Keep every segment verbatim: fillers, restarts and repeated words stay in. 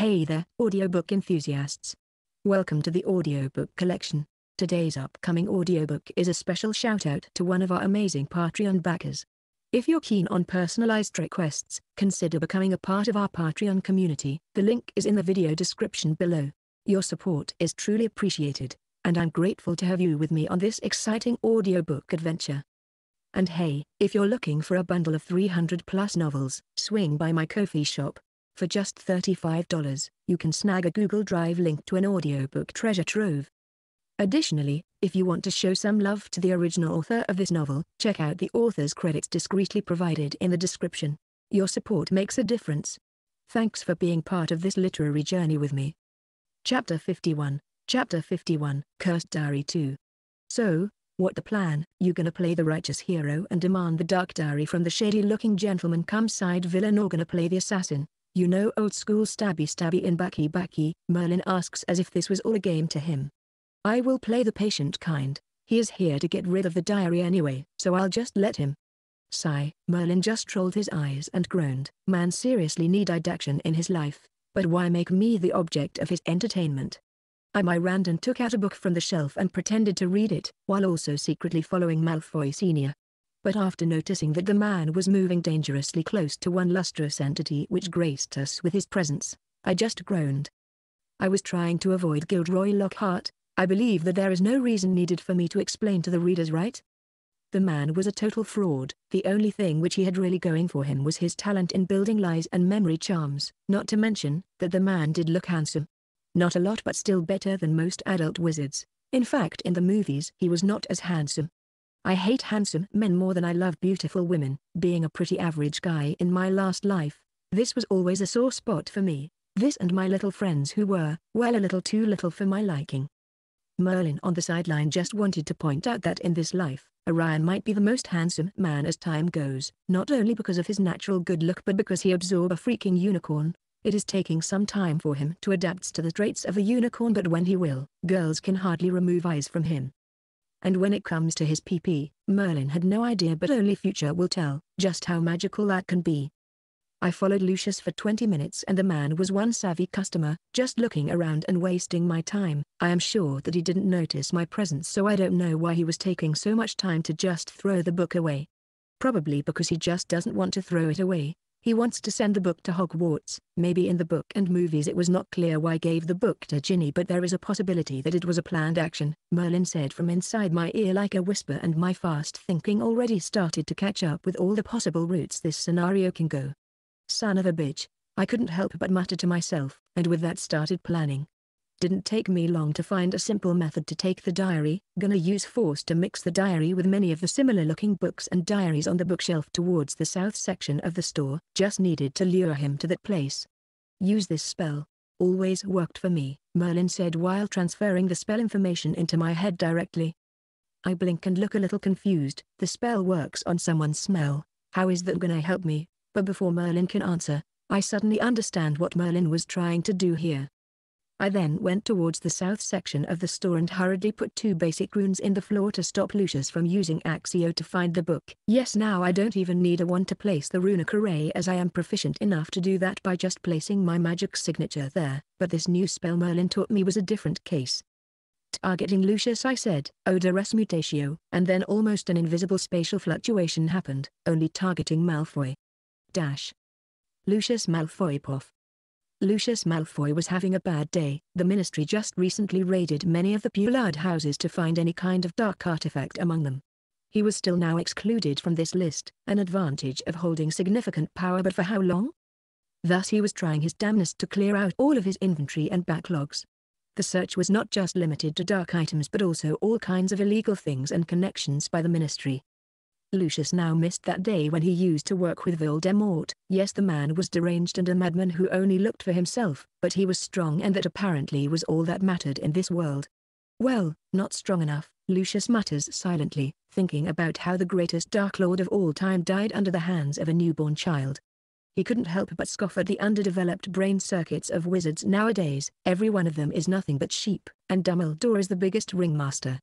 Hey there, audiobook enthusiasts. Welcome to the audiobook collection. Today's upcoming audiobook is a special shout-out to one of our amazing Patreon backers. If you're keen on personalized requests, consider becoming a part of our Patreon community. The link is in the video description below. Your support is truly appreciated, and I'm grateful to have you with me on this exciting audiobook adventure. And hey, if you're looking for a bundle of three hundred plus novels, swing by my Ko-fi shop. For just thirty-five dollars, you can snag a Google Drive link to an audiobook treasure trove. Additionally, if you want to show some love to the original author of this novel, check out the author's credits discreetly provided in the description. Your support makes a difference. Thanks for being part of this literary journey with me. Chapter fifty-one, Chapter fifty-one, Cursed Diary two. So, what the plan? You gonna play the righteous hero and demand the dark diary from the shady-looking gentleman come side villain, or gonna play the assassin? You know, old school stabby stabby in backy backy? Merlin asks as if this was all a game to him. I will play the patient kind. He is here to get rid of the diary anyway, so I'll just let him. Sigh, Merlin just rolled his eyes and groaned. Man seriously need action in his life, but why make me the object of his entertainment? I my Randon took out a book from the shelf and pretended to read it, while also secretly following Malfoy Senior. But after noticing that the man was moving dangerously close to one lustrous entity which graced us with his presence, I just groaned. I was trying to avoid Gilderoy Lockhart. I believe that there is no reason needed for me to explain to the readers, right? The man was a total fraud. The only thing which he had really going for him was his talent in building lies and memory charms, not to mention that the man did look handsome. Not a lot, but still better than most adult wizards. In fact, in the movies he was not as handsome. I hate handsome men more than I love beautiful women. Being a pretty average guy in my last life, this was always a sore spot for me, this and my little friends who were, well, a little too little for my liking. Merlin on the sideline just wanted to point out that in this life, Orion might be the most handsome man as time goes, not only because of his natural good look but because he absorbed a freaking unicorn. It is taking some time for him to adapt to the traits of a unicorn, but when he will, girls can hardly remove eyes from him. And when it comes to his P P, Merlin had no idea, but only future will tell just how magical that can be. I followed Lucius for twenty minutes and the man was one savvy customer, just looking around and wasting my time. I am sure that he didn't notice my presence, so I don't know why he was taking so much time to just throw the book away. Probably because he just doesn't want to throw it away. He wants to send the book to Hogwarts. Maybe in the book and movies it was not clear why he gave the book to Ginny, but there is a possibility that it was a planned action, Merlin said from inside my ear like a whisper, and my fast thinking already started to catch up with all the possible routes this scenario can go. Son of a bitch, I couldn't help but mutter to myself, and with that started planning. Didn't take me long to find a simple method to take the diary. Gonna use force to mix the diary with many of the similar looking books and diaries on the bookshelf towards the south section of the store. Just needed to lure him to that place. Use this spell. Always worked for me, Merlin said while transferring the spell information into my head directly. I blink and look a little confused. The spell works on someone's smell. How is that gonna help me? But before Merlin can answer, I suddenly understand what Merlin was trying to do here. I then went towards the south section of the store and hurriedly put two basic runes in the floor to stop Lucius from using Axio to find the book. Yes, now I don't even need a wand to place the runic array, as I am proficient enough to do that by just placing my magic signature there, but this new spell Merlin taught me was a different case. Targeting Lucius, I said, Odorous Mutatio, and then almost an invisible spatial fluctuation happened, only targeting Malfoy. Dash. Lucius Malfoy Poff. Lucius Malfoy was having a bad day. The Ministry just recently raided many of the Poulard houses to find any kind of dark artifact among them. He was still now excluded from this list, an advantage of holding significant power, but for how long? Thus he was trying his damnedest to clear out all of his inventory and backlogs. The search was not just limited to dark items but also all kinds of illegal things and connections by the Ministry. Lucius now missed that day when he used to work with Voldemort. Yes, the man was deranged and a madman who only looked for himself, but he was strong, and that apparently was all that mattered in this world. Well, not strong enough, Lucius mutters silently, thinking about how the greatest Dark Lord of all time died under the hands of a newborn child. He couldn't help but scoff at the underdeveloped brain circuits of wizards nowadays. Every one of them is nothing but sheep, and Dumbledore is the biggest ringmaster.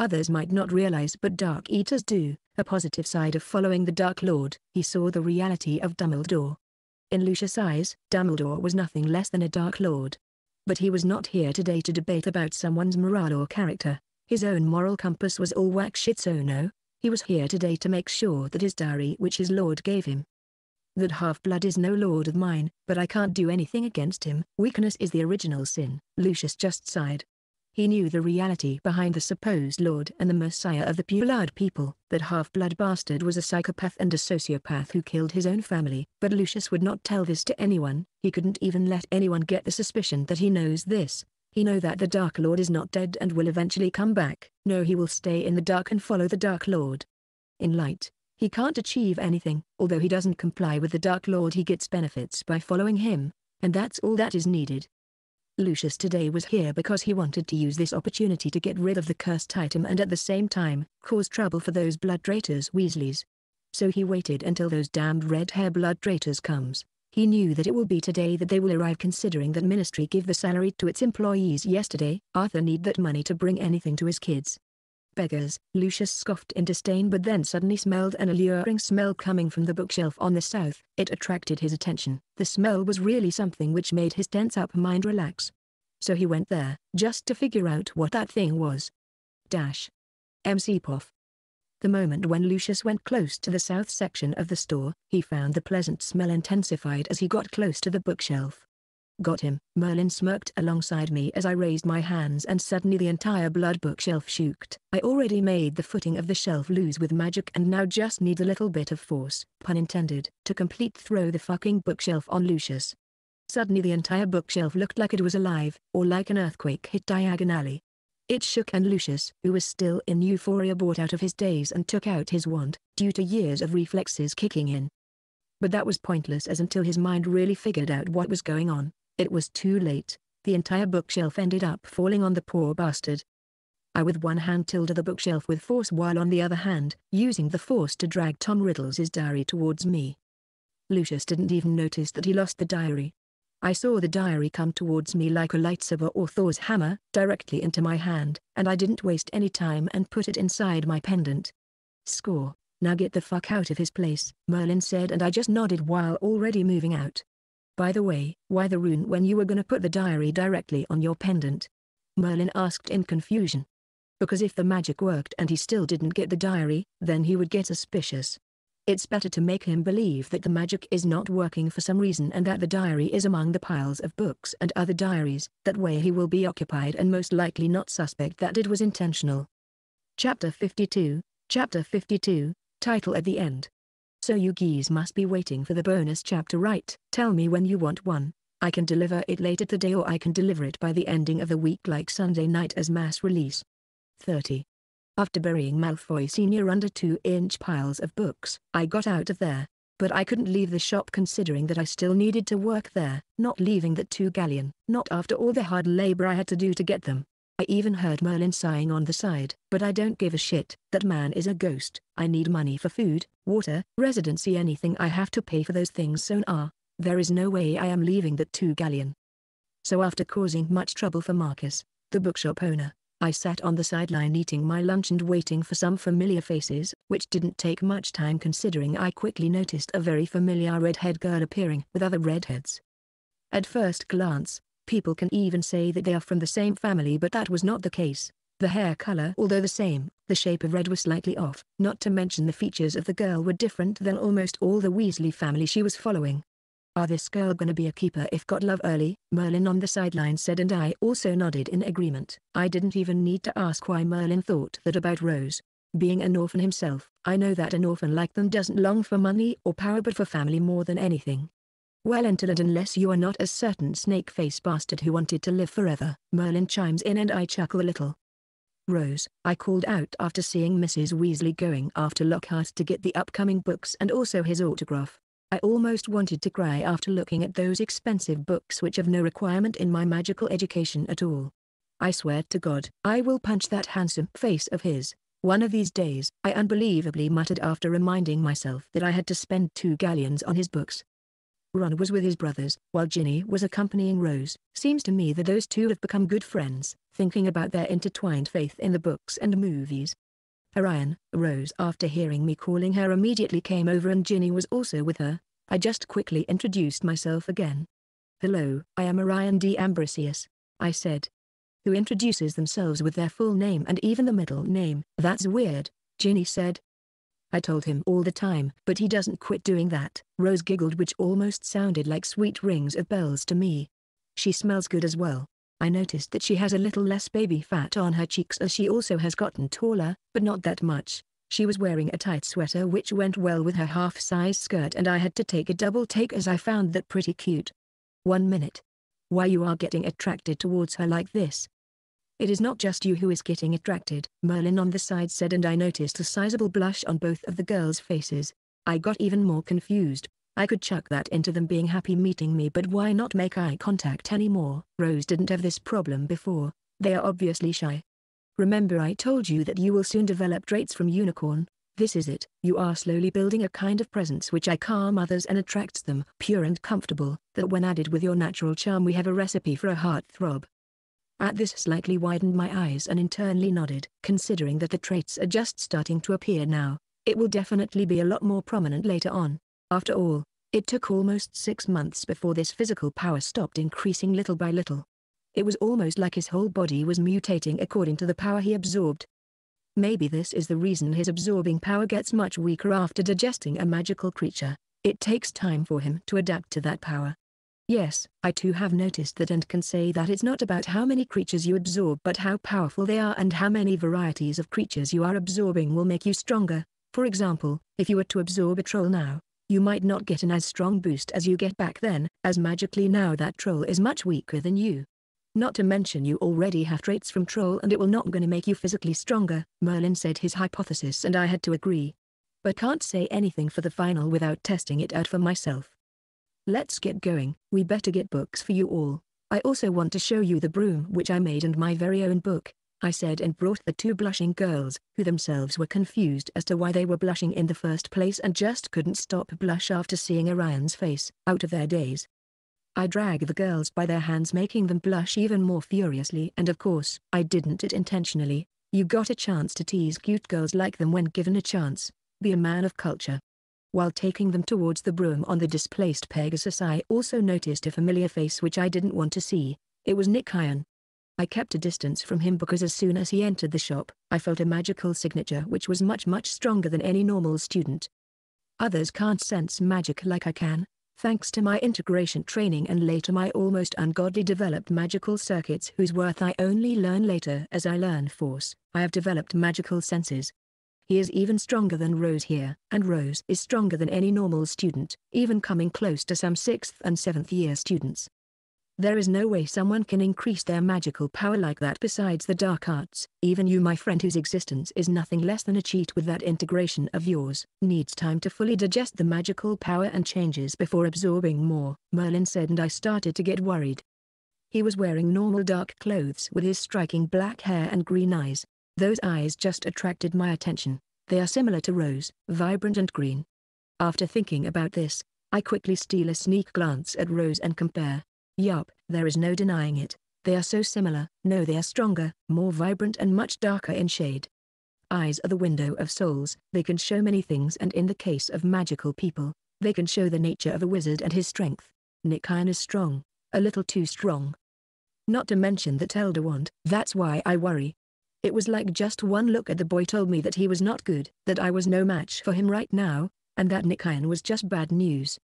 Others might not realize, but Dark Eaters do. A positive side of following the Dark Lord, he saw the reality of Dumbledore. In Lucius' eyes, Dumbledore was nothing less than a Dark Lord. But he was not here today to debate about someone's morale or character. His own moral compass was all whack shit, so no, he was here today to make sure that his diary which his lord gave him. That half-blood is no lord of mine, but I can't do anything against him. Weakness is the original sin, Lucius just sighed. He knew the reality behind the supposed lord and the messiah of the Pullard people, that half-blood bastard was a psychopath and a sociopath who killed his own family, but Lucius would not tell this to anyone. He couldn't even let anyone get the suspicion that he knows this. He knows that the Dark Lord is not dead and will eventually come back. No, he will stay in the dark and follow the Dark Lord. In light, he can't achieve anything. Although he doesn't comply with the Dark Lord, he gets benefits by following him, and that's all that is needed. Lucius today was here because he wanted to use this opportunity to get rid of the cursed item and at the same time, cause trouble for those blood traitors Weasleys. So he waited until those damned red hair blood traitors comes. He knew that it will be today that they will arrive, considering that ministry gave the salary to its employees yesterday. Arthur need that money to bring anything to his kids. Beggars, Lucius scoffed in disdain, but then suddenly smelled an alluring smell coming from the bookshelf on the south. It attracted his attention. The smell was really something which made his tense-up mind relax. So he went there, just to figure out what that thing was. Dash. M C Poff. The moment when Lucius went close to the south section of the store, he found the pleasant smell intensified as he got close to the bookshelf. Got him. Merlin smirked alongside me as I raised my hands, and suddenly the entire blood bookshelf shook. I already made the footing of the shelf loose with magic and now just need a little bit of force, pun intended, to complete throw the fucking bookshelf on Lucius. Suddenly the entire bookshelf looked like it was alive, or like an earthquake hit diagonally. It shook, and Lucius, who was still in euphoria, brought out of his daze and took out his wand, due to years of reflexes kicking in. But that was pointless, as until his mind really figured out what was going on, it was too late. The entire bookshelf ended up falling on the poor bastard. I with one hand tilted the bookshelf with force, while on the other hand, using the force to drag Tom Riddles' diary towards me. Lucius didn't even notice that he lost the diary. I saw the diary come towards me like a lightsaber or Thor's hammer, directly into my hand, and I didn't waste any time and put it inside my pendant. Score. Now get the fuck out of his place, Merlin said, and I just nodded while already moving out. By the way, why the rune when you were gonna put the diary directly on your pendant? Merlin asked in confusion. Because if the magic worked and he still didn't get the diary, then he would get suspicious. It's better to make him believe that the magic is not working for some reason and that the diary is among the piles of books and other diaries. That way he will be occupied and most likely not suspect that it was intentional. Chapter fifty-two, Chapter fifty-two, title at the end. So you geese must be waiting for the bonus chapter, right? Tell me when you want one. I can deliver it later today, or I can deliver it by the ending of the week, like Sunday night as mass release. thirty. After burying Malfoy Senior under two-inch piles of books, I got out of there. But I couldn't leave the shop, considering that I still needed to work there. Not leaving that two-galleon, not after all the hard labor I had to do to get them. I even heard Merlin sighing on the side, but I don't give a shit. That man is a ghost. I need money for food, water, residency, anything I have to pay for those things, so nah. There is no way I am leaving that two galleon. So after causing much trouble for Marcus, the bookshop owner, I sat on the sideline eating my lunch and waiting for some familiar faces, which didn't take much time, considering I quickly noticed a very familiar redhead girl appearing with other redheads. At first glance, people can even say that they are from the same family, but that was not the case. The hair color, although the same, the shape of Red was slightly off, not to mention the features of the girl were different than almost all the Weasley family she was following. Are this girl gonna be a keeper if got love early? Merlin on the sideline said, and I also nodded in agreement. I didn't even need to ask why Merlin thought that about Rose. Being an orphan himself, I know that an orphan like them doesn't long for money or power, but for family more than anything. Well, until and unless you are not a certain snake-faced bastard who wanted to live forever, Merlin chimes in, and I chuckle a little. Rose, I called out after seeing Missus Weasley going after Lockhart to get the upcoming books and also his autograph. I almost wanted to cry after looking at those expensive books which have no requirement in my magical education at all. I swear to God, I will punch that handsome face of his. One of these days, I unbelievably muttered after reminding myself that I had to spend two galleons on his books. Ron was with his brothers, while Ginny was accompanying Rose. Seems to me that those two have become good friends, thinking about their intertwined faith in the books and movies. Orion, Rose after hearing me calling her immediately came over, and Ginny was also with her. I just quickly introduced myself again. Hello, I am Orion D. Ambrosius, I said. Who introduces themselves with their full name and even the middle name? That's weird, Ginny said. I told him all the time, but he doesn't quit doing that. Rose giggled, which almost sounded like sweet rings of bells to me. She smells good as well. I noticed that she has a little less baby fat on her cheeks as she also has gotten taller, but not that much. She was wearing a tight sweater which went well with her half-size skirt, and I had to take a double take as I found that pretty cute. One minute. Why you are getting attracted towards her like this? It is not just you who is getting attracted, Merlin on the side said, and I noticed a sizable blush on both of the girls' faces. I got even more confused. I could chuck that into them being happy meeting me, but why not make eye contact anymore? Rose didn't have this problem before. They are obviously shy. Remember I told you that you will soon develop traits from unicorn? This is it. You are slowly building a kind of presence which I calm others and attracts them. Pure and comfortable, that when added with your natural charm we have a recipe for a heartthrob. At this slightly widened my eyes and internally nodded. Considering that the traits are just starting to appear now, it will definitely be a lot more prominent later on. After all, it took almost six months before this physical power stopped increasing little by little. It was almost like his whole body was mutating according to the power he absorbed. Maybe this is the reason his absorbing power gets much weaker after digesting a magical creature. It takes time for him to adapt to that power. Yes, I too have noticed that and can say that it's not about how many creatures you absorb but how powerful they are, and how many varieties of creatures you are absorbing will make you stronger. For example, if you were to absorb a troll now, you might not get an as strong boost as you get back then, as magically now that troll is much weaker than you. Not to mention you already have traits from troll and it will not gonna make you physically stronger, Merlin said his hypothesis, and I had to agree. But can't say anything for the final without testing it out for myself. Let's get going. We better get books for you all. I also want to show you the broom which I made and my very own book, I said, and brought the two blushing girls, who themselves were confused as to why they were blushing in the first place and just couldn't stop blush after seeing Orion's face, out of their days. I dragged the girls by their hands, making them blush even more furiously, and of course, I didn't it intentionally. You got a chance to tease cute girls like them when given a chance. Be a man of culture. While taking them towards the broom on the displaced Pegasus, I also noticed a familiar face which I didn't want to see. It was Nick Kyan. I kept a distance from him because as soon as he entered the shop, I felt a magical signature which was much much stronger than any normal student. Others can't sense magic like I can, thanks to my integration training and later my almost ungodly developed magical circuits whose worth I only learn later as I learn force. I have developed magical senses. He is even stronger than Rose here, and Rose is stronger than any normal student, even coming close to some sixth and seventh year students. There is no way someone can increase their magical power like that besides the dark arts. Even you, my friend, whose existence is nothing less than a cheat with that integration of yours, needs time to fully digest the magical power and changes before absorbing more, Merlin said, and I started to get worried. He was wearing normal dark clothes with his striking black hair and green eyes. Those eyes just attracted my attention. They are similar to Rose, vibrant and green. After thinking about this, I quickly steal a sneak glance at Rose and compare. Yup, there is no denying it. They are so similar. No, they are stronger, more vibrant and much darker in shade. Eyes are the window of souls. They can show many things, and in the case of magical people, they can show the nature of a wizard and his strength. Nick Kyan is strong. A little too strong. Not to mention that Elder Wand. That's why I worry. It was like just one look at the boy told me that he was not good, that I was no match for him right now, and that Nick Kyan was just bad news.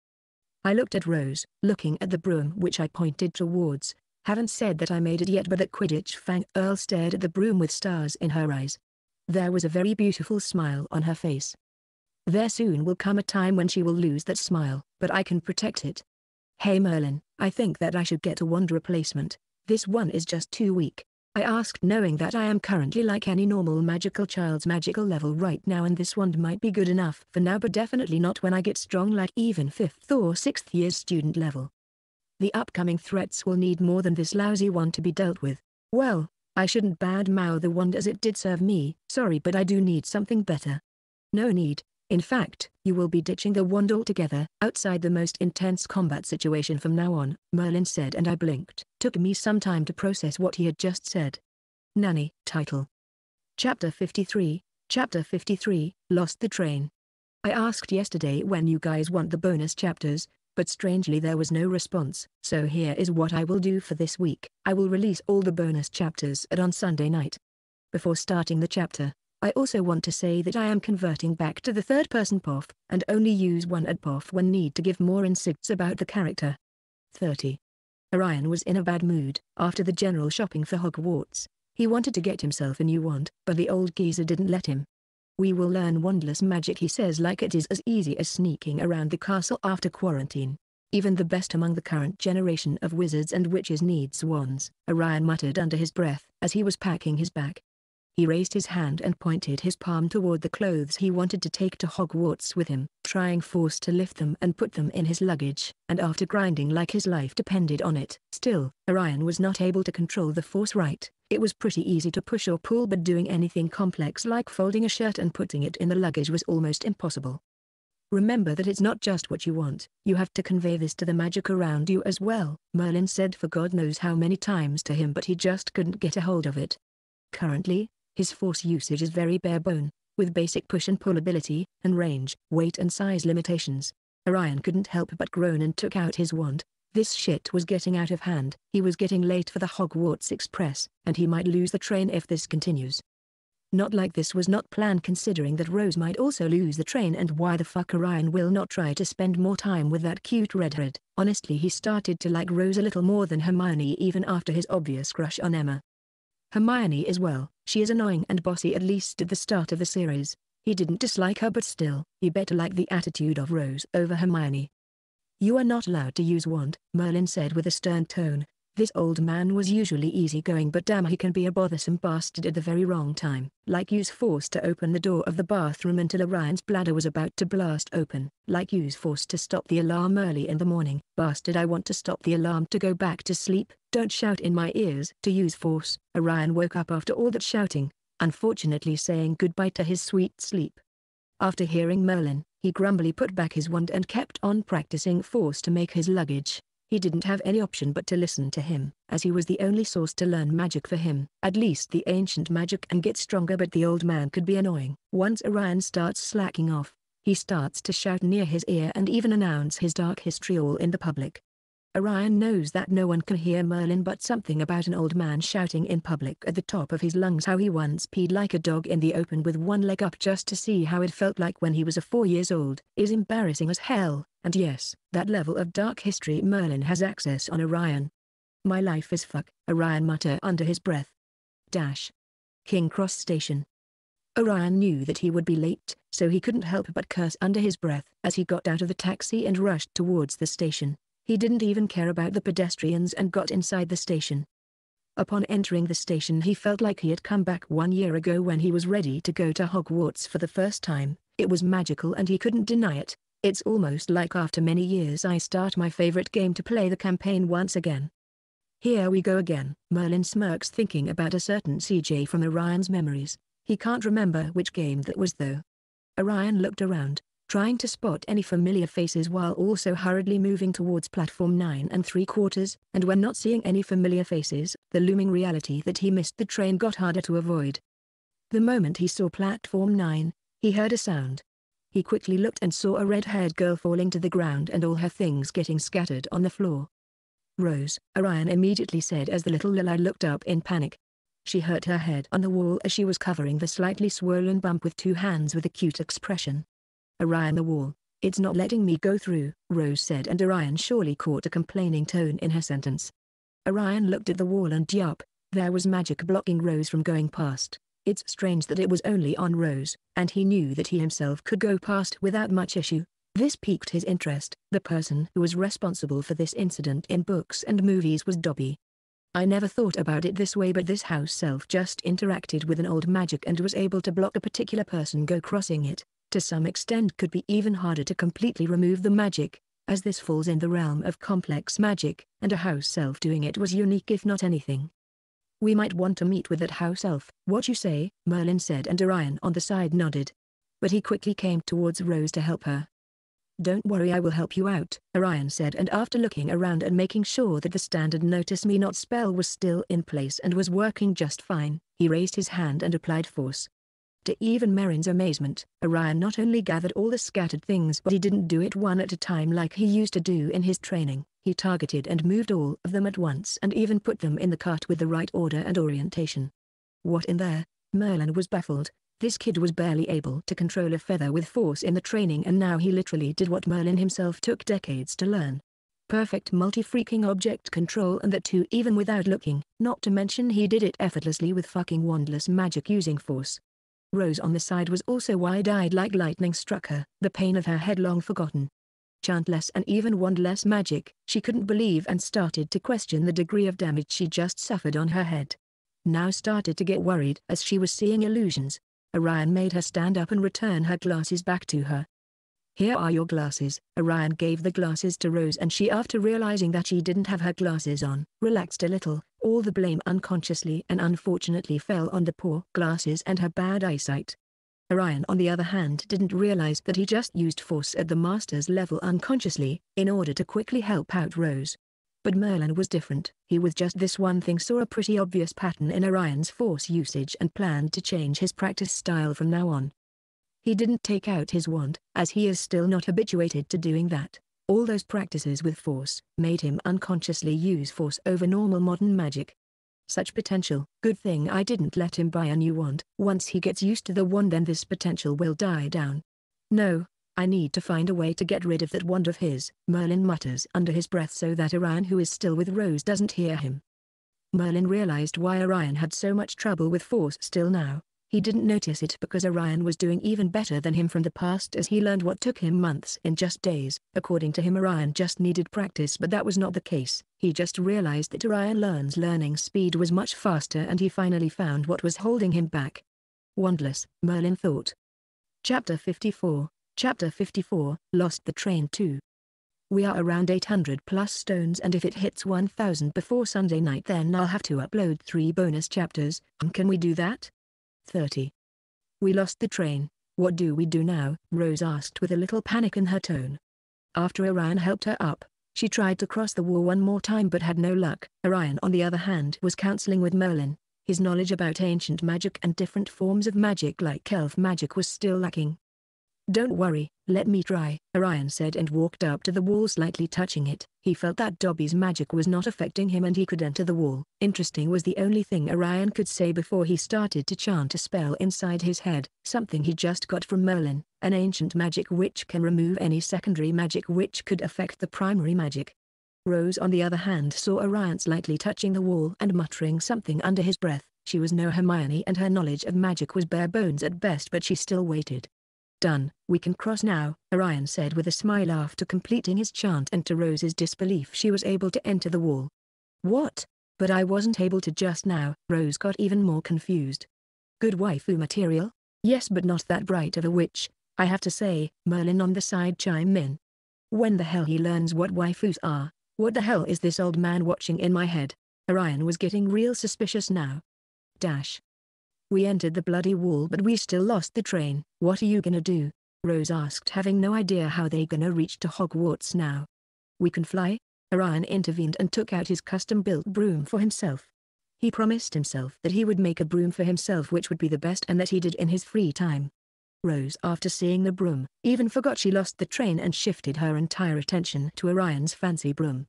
I looked at Rose, looking at the broom which I pointed towards. Haven't said that I made it yet, but that Quidditch Fang Earl stared at the broom with stars in her eyes. There was a very beautiful smile on her face. There soon will come a time when she will lose that smile, but I can protect it. Hey Merlin, I think that I should get a wand replacement. This one is just too weak. I asked, knowing that I am currently like any normal magical child's magical level right now, and this wand might be good enough for now but definitely not when I get strong like even fifth or sixth year's student level. The upcoming threats will need more than this lousy wand to be dealt with. Well, I shouldn't badmouth the wand as it did serve me, sorry, but I do need something better. No need, in fact, you will be ditching the wand altogether, outside the most intense combat situation from now on, Merlin said, and I blinked. Took me some time to process what he had just said. Nanny, title. Chapter fifty-three, Chapter fifty-three, Lost the Train. I asked yesterday when you guys want the bonus chapters, but strangely there was no response. So here is what I will do for this week. I will release all the bonus chapters at on Sunday night. Before starting the chapter, I also want to say that I am converting back to the third person P O F, and only use one ad P O F when need to give more insights about the character. thirty. Orion was in a bad mood. After the general shopping for Hogwarts, he wanted to get himself a new wand, but the old geezer didn't let him. We will learn Wandless magic, he says, like it is as easy as sneaking around the castle after quarantine. Even the best among the current generation of wizards and witches needs wands, Orion muttered under his breath as he was packing his bag. He raised his hand and pointed his palm toward the clothes he wanted to take to Hogwarts with him, trying force to lift them and put them in his luggage, and after grinding like his life depended on it. Still, Orion was not able to control the force right. It was pretty easy to push or pull, but doing anything complex like folding a shirt and putting it in the luggage was almost impossible. Remember that it's not just what you want, you have to convey this to the magic around you as well, Merlin said for God knows how many times to him, but he just couldn't get a hold of it. Currently, his force usage is very bare-bone, with basic push and pull ability, and range, weight and size limitations. Orion couldn't help but groan and took out his wand. This shit was getting out of hand. He was getting late for the Hogwarts Express, and he might lose the train if this continues. Not like this was not planned, considering that Rose might also lose the train, and why the fuck Orion will not try to spend more time with that cute redhead. Honestly, he started to like Rose a little more than Hermione even after his obvious crush on Emma. Hermione as well, she is annoying and bossy, at least at the start of the series. He didn't dislike her, but still, he better like the attitude of Rose over Hermione. You are not allowed to use wand, Merlin said with a stern tone. This old man was usually easygoing, but damn, he can be a bothersome bastard at the very wrong time. Like use force to open the door of the bathroom until Orion's bladder was about to blast open. Like use force to stop the alarm early in the morning. Bastard, I want to stop the alarm to go back to sleep. Don't shout in my ears. To use force, Orion woke up after all that shouting, unfortunately saying goodbye to his sweet sleep. After hearing Merlin, he grumbly put back his wand and kept on practicing force to make his luggage. He didn't have any option but to listen to him, as he was the only source to learn magic for him. At least the ancient magic, and get stronger, but the old man could be annoying. Once Orion starts slacking off, he starts to shout near his ear and even announce his dark history all in the public. Orion knows that no one can hear Merlin, but something about an old man shouting in public at the top of his lungs how he once peed like a dog in the open with one leg up just to see how it felt like when he was a four years old is embarrassing as hell, and yes, that level of dark history Merlin has access on Orion. My life is fuck, Orion muttered under his breath. Dash. King Cross Station. Orion knew that he would be late, so he couldn't help but curse under his breath as he got out of the taxi and rushed towards the station. He didn't even care about the pedestrians and got inside the station. Upon entering the station, he felt like he had come back one year ago when he was ready to go to Hogwarts for the first time. It was magical and he couldn't deny it. It's almost like after many years I start my favorite game to play the campaign once again. Here we go again. Merlin smirks, thinking about a certain C J from Orion's memories. He can't remember which game that was though. Orion looked around, trying to spot any familiar faces while also hurriedly moving towards platform nine and three quarters, and when not seeing any familiar faces, the looming reality that he missed the train got harder to avoid. The moment he saw platform nine, he heard a sound. He quickly looked and saw a red-haired girl falling to the ground and all her things getting scattered on the floor. Rose, Orion immediately said as the little Lily looked up in panic. She hurt her head on the wall as she was covering the slightly swollen bump with two hands with a cute expression. Orion, the wall, it's not letting me go through, Rose said, and Orion surely caught a complaining tone in her sentence. Orion looked at the wall and yup, there was magic blocking Rose from going past. It's strange that it was only on Rose, and he knew that he himself could go past without much issue. This piqued his interest. The person who was responsible for this incident in books and movies was Dobby. I never thought about it this way, but this house self just interacted with an old magic and was able to block a particular person go crossing it. To some extent could be even harder to completely remove the magic, as this falls in the realm of complex magic, and a house elf doing it was unique if not anything. We might want to meet with that house elf, what you say, Merlin said, and Orion on the side nodded. But he quickly came towards Rose to help her. Don't worry, I will help you out, Orion said, and after looking around and making sure that the standard notice me not spell was still in place and was working just fine, he raised his hand and applied force. To even Merrin's amazement, Orion not only gathered all the scattered things but he didn't do it one at a time like he used to do in his training, he targeted and moved all of them at once and even put them in the cart with the right order and orientation. What in there? Merlin was baffled. This kid was barely able to control a feather with force in the training and now he literally did what Merlin himself took decades to learn. Perfect multi-freaking object control, and that too even without looking, not to mention he did it effortlessly with fucking wandless magic using force. Rose on the side was also wide-eyed like lightning struck her, the pain of her head long forgotten. Chantless and even wandless magic, she couldn't believe and started to question the degree of damage she just suffered on her head. Now started to get worried as she was seeing illusions. Orion made her stand up and return her glasses back to her. Here are your glasses. Orion gave the glasses to Rose and she, after realizing that she didn't have her glasses on, relaxed a little. All the blame unconsciously and unfortunately fell on the poor glasses and her bad eyesight. Orion on the other hand didn't realize that he just used force at the master's level unconsciously, in order to quickly help out Rose. But Merlin was different, he with just this one thing saw a pretty obvious pattern in Orion's force usage and planned to change his practice style from now on. He didn't take out his wand, as he is still not habituated to doing that. All those practices with force made him unconsciously use force over normal modern magic. Such potential, good thing I didn't let him buy a new wand. Once he gets used to the wand then this potential will die down. No, I need to find a way to get rid of that wand of his, Merlin mutters under his breath so that Orion who is still with Rose doesn't hear him. Merlin realized why Orion had so much trouble with force still now. He didn't notice it because Orion was doing even better than him from the past as he learned what took him months in just days. According to him Orion just needed practice but that was not the case, he just realized that Orion Learn's learning speed was much faster and he finally found what was holding him back. Wandless, Merlin thought. Chapter fifty-four, Chapter fifty-four, Lost the Train two. We are around eight hundred plus stones and if it hits one thousand before Sunday night then I'll have to upload three bonus chapters, and can we do that? thirty. We lost the train, what do we do now? Rose asked with a little panic in her tone. After Orion helped her up, she tried to cross the wall one more time but had no luck. Orion on the other hand was counseling with Merlin, his knowledge about ancient magic and different forms of magic like elf magic was still lacking. Don't worry, let me try, Orion said and walked up to the wall slightly touching it. He felt that Dobby's magic was not affecting him and he could enter the wall. Interesting was the only thing Orion could say before he started to chant a spell inside his head, something he just got from Merlin, an ancient magic which can remove any secondary magic which could affect the primary magic. Rose on the other hand saw Orion slightly touching the wall and muttering something under his breath. She was no Hermione and her knowledge of magic was bare bones at best but she still waited. Done, we can cross now, Orion said with a smile after completing his chant and to Rose's disbelief she was able to enter the wall. What? But I wasn't able to just now, Rose got even more confused. Good waifu material? Yes but not that bright of a witch, I have to say, Merlin on the side chimed in. When the hell he learns what waifus are, what the hell is this old man watching in my head? Orion was getting real suspicious now. Dash. We entered the bloody wall but we still lost the train, what are you gonna do? Rose asked having no idea how they gonna reach to Hogwarts now. We can fly? Orion intervened and took out his custom-built broom for himself. He promised himself that he would make a broom for himself which would be the best and that he did in his free time. Rose after seeing the broom, even forgot she lost the train and shifted her entire attention to Orion's fancy broom.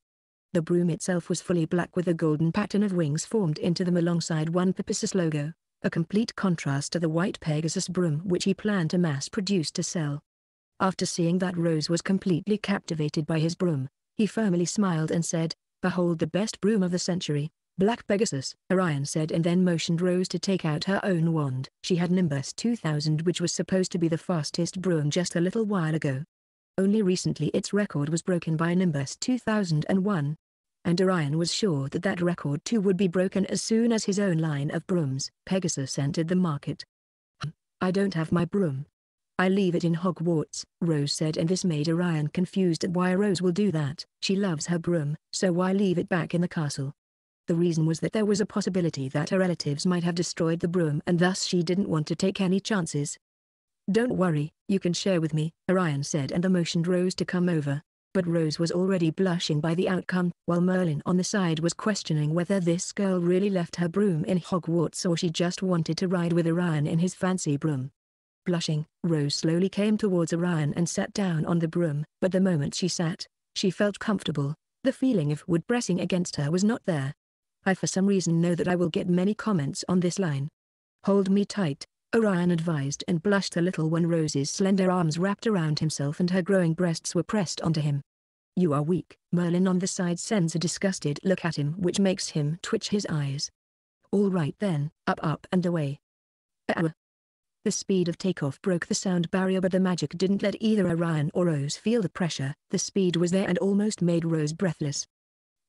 The broom itself was fully black with a golden pattern of wings formed into them alongside one Pegasus logo. A complete contrast to the white Pegasus broom which he planned to mass-produce to sell. After seeing that Rose was completely captivated by his broom, he firmly smiled and said, "Behold the best broom of the century, Black Pegasus," Orion said and then motioned Rose to take out her own wand. She had Nimbus two thousand which was supposed to be the fastest broom just a little while ago. Only recently its record was broken by Nimbus two thousand one. And Orion was sure that that record too would be broken as soon as his own line of brooms, Pegasus, entered the market. I don't have my broom. I leave it in Hogwarts, Rose said and this made Orion confused at why Rose will do that. She loves her broom, so why leave it back in the castle? The reason was that there was a possibility that her relatives might have destroyed the broom and thus she didn't want to take any chances. Don't worry, you can share with me, Orion said and motioned Rose to come over. but Rose was already blushing by the outcome, while Merlin on the side was questioning whether this girl really left her broom in Hogwarts or she just wanted to ride with Orion in his fancy broom. Blushing, Rose slowly came towards Orion and sat down on the broom, but the moment she sat, she felt comfortable. The feeling of wood pressing against her was not there. I for some reason know that I will get many comments on this line. "Hold me tight," Orion advised, and blushed a little when Rose's slender arms wrapped around himself and her growing breasts were pressed onto him. "You are weak." Merlin on the side sends a disgusted look at him which makes him twitch his eyes. "All right then, up up and away." Uh-uh. The speed of takeoff broke the sound barrier, but the magic didn't let either Orion or Rose feel the pressure. The speed was there and almost made Rose breathless.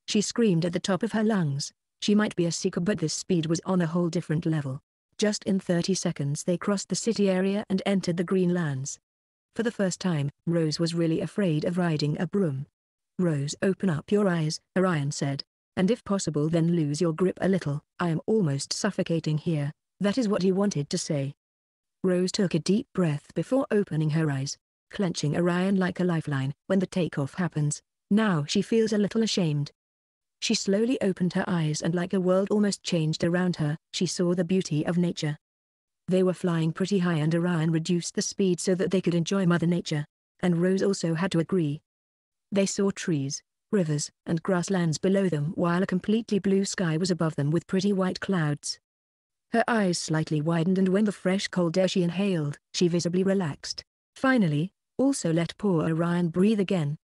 She screamed at the top of her lungs. She might be a seeker, but this speed was on a whole different level. Just in thirty seconds they crossed the city area and entered the Greenlands. For the first time, Rose was really afraid of riding a broom. "Rose, open up your eyes," Orion said. "And if possible then lose your grip a little, I am almost suffocating here." That is what he wanted to say. Rose took a deep breath before opening her eyes, clenching Orion like a lifeline. When the takeoff happens, now she feels a little ashamed. She slowly opened her eyes and like a world almost changed around her, she saw the beauty of nature. They were flying pretty high and Orion reduced the speed so that they could enjoy Mother Nature. And Rose also had to agree. They saw trees, rivers, and grasslands below them while a completely blue sky was above them with pretty white clouds. Her eyes slightly widened and when the fresh cold air she inhaled, she visibly relaxed. Finally, also let poor Orion breathe again.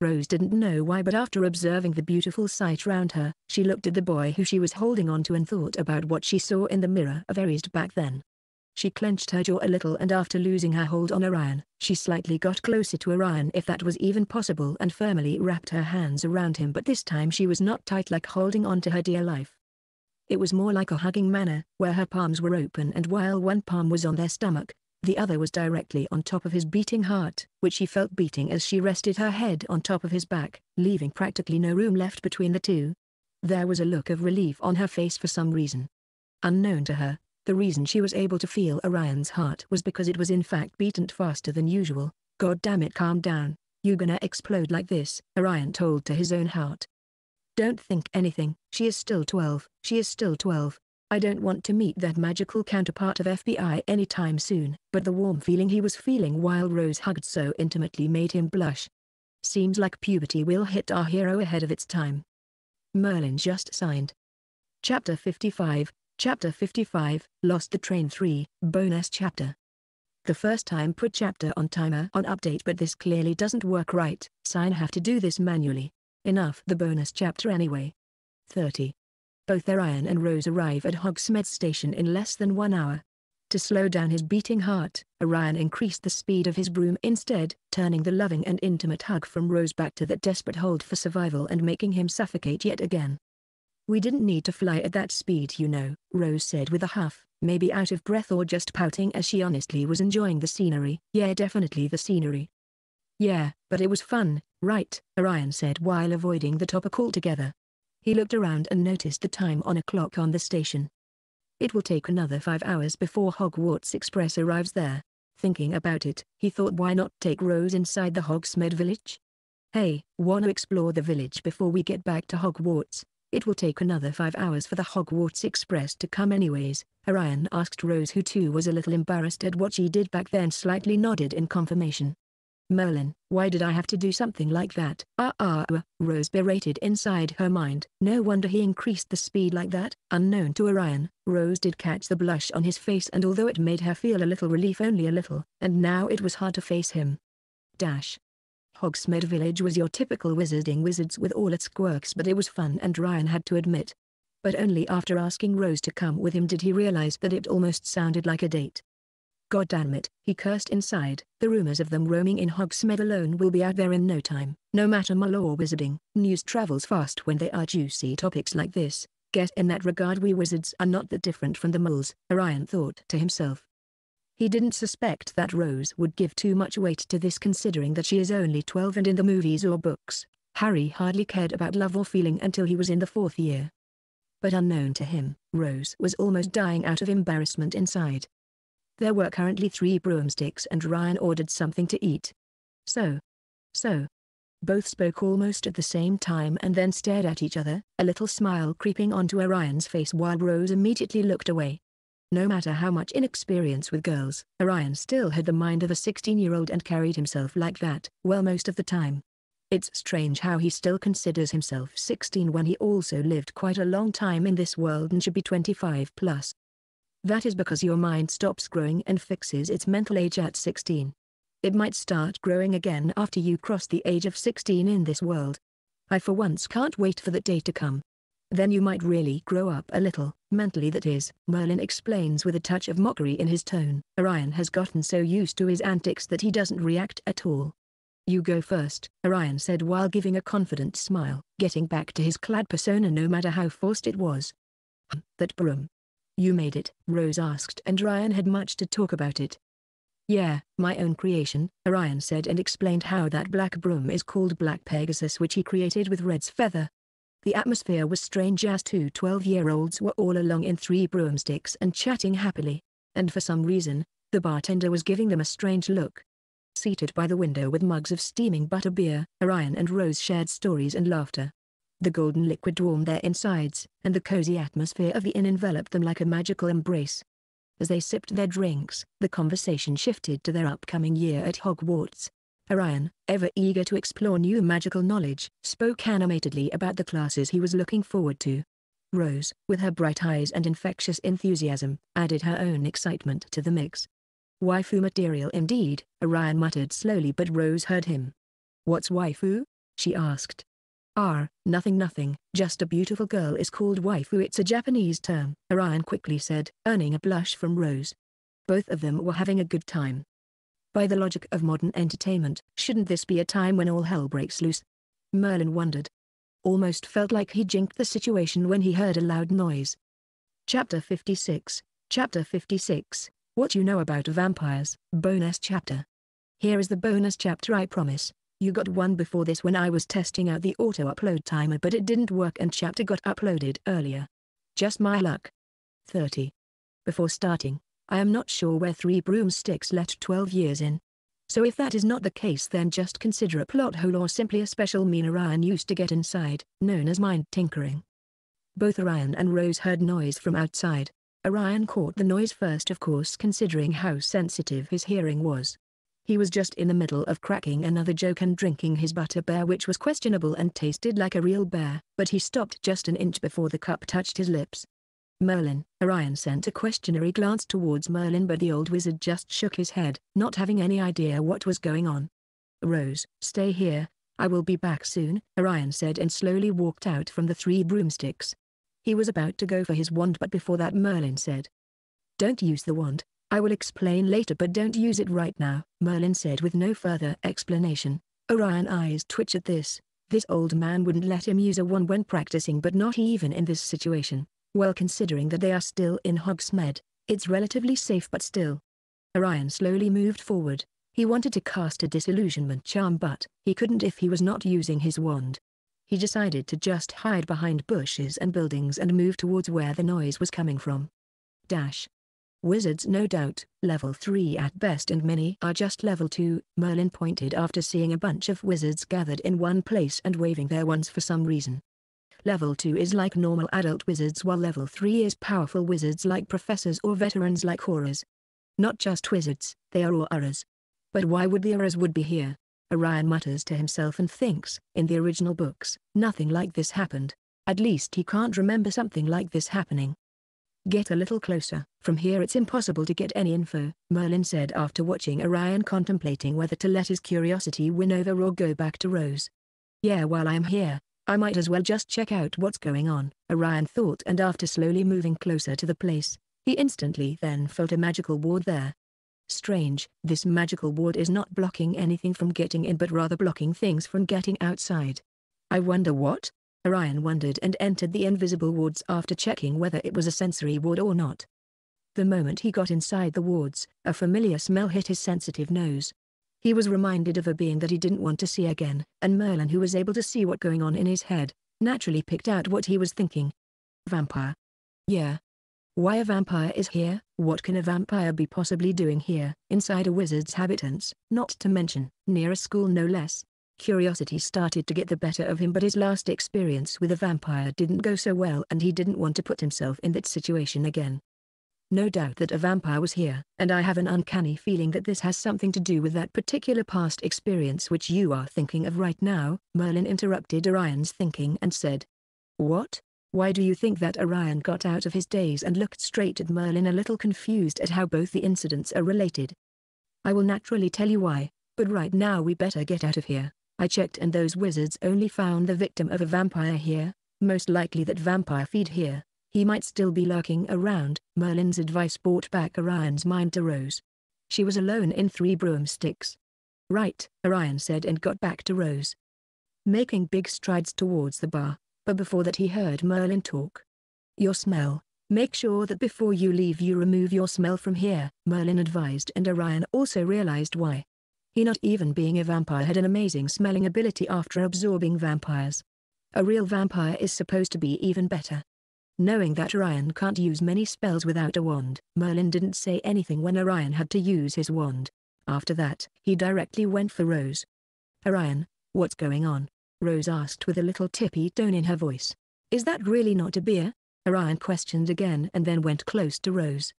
Rose didn't know why, but after observing the beautiful sight round her, she looked at the boy who she was holding on to and thought about what she saw in the mirror of Ares back then. She clenched her jaw a little and after losing her hold on Orion, she slightly got closer to Orion if that was even possible and firmly wrapped her hands around him, but this time she was not tight like holding on to her dear life. It was more like a hugging manner, where her palms were open and while one palm was on their stomach, the other was directly on top of his beating heart, which she felt beating as she rested her head on top of his back, leaving practically no room left between the two. There was a look of relief on her face for some reason. Unknown to her, the reason she was able to feel Orion's heart was because it was in fact beating faster than usual. "God damn it, calm down, you're gonna explode like this," Orion told to his own heart. "Don't think anything, she is still twelve, she is still twelve. I don't want to meet that magical counterpart of F B I anytime soon." But the warm feeling he was feeling while Rose hugged so intimately made him blush. Seems like puberty will hit our hero ahead of its time. Merlin just signed. Chapter fifty-five, Chapter fifty-five, Lost the Train three, Bonus Chapter. The first time put chapter on timer on update, but this clearly doesn't work right, sign have to do this manually. Enough the bonus chapter anyway. thirty. Both Orion and Rose arrive at Hogsmeade station in less than one hour. To slow down his beating heart, Orion increased the speed of his broom instead, turning the loving and intimate hug from Rose back to that desperate hold for survival and making him suffocate yet again. "We didn't need to fly at that speed, you know," Rose said with a huff, maybe out of breath or just pouting as she honestly was enjoying the scenery. "Yeah, definitely the scenery." "Yeah, but it was fun, right?" Orion said while avoiding the topic altogether. He looked around and noticed the time on a clock on the station. It will take another five hours before Hogwarts Express arrives there. Thinking about it, he thought, why not take Rose inside the Hogsmeade village? "Hey, wanna explore the village before we get back to Hogwarts? It will take another five hours for the Hogwarts Express to come anyways," Orion asked Rose, who too was a little embarrassed at what she did back then, slightly nodded in confirmation. "Merlin, why did I have to do something like that?" Ah ah ah, Rose berated inside her mind. No wonder he increased the speed like that. Unknown to Orion, Rose did catch the blush on his face, and although it made her feel a little relief, only a little, and now it was hard to face him. Dash. Hogsmeade Village was your typical Wizarding Wizards with all its quirks, but it was fun and Orion had to admit. But only after asking Rose to come with him did he realize that it almost sounded like a date. "God damn it," he cursed inside. "The rumors of them roaming in Hogsmeade alone will be out there in no time. No matter mull or wizarding, news travels fast when they are juicy topics like this. Guess in that regard we wizards are not that different from the mulls," Orion thought to himself. He didn't suspect that Rose would give too much weight to this, considering that she is only twelve and in the movies or books, Harry hardly cared about love or feeling until he was in the fourth year. But unknown to him, Rose was almost dying out of embarrassment inside. There were currently three broomsticks and Ryan ordered something to eat. So. So. Both spoke almost at the same time and then stared at each other, a little smile creeping onto Orion's face while Rose immediately looked away. No matter how much inexperience with girls, Orion still had the mind of a sixteen-year-old and carried himself like that, well most of the time. It's strange how he still considers himself sixteen when he also lived quite a long time in this world and should be twenty-five plus. That is because your mind stops growing and fixes its mental age at sixteen. It might start growing again after you cross the age of sixteen in this world. I for once can't wait for that day to come. Then you might really grow up a little, mentally that is, Merlin explains with a touch of mockery in his tone. Orion has gotten so used to his antics that he doesn't react at all. You go first, Orion said while giving a confident smile, getting back to his clad persona no matter how forced it was. That broom. You made it, Rose asked, and Orion had much to talk about it. Yeah, my own creation, Orion said and explained how that black broom is called Black Pegasus which he created with Red's feather. The atmosphere was strange as two twelve-year-olds were all along in Three Broomsticks and chatting happily. And for some reason, the bartender was giving them a strange look. Seated by the window with mugs of steaming butterbeer, Orion and Rose shared stories and laughter. The golden liquid warmed their insides, and the cozy atmosphere of the inn enveloped them like a magical embrace. As they sipped their drinks, the conversation shifted to their upcoming year at Hogwarts. Orion, ever eager to explore new magical knowledge, spoke animatedly about the classes he was looking forward to. Rose, with her bright eyes and infectious enthusiasm, added her own excitement to the mix. Waifu material indeed, Orion muttered slowly but Rose heard him. What's waifu? She asked. Ah, nothing nothing, just a beautiful girl is called waifu, it's a Japanese term, Orion quickly said, earning a blush from Rose. Both of them were having a good time. By the logic of modern entertainment, shouldn't this be a time when all hell breaks loose? Merlin wondered. Almost felt like he jinked the situation when he heard a loud noise. Chapter fifty-six, Chapter fifty-six, What You Know About Vampires, bonus chapter. Here is the bonus chapter I promise, you got one before this when I was testing out the auto-upload timer but it didn't work and chapter got uploaded earlier. Just my luck. thirty. Before starting, I am not sure where Three Broomsticks left twelve years in. So if that is not the case then just consider a plot hole or simply a special mean Orion used to get inside, known as mind tinkering. Both Orion and Rose heard noise from outside. Orion caught the noise first of course considering how sensitive his hearing was. He was just in the middle of cracking another joke and drinking his butterbeer which was questionable and tasted like a real beer, but he stopped just an inch before the cup touched his lips. Merlin, Orion sent a questionary glance towards Merlin but the old wizard just shook his head, not having any idea what was going on. Rose, stay here, I will be back soon, Orion said and slowly walked out from the Three Broomsticks. He was about to go for his wand but before that Merlin said. Don't use the wand, I will explain later but don't use it right now, Merlin said with no further explanation. Orion's eyes twitched at this, this old man wouldn't let him use a wand when practicing but not even in this situation. Well, considering that they are still in Hogsmeade, it's relatively safe but still. Orion slowly moved forward, he wanted to cast a disillusionment charm but he couldn't if he was not using his wand. He decided to just hide behind bushes and buildings and move towards where the noise was coming from. Dash. Wizards no doubt, level three at best and many are just level two, Merlin pointed after seeing a bunch of wizards gathered in one place and waving their wands for some reason. Level two is like normal adult wizards while level three is powerful wizards like professors or veterans like auras. Not just wizards, they are auras. But why would the auras would be here? Orion mutters to himself and thinks, in the original books, nothing like this happened. At least he can't remember something like this happening. Get a little closer, from here it's impossible to get any info, Merlin said after watching Orion contemplating whether to let his curiosity win over or go back to Rose. Yeah, while I'm here, I might as well just check out what's going on, Orion thought and after slowly moving closer to the place, he instantly then felt a magical ward there. Strange, this magical ward is not blocking anything from getting in but rather blocking things from getting outside. I wonder what? Orion wondered and entered the invisible wards after checking whether it was a sensory ward or not. The moment he got inside the wards, a familiar smell hit his sensitive nose. He was reminded of a being that he didn't want to see again, and Merlin, who was able to see what going on in his head, naturally picked out what he was thinking. Vampire. Yeah. Why a vampire is here, what can a vampire be possibly doing here, inside a wizard's habitants, not to mention, near a school no less. Curiosity started to get the better of him, but his last experience with a vampire didn't go so well and he didn't want to put himself in that situation again. No doubt that a vampire was here, and I have an uncanny feeling that this has something to do with that particular past experience which you are thinking of right now, Merlin interrupted Orion's thinking and said. What? Why do you think that? Orion got out of his daze and looked straight at Merlin, a little confused at how both the incidents are related. I will naturally tell you why, but right now we better get out of here. I checked and those wizards only found the victim of a vampire here, most likely that vampire feed here. He might still be lurking around. Merlin's advice brought back Orion's mind to Rose. She was alone in Three Broomsticks. Right, Orion said and got back to Rose, making big strides towards the bar, but before that he heard Merlin talk. Your smell. Make sure that before you leave you remove your smell from here, Merlin advised, and Orion also realized why. He, not even being a vampire, had an amazing smelling ability after absorbing vampires. A real vampire is supposed to be even better. Knowing that Orion can't use many spells without a wand, Merlin didn't say anything when Orion had to use his wand. After that, he directly went for Rose. Orion, what's going on? Rose asked with a little tippy tone in her voice. Is that really not a beer? Orion questioned again and then went close to Rose.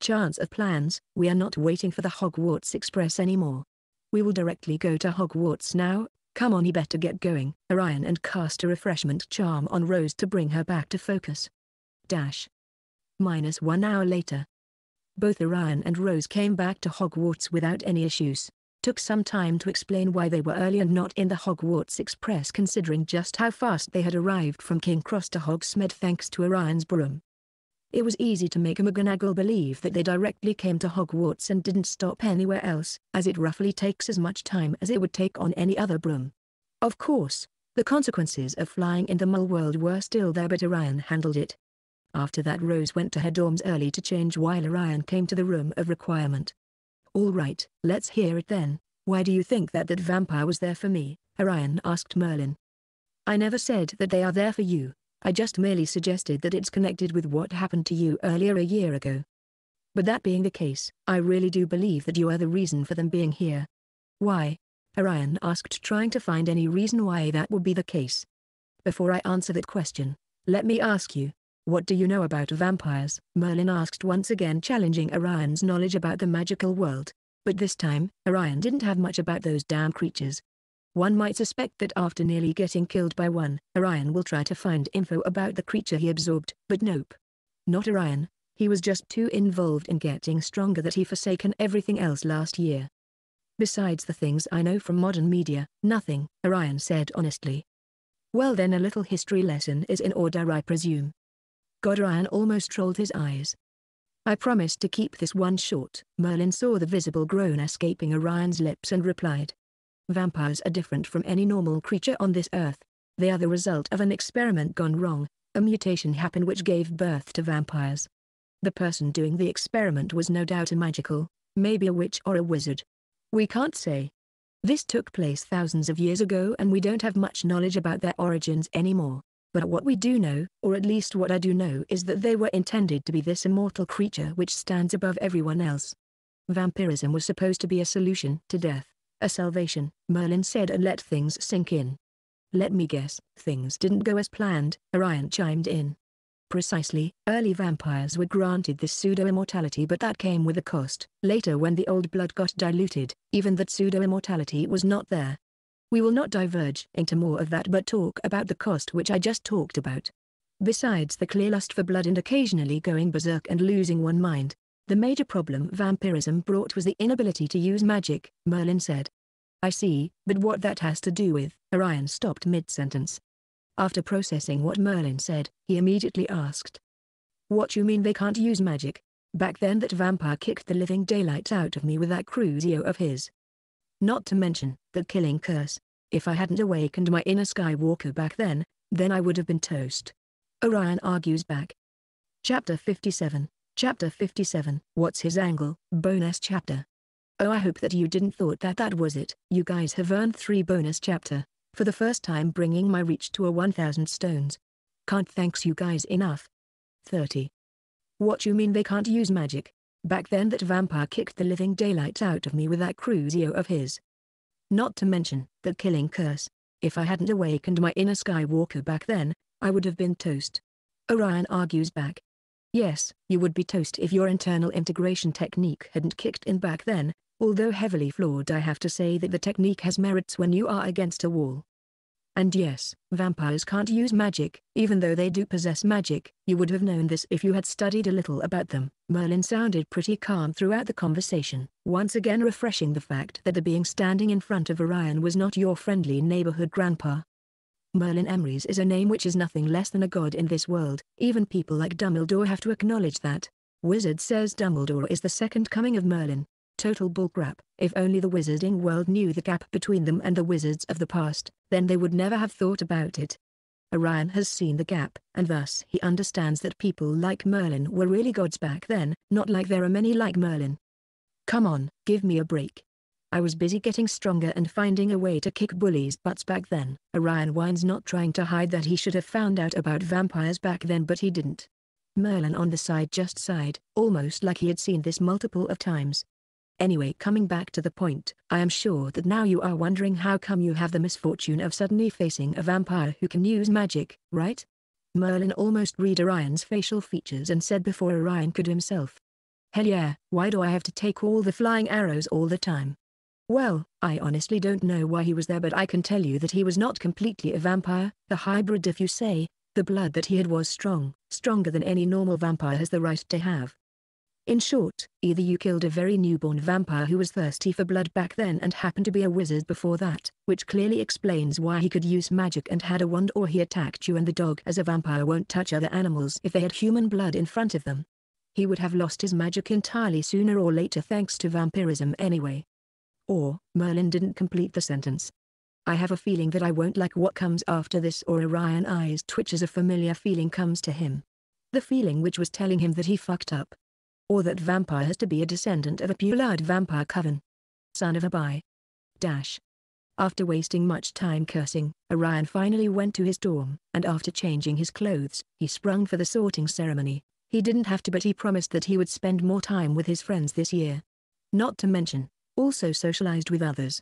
Chance of plans, we are not waiting for the Hogwarts Express anymore. We will directly go to Hogwarts now. Come on, he better get going, Orion, and cast a refreshment charm on Rose to bring her back to focus. Dash. Minus one hour later. Both Orion and Rose came back to Hogwarts without any issues. Took some time to explain why they were early and not in the Hogwarts Express, considering just how fast they had arrived from King Cross to Hogsmeade thanks to Orion's broom. It was easy to make McGonagall believe that they directly came to Hogwarts and didn't stop anywhere else, as it roughly takes as much time as it would take on any other broom. Of course, the consequences of flying in the Muggle world were still there, but Orion handled it. After that, Rose went to her dorms early to change while Orion came to the Room of Requirement. All right, let's hear it then. Why do you think that that vampire was there for me? Orion asked Merlin. I never said that they are there for you. I just merely suggested that it's connected with what happened to you earlier a year ago. But that being the case, I really do believe that you are the reason for them being here. Why? Orion asked, trying to find any reason why that would be the case. Before I answer that question, let me ask you, what do you know about vampires? Merlin asked, once again challenging Orion's knowledge about the magical world. But this time, Orion didn't have much about those damn creatures. One might suspect that after nearly getting killed by one, Orion will try to find info about the creature he absorbed, but nope. Not Orion, he was just too involved in getting stronger that he forsaken everything else last year. Besides the things I know from modern media, nothing, Orion said honestly. Well then, a little history lesson is in order, I presume. God, Orion almost rolled his eyes. I promised to keep this one short. Merlin saw the visible groan escaping Orion's lips and replied. Vampires are different from any normal creature on this earth. They are the result of an experiment gone wrong. A mutation happened which gave birth to vampires. The person doing the experiment was no doubt a magical, maybe a witch or a wizard. We can't say. This took place thousands of years ago and we don't have much knowledge about their origins anymore. But what we do know, or at least what I do know, is that they were intended to be this immortal creature which stands above everyone else. Vampirism was supposed to be a solution to death. A salvation, Merlin said, and let things sink in. Let me guess, things didn't go as planned, Orion chimed in. Precisely, early vampires were granted this pseudo-immortality, but that came with a cost. Later, when the old blood got diluted, even that pseudo-immortality was not there. We will not diverge into more of that but talk about the cost which I just talked about. Besides the clear lust for blood and occasionally going berserk and losing one mind, the major problem vampirism brought was the inability to use magic, Merlin said. I see, but what that has to do with, Orion stopped mid-sentence. After processing what Merlin said, he immediately asked. What you mean they can't use magic? Back then that vampire kicked the living daylight out of me with that crusio of his. Not to mention, that killing curse. If I hadn't awakened my inner Skywalker back then, then I would have been toast. Orion argues back. Chapter fifty-seven. Chapter fifty-seven, what's his angle, bonus chapter. Oh, I hope that you didn't thought that that was it. You guys have earned three bonus chapter, for the first time bringing my reach to a one thousand stones. Can't thanks you guys enough. thirty. What you mean they can't use magic? Back then that vampire kicked the living daylight out of me with that crusio of his. not to mention that killing curse. If I hadn't awakened my inner Skywalker back then, I would have been toast. Orion argues back. Yes, you would be toast if your internal integration technique hadn't kicked in back then, although heavily flawed. I have to say that the technique has merits when you are against a wall. And yes, vampires can't use magic, even though they do possess magic. You would have known this if you had studied a little about them. Merlin sounded pretty calm throughout the conversation, once again refreshing the fact that the being standing in front of Orion was not your friendly neighborhood grandpa. Merlin Emrys is a name which is nothing less than a god in this world. Even people like Dumbledore have to acknowledge that. Wizard says Dumbledore is the second coming of Merlin. Total bullcrap. If only the wizarding world knew the gap between them and the wizards of the past, then they would never have thought about it. Orion has seen the gap, and thus he understands that people like Merlin were really gods back then, not like there are many like Merlin. Come on, give me a break. I was busy getting stronger and finding a way to kick bullies' butts back then. Orion whines, not trying to hide that he should have found out about vampires back then, but he didn't. Merlin on the side just sighed, almost like he had seen this multiple of times. Anyway, coming back to the point, I am sure that now you are wondering how come you have the misfortune of suddenly facing a vampire who can use magic, right? Merlin almost read Orion's facial features and said before Orion could himself. Hell yeah, why do I have to take all the flying arrows all the time? Well, I honestly don't know why he was there, but I can tell you that he was not completely a vampire, a hybrid if you say. The blood that he had was strong, stronger than any normal vampire has the right to have. In short, either you killed a very newborn vampire who was thirsty for blood back then and happened to be a wizard before that, which clearly explains why he could use magic and had a wand, or he attacked you and the dog, as a vampire won't touch other animals if they had human blood in front of them. He would have lost his magic entirely sooner or later thanks to vampirism anyway. Or, Merlin didn't complete the sentence. I have a feeling that I won't like what comes after this, or Orion eyes twitch as a familiar feeling comes to him. The feeling which was telling him that he fucked up. Or that vampire has to be a descendant of a Pulard vampire coven. Son of a bi. Dash. After wasting much time cursing, Orion finally went to his dorm, and after changing his clothes, he sprung for the sorting ceremony. He didn't have to, but he promised that he would spend more time with his friends this year. Not to mention, also socialized with others.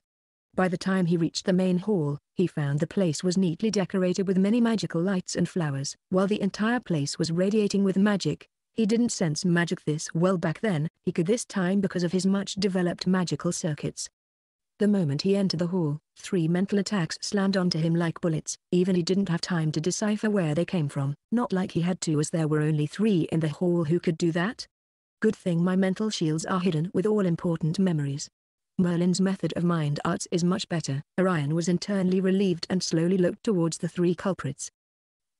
By the time he reached the main hall, he found the place was neatly decorated with many magical lights and flowers, while the entire place was radiating with magic. He didn't sense magic this well back then, he could this time because of his much-developed magical circuits. The moment he entered the hall, three mental attacks slammed onto him like bullets. Even he didn't have time to decipher where they came from, not like he had to, as there were only three in the hall who could do that. Good thing my mental shields are hidden with all important memories. Merlin's method of mind arts is much better. Orion was internally relieved and slowly looked towards the three culprits.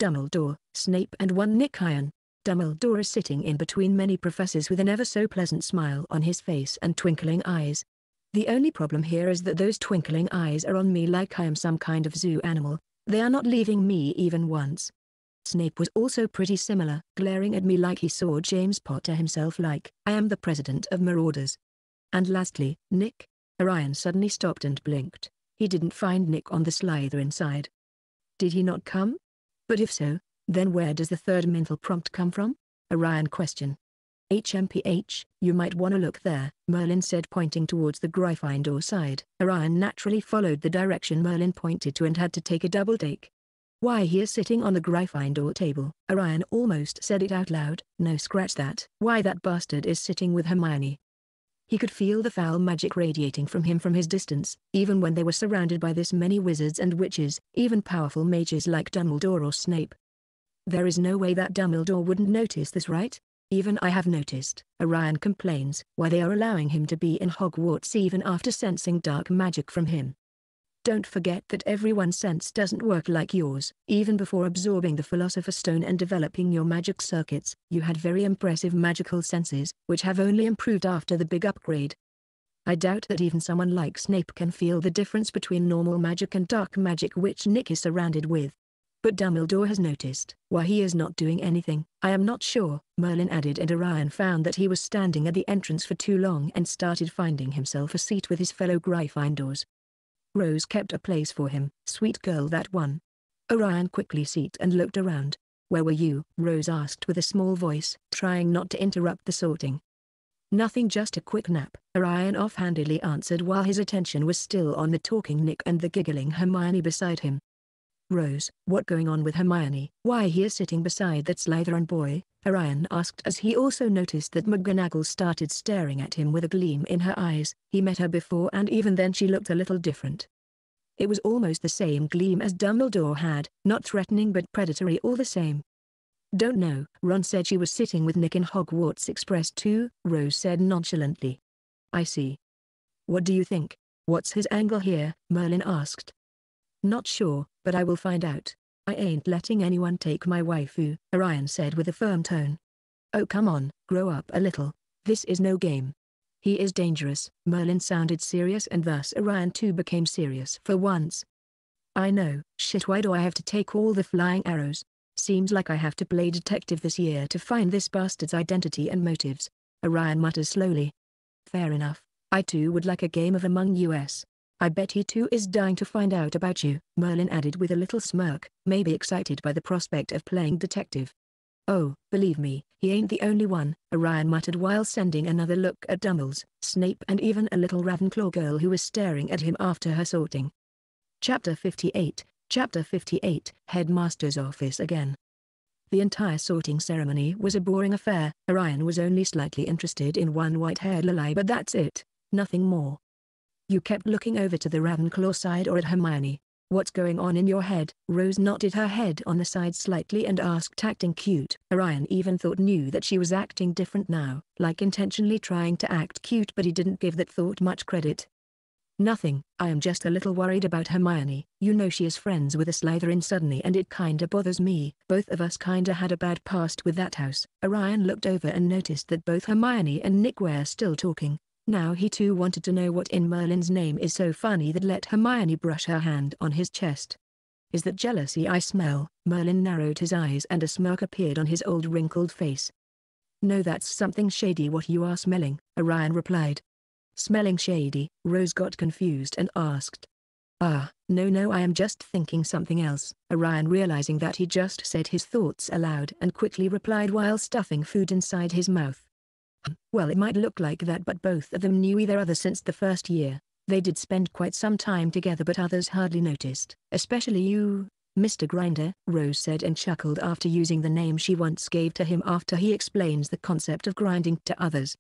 Dumbledore, Snape and one Nick Kyan. Dumbledore is sitting in between many professors with an ever-so-pleasant smile on his face and twinkling eyes. The only problem here is that those twinkling eyes are on me like I am some kind of zoo animal. They are not leaving me even once. Snape was also pretty similar, glaring at me like he saw James Potter himself, like I am the president of Marauders. And lastly, Nick. Orion suddenly stopped and blinked. He didn't find Nick on the Slytherin side. Did he not come? But if so, then where does the third mental prompt come from? Orion question. H M P H, you might wanna look there, Merlin said, pointing towards the Gryffindor side. Orion naturally followed the direction Merlin pointed to and had to take a double take. Why, he is sitting on the Gryffindor table. Orion almost said it out loud. No, scratch that. Why, that bastard is sitting with Hermione. He could feel the foul magic radiating from him from his distance, even when they were surrounded by this many wizards and witches, even powerful mages like Dumbledore or Snape. There is no way that Dumbledore wouldn't notice this, right? Even I have noticed. Orion complains why they are allowing him to be in Hogwarts even after sensing dark magic from him. Don't forget that everyone's sense doesn't work like yours. Even before absorbing the Philosopher's Stone and developing your magic circuits, you had very impressive magical senses, which have only improved after the big upgrade. I doubt that even someone like Snape can feel the difference between normal magic and dark magic, which Nick is surrounded with. But Dumbledore has noticed. Why he is not doing anything, I am not sure, Merlin added, and Orion found that he was standing at the entrance for too long and started finding himself a seat with his fellow Gryffindors. Rose kept a place for him, sweet girl that one. Orion quickly seated and looked around. Where were you? Rose asked with a small voice, trying not to interrupt the sorting. "Nothing, just a quick nap," Orion offhandedly answered while his attention was still on the talking Nick and the giggling Hermione beside him. "Rose, what going on with Hermione? Why here sitting beside that Slytherin boy?" Orion asked as he also noticed that McGonagall started staring at him with a gleam in her eyes. He met her before and even then she looked a little different. It was almost the same gleam as Dumbledore had, not threatening but predatory all the same. "Don't know," Ron said. "She was sitting with Nick in Hogwarts Express too," Rose said nonchalantly. "I see. What do you think? What's his angle here?" Merlin asked. "Not sure, but I will find out. I ain't letting anyone take my waifu," Orion said with a firm tone. "Oh come on, grow up a little. This is no game." "He is dangerous," Merlin sounded serious and thus Orion too became serious for once. "I know, shit, why do I have to take all the flying arrows? Seems like I have to play detective this year to find this bastard's identity and motives," Orion mutters slowly. "Fair enough, I too would like a game of Among Us. I bet he too is dying to find out about you," Merlin added with a little smirk, maybe excited by the prospect of playing detective. "Oh, believe me, he ain't the only one," Orion muttered while sending another look at Dumbledore, Snape and even a little Ravenclaw girl who was staring at him after her sorting. Chapter fifty-eight Chapter fifty-eight, Headmaster's Office again. The entire sorting ceremony was a boring affair. Orion was only slightly interested in one white-haired Lily, but that's it, nothing more. "You kept looking over to the Ravenclaw side or at Hermione. What's going on in your head?" Rose nodded her head on the side slightly and asked, "Acting cute." Orion even thought knew that she was acting different now, like intentionally trying to act cute, but he didn't give that thought much credit. "Nothing, I am just a little worried about Hermione. You know she is friends with a Slytherin suddenly and it kinda bothers me. Both of us kinda had a bad past with that house." Orion looked over and noticed that both Hermione and Nick were still talking. Now he too wanted to know what in Merlin's name is so funny that let Hermione brush her hand on his chest. "Is that jealousy I smell?" Merlin narrowed his eyes and a smirk appeared on his old wrinkled face. "No, that's something shady what you are smelling," Orion replied. "Smelling shady?" Rose got confused and asked. "Ah, no no I am just thinking something else." Orion, realizing that he just said his thoughts aloud, and quickly replied while stuffing food inside his mouth. "Well, it might look like that, but both of them knew each other since the first year. They did spend quite some time together, but others hardly noticed, especially you, Mister Grinder," Rose said and chuckled after using the name she once gave to him after he explains the concept of grinding to others.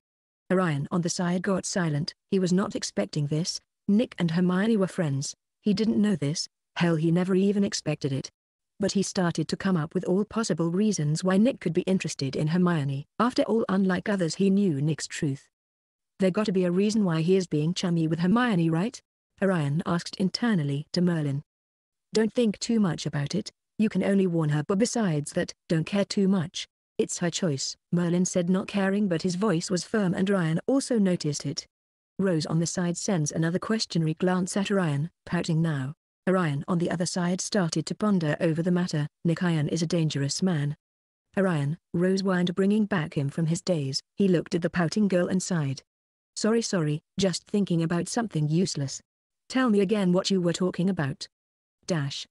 Orion on the side got silent. He was not expecting this. Nick and Hermione were friends. He didn't know this. Hell, he never even expected it. But he started to come up with all possible reasons why Nick could be interested in Hermione. After all, unlike others, he knew Nick's truth. "There gotta be a reason why he is being chummy with Hermione, right?" Orion asked internally to Merlin. "Don't think too much about it. You can only warn her, but besides that, don't care too much. It's her choice," Merlin said, not caring, but his voice was firm and Orion also noticed it. Rose on the side sends another questionary glance at Orion, pouting now. Orion on the other side started to ponder over the matter. "Nick Kyan is a dangerous man." "Orion," Rose whined, bringing back him from his daze. He looked at the pouting girl and sighed. Sorry sorry, just thinking about something useless. Tell me again what you were talking about." Dash.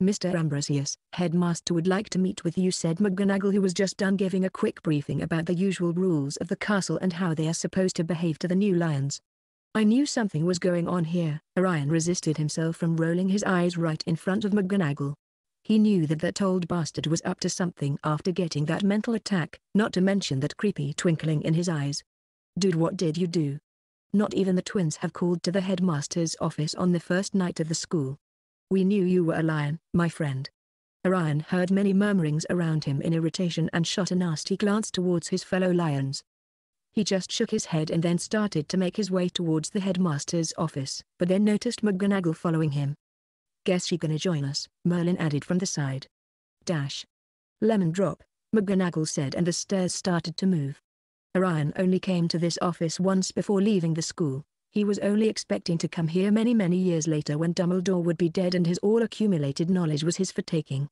"Mister Ambrosius, headmaster would like to meet with you," said McGonagall, who was just done giving a quick briefing about the usual rules of the castle and how they are supposed to behave to the new lions. "I knew something was going on here." Orion resisted himself from rolling his eyes right in front of McGonagall. He knew that that old bastard was up to something after getting that mental attack, not to mention that creepy twinkling in his eyes. "Dude, what did you do? Not even the twins have called to the headmaster's office on the first night of the school. We knew you were a lion, my friend." Orion heard many murmurings around him in irritation and shot a nasty glance towards his fellow lions. He just shook his head and then started to make his way towards the headmaster's office, but then noticed McGonagall following him. "Guess she gonna join us," Merlin added from the side. Dash. "Lemon drop," McGonagall said, and the stairs started to move. Orion only came to this office once before leaving the school. He was only expecting to come here many many years later when Dumbledore would be dead and his all accumulated knowledge was his for taking.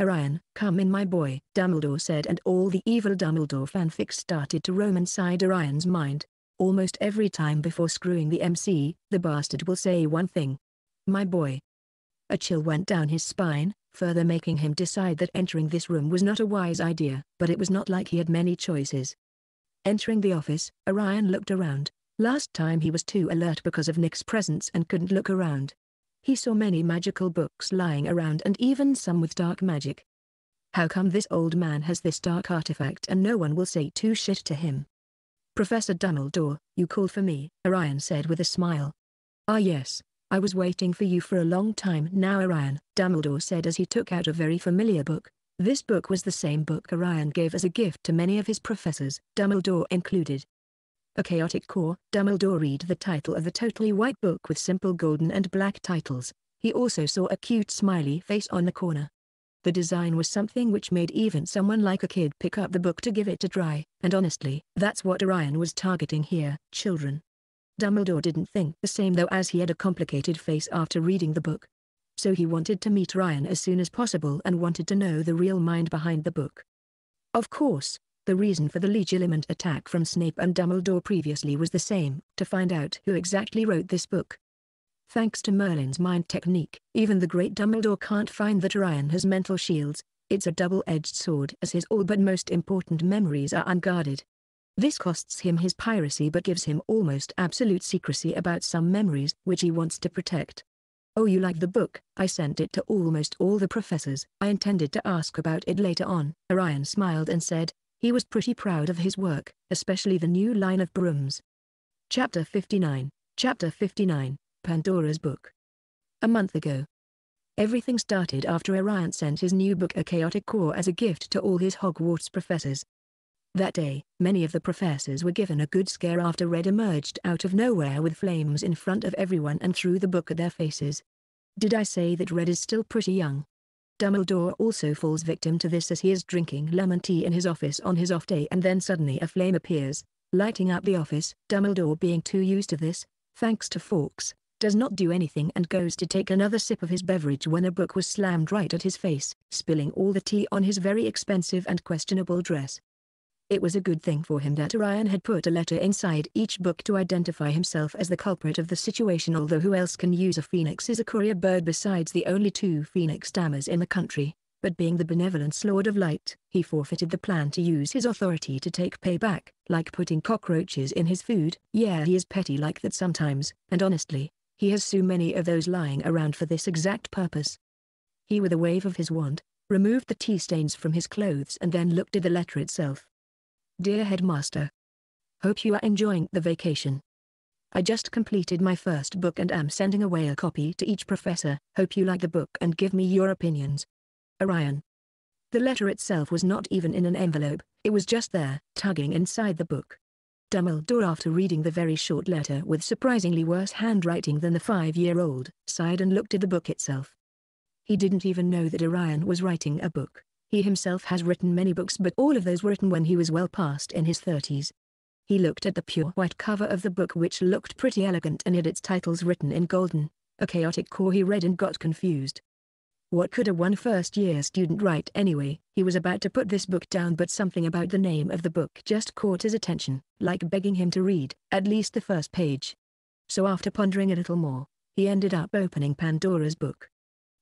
"Orion, come in my boy," Dumbledore said, and all the evil Dumbledore fanfics started to roam inside Orion's mind. Almost every time before screwing the M C, the bastard will say one thing. "My boy." A chill went down his spine, further making him decide that entering this room was not a wise idea, but it was not like he had many choices. Entering the office, Orion looked around. Last time he was too alert because of Nick's presence and couldn't look around. He saw many magical books lying around and even some with dark magic. How come this old man has this dark artifact and no one will say two shit to him? Professor Dumbledore, you called for me, Orion said with a smile. Ah yes, I was waiting for you for a long time now, Orion, Dumbledore said as he took out a very familiar book. This book was the same book Orion gave as a gift to many of his professors, Dumbledore included. A Chaotic Core. Dumbledore read the title of the totally white book with simple golden and black titles. He also saw a cute smiley face on the corner. The design was something which made even someone like a kid pick up the book to give it a try, and honestly, that's what Orion was targeting here, children. Dumbledore didn't think the same though, as he had a complicated face after reading the book. So he wanted to meet Orion as soon as possible and wanted to know the real mind behind the book. Of course, the reason for the Legiliant attack from Snape and Dumbledore previously was the same, to find out who exactly wrote this book. Thanks to Merlin's mind technique, even the great Dumbledore can't find that Orion has mental shields. It's a double-edged sword as his all but most important memories are unguarded. This costs him his piracy but gives him almost absolute secrecy about some memories which he wants to protect. Oh, you like the book? I sent it to almost all the professors. I intended to ask about it later on, Orion smiled and said. He was pretty proud of his work, especially the new line of brooms. Chapter fifty-nine, Chapter fifty-nine, Pandora's Book. A month ago. Everything started after Orion sent his new book A Chaotic Core as a gift to all his Hogwarts professors. That day, many of the professors were given a good scare after Red emerged out of nowhere with flames in front of everyone and threw the book at their faces. Did I say that Red is still pretty young? Dumbledore also falls victim to this as he is drinking lemon tea in his office on his off day, and then suddenly a flame appears, lighting up the office. Dumbledore, being too used to this, thanks to Force, does not do anything and goes to take another sip of his beverage when a book was slammed right at his face, spilling all the tea on his very expensive and questionable dress. It was a good thing for him that Orion had put a letter inside each book to identify himself as the culprit of the situation, although who else can use a phoenix as a courier bird besides the only two phoenix dammers in the country, but being the benevolent Lord of Light, he forfeited the plan to use his authority to take payback, like putting cockroaches in his food. Yeah, he is petty like that sometimes, and honestly, he has so many of those lying around for this exact purpose. He, with a wave of his wand, removed the tea stains from his clothes and then looked at the letter itself. Dear Headmaster, hope you are enjoying the vacation. I just completed my first book and am sending away a copy to each professor. Hope you like the book and give me your opinions. Orion. The letter itself was not even in an envelope, it was just there, tugging inside the book. Dumbledore, after reading the very short letter with surprisingly worse handwriting than the five-year-old, sighed and looked at the book itself. He didn't even know that Orion was writing a book. He himself has written many books, but all of those were written when he was well past in his thirties. He looked at the pure white cover of the book, which looked pretty elegant and had its titles written in golden. A Chaotic Core, he read and got confused. What could a one first-year student write anyway? He was about to put this book down, but something about the name of the book just caught his attention, like begging him to read at least the first page. So after pondering a little more, he ended up opening Pandora's book.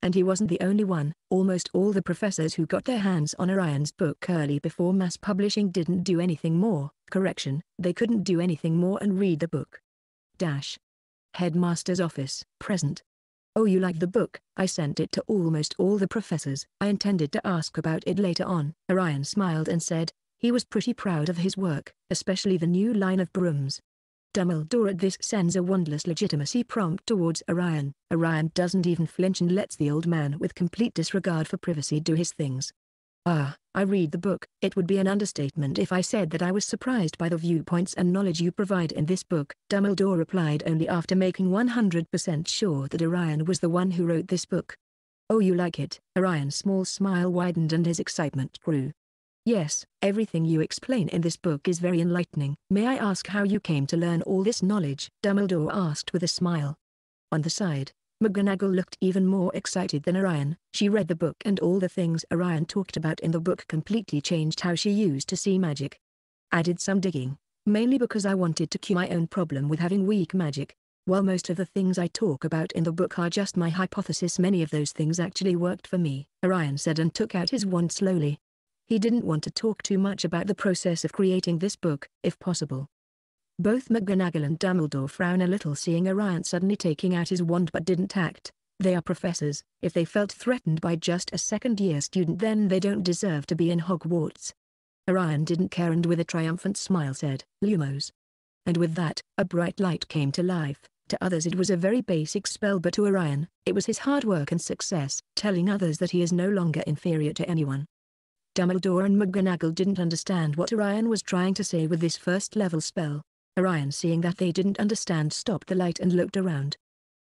And he wasn't the only one. Almost all the professors who got their hands on Orion's book early before mass publishing didn't do anything more. Correction, they couldn't do anything more and read the book. Dash. Headmaster's office, present. Oh, you like the book? I sent it to almost all the professors. I intended to ask about it later on. Orion smiled and said, he was pretty proud of his work, especially the new line of brooms. Dumbledore, at this, sends a wandless legitimacy prompt towards Orion. Orion doesn't even flinch and lets the old man with complete disregard for privacy do his things. Ah, I read the book. It would be an understatement if I said that I was surprised by the viewpoints and knowledge you provide in this book. Dumbledore replied only after making one hundred percent sure that Orion was the one who wrote this book. Oh, you like it? Orion's small smile widened and his excitement grew. Yes, everything you explain in this book is very enlightening. May I ask how you came to learn all this knowledge? Dumbledore asked with a smile. On the side, McGonagall looked even more excited than Orion. She read the book, and all the things Orion talked about in the book completely changed how she used to see magic. I did some digging, mainly because I wanted to cure my own problem with having weak magic. While most of the things I talk about in the book are just my hypothesis, many of those things actually worked for me, Orion said and took out his wand slowly. he didn't want to talk too much about the process of creating this book, if possible. Both McGonagall and Dumbledore frown a little seeing Orion suddenly taking out his wand but didn't act. They are professors. If they felt threatened by just a second-year student then they don't deserve to be in Hogwarts. Orion didn't care and with a triumphant smile said, Lumos. And with that, a bright light came to life. To others it was a very basic spell but to Orion, it was his hard work and success, telling others that he is no longer inferior to anyone. Dumbledore and McGonagall didn't understand what Orion was trying to say with this first-level spell. Orion seeing that they didn't understand stopped the light and looked around.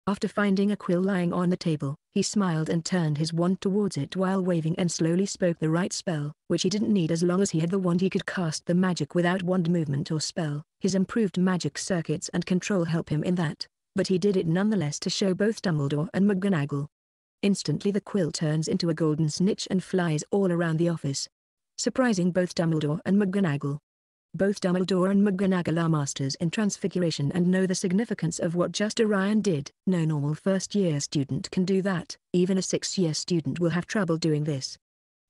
After finding a quill lying on the table, he smiled and turned his wand towards it while waving and slowly spoke the right spell, which he didn't need as long as he had the wand he could cast the magic without wand movement or spell, his improved magic circuits and control help him in that, but he did it nonetheless to show both Dumbledore and McGonagall. Instantly the quill turns into a golden snitch and flies all around the office, surprising both Dumbledore and McGonagall. Both Dumbledore and McGonagall are masters in transfiguration and know the significance of what just Orion did. No normal first-year student can do that, even a six-year student will have trouble doing this.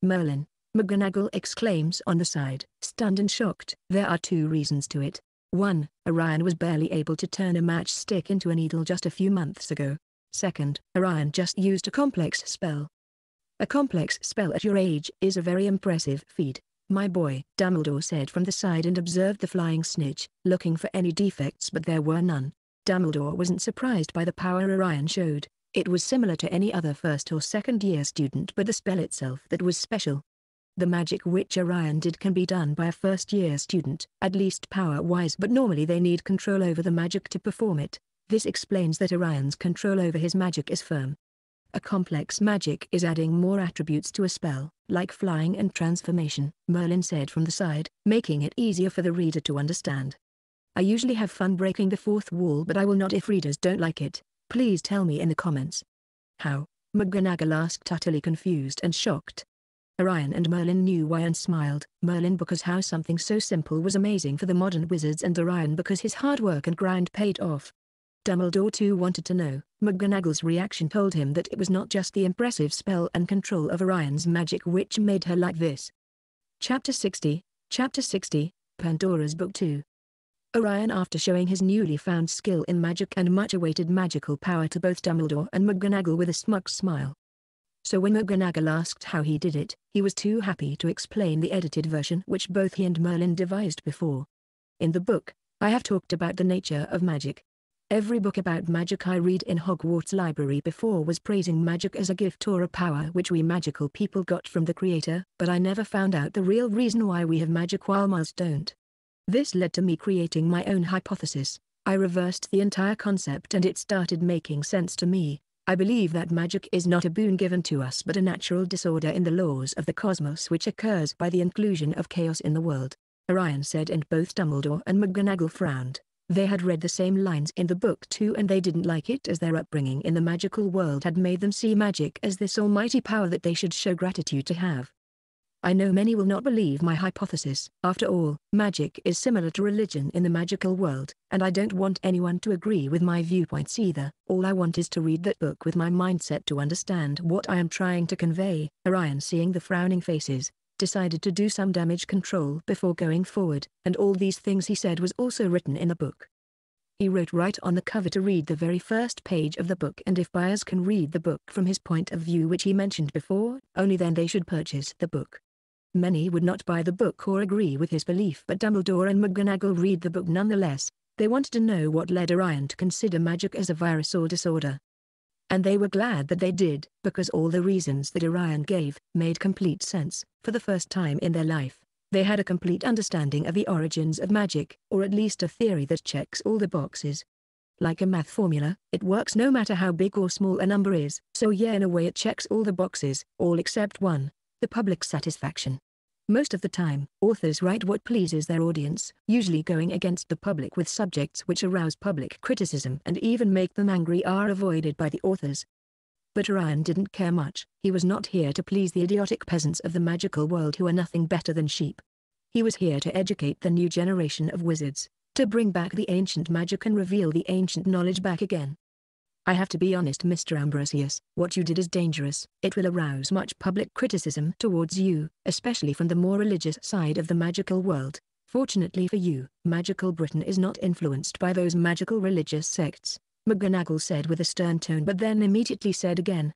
Merlin, McGonagall exclaims on the side, stunned and shocked. There are two reasons to it. One, Orion was barely able to turn a matchstick into a needle just a few months ago. Second, Orion just used a complex spell. A complex spell at your age is a very impressive feat. My boy, Dumbledore said from the side and observed the flying snitch, looking for any defects but there were none. Dumbledore wasn't surprised by the power Orion showed. It was similar to any other first or second year student but the spell itself that was special. The magic which Orion did can be done by a first year student, at least power-wise but normally they need control over the magic to perform it. This explains that Orion's control over his magic is firm. A complex magic is adding more attributes to a spell, like flying and transformation, Merlin said from the side, making it easier for the reader to understand. I usually have fun breaking the fourth wall but I will not if readers don't like it. Please tell me in the comments. How? McGonagall asked utterly confused and shocked. Orion and Merlin knew why and smiled, Merlin because how something so simple was amazing for the modern wizards and Orion because his hard work and grind paid off. Dumbledore too wanted to know. McGonagall's reaction told him that it was not just the impressive spell and control of Orion's magic which made her like this. Chapter sixty, Chapter sixty, Pandora's Book two. Orion after showing his newly found skill in magic and much-awaited magical power to both Dumbledore and McGonagall with a smug smile. So when McGonagall asked how he did it, he was too happy to explain the edited version which both he and Merlin devised before. In the book, I have talked about the nature of magic. Every book about magic I read in Hogwarts Library before was praising magic as a gift or a power which we magical people got from the Creator, but I never found out the real reason why we have magic while most don't. This led to me creating my own hypothesis. I reversed the entire concept and it started making sense to me. I believe that magic is not a boon given to us but a natural disorder in the laws of the cosmos which occurs by the inclusion of chaos in the world, Orion said and both Dumbledore and McGonagall frowned. They had read the same lines in the book too and they didn't like it as their upbringing in the magical world had made them see magic as this almighty power that they should show gratitude to have. I know many will not believe my hypothesis. After all, magic is similar to religion in the magical world, and I don't want anyone to agree with my viewpoints either. All I want is to read that book with my mindset to understand what I am trying to convey. Orion seeing the frowning faces, decided to do some damage control before going forward, and all these things he said was also written in the book. He wrote right on the cover to read the very first page of the book and if buyers can read the book from his point of view which he mentioned before, only then they should purchase the book. Many would not buy the book or agree with his belief but Dumbledore and McGonagall read the book nonetheless. They wanted to know what led Orion to consider magic as a virus or disorder. And they were glad that they did, because all the reasons that Orion gave, made complete sense. For the first time in their life, they had a complete understanding of the origins of magic, or at least a theory that checks all the boxes. Like a math formula, it works no matter how big or small a number is, so yeah in a way it checks all the boxes, all except one, the public satisfaction. Most of the time, authors write what pleases their audience, usually going against the public with subjects which arouse public criticism and even make them angry are avoided by the authors. But Orion didn't care much, he was not here to please the idiotic peasants of the magical world who are nothing better than sheep. He was here to educate the new generation of wizards, to bring back the ancient magic and reveal the ancient knowledge back again. I have to be honest, Mister Ambrosius, what you did is dangerous. It will arouse much public criticism towards you, especially from the more religious side of the magical world. Fortunately for you, magical Britain is not influenced by those magical religious sects, McGonagall said with a stern tone but then immediately said again.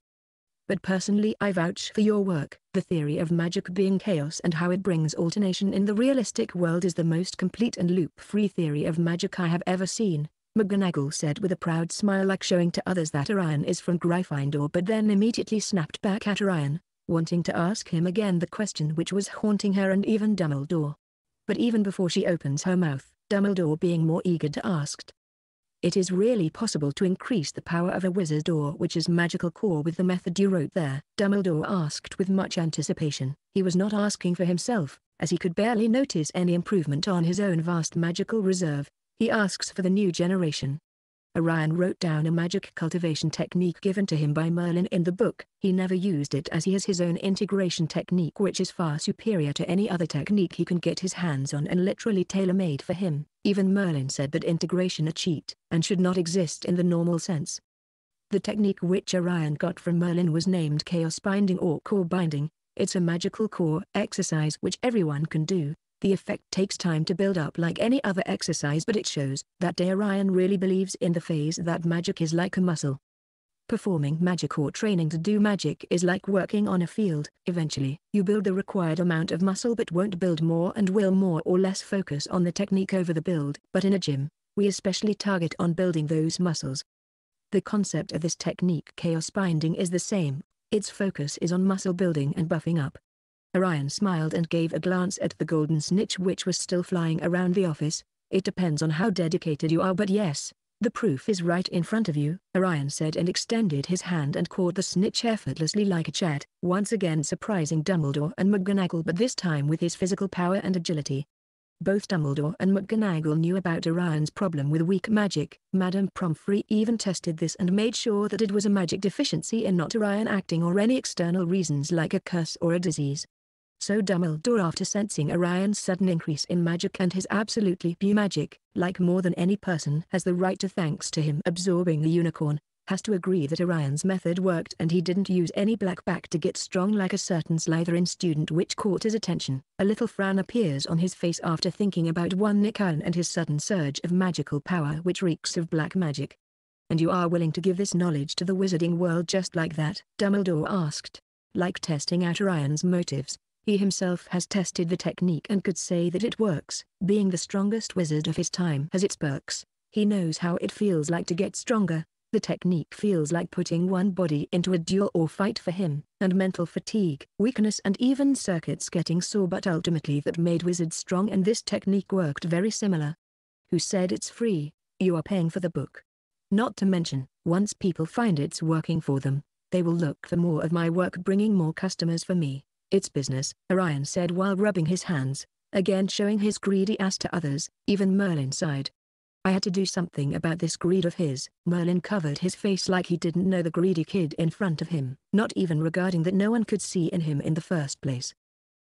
But personally I vouch for your work. The theory of magic being chaos and how it brings alternation in the realistic world is the most complete and loop-free theory of magic I have ever seen, McGonagall said with a proud smile like showing to others that Orion is from Gryffindor but then immediately snapped back at Orion, wanting to ask him again the question which was haunting her and even Dumbledore. But even before she opens her mouth, Dumbledore being more eager to ask. It is really possible to increase the power of a wizard or witch's magical core with the method you wrote there. Dumbledore asked with much anticipation. He was not asking for himself, as he could barely notice any improvement on his own vast magical reserve. He asks for the new generation. Orion wrote down a magic cultivation technique given to him by Merlin in the book. He never used it as he has his own integration technique which is far superior to any other technique he can get his hands on and literally tailor-made for him. Even Merlin said that integration is a cheat, and should not exist in the normal sense. The technique which Orion got from Merlin was named chaos binding or core binding. It's a magical core exercise which everyone can do. The effect takes time to build up like any other exercise but it shows that Orion really believes in the phase that magic is like a muscle. Performing magic or training to do magic is like working on a field. Eventually, you build the required amount of muscle but won't build more and will more or less focus on the technique over the build. But in a gym, we especially target on building those muscles. The concept of this technique chaos binding is the same. Its focus is on muscle building and buffing up. Orion smiled and gave a glance at the golden snitch which was still flying around the office. It depends on how dedicated you are but yes, the proof is right in front of you, Orion said and extended his hand and caught the snitch effortlessly like a chat, once again surprising Dumbledore and McGonagall but this time with his physical power and agility. Both Dumbledore and McGonagall knew about Orion's problem with weak magic. Madame Pomfrey even tested this and made sure that it was a magic deficiency and not Orion acting or any external reasons like a curse or a disease. So Dumbledore, after sensing Orion's sudden increase in magic and his absolutely pure magic, like more than any person has the right to thanks to him absorbing the unicorn, has to agree that Orion's method worked and he didn't use any blackback to get strong like a certain Slytherin student which caught his attention. A little frown appears on his face after thinking about one Nick Kyan and his sudden surge of magical power which reeks of black magic. And you are willing to give this knowledge to the wizarding world just like that? Dumbledore asked. Like testing out Orion's motives. He himself has tested the technique and could say that it works. Being the strongest wizard of his time has its perks. He knows how it feels like to get stronger. The technique feels like putting one body into a duel or fight for him, and mental fatigue, weakness and even circuits getting sore but ultimately that made wizards strong and this technique worked very similar. Who said it's free? You are paying for the book. Not to mention, once people find it's working for them, they will look for more of my work bringing more customers for me. It's business, Orion said while rubbing his hands, again showing his greedy ass to others, even Merlin sighed. I had to do something about this greed of his. Merlin covered his face like he didn't know the greedy kid in front of him, not even regarding that no one could see in him in the first place.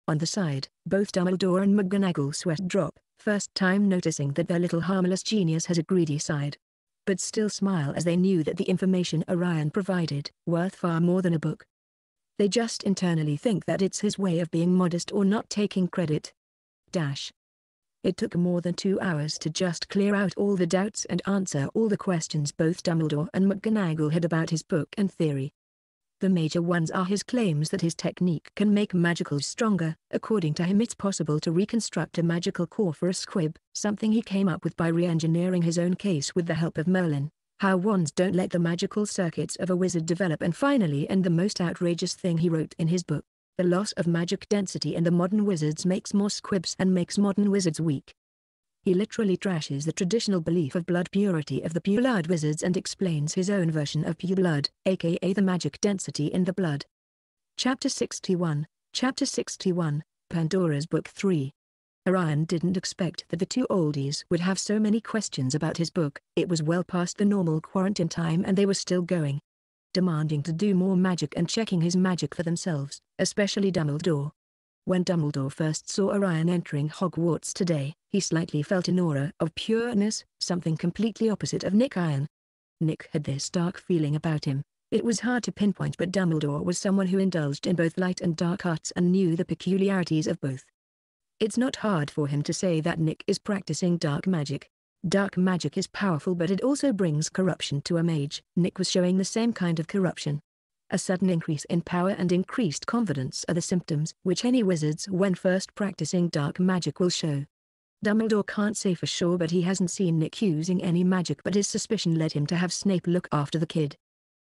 On the side, both Dumbledore and McGonagall sweat drop, first time noticing that their little harmless genius has a greedy side. But still smile as they knew that the information Orion provided, worth far more than a book. They just internally think that it's his way of being modest or not taking credit. Dash. It took more than two hours to just clear out all the doubts and answer all the questions both Dumbledore and McGonagall had about his book and theory. The major ones are his claims that his technique can make magicals stronger. According to him it's possible to reconstruct a magical core for a squib, something he came up with by re-engineering his own case with the help of Merlin. How wands don't let the magical circuits of a wizard develop and finally and the most outrageous thing he wrote in his book, the loss of magic density in the modern wizards makes more squibs and makes modern wizards weak. He literally trashes the traditional belief of blood purity of the pure blood wizards and explains his own version of pure blood, aka the magic density in the blood. Chapter sixty-one, Chapter sixty-one, Pandora's Book three. Orion didn't expect that the two oldies would have so many questions about his book. It was well past the normal quarantine time and they were still going. Demanding to do more magic and checking his magic for themselves, especially Dumbledore. When Dumbledore first saw Orion entering Hogwarts today, he slightly felt an aura of pureness, something completely opposite of Nick Kyan. Nick had this dark feeling about him. It was hard to pinpoint, but Dumbledore was someone who indulged in both light and dark arts and knew the peculiarities of both. It's not hard for him to say that Nick is practicing dark magic. Dark magic is powerful, but it also brings corruption to a mage. Nick was showing the same kind of corruption. A sudden increase in power and increased confidence are the symptoms which any wizards when first practicing dark magic will show. Dumbledore can't say for sure, but he hasn't seen Nick using any magic, but his suspicion led him to have Snape look after the kid.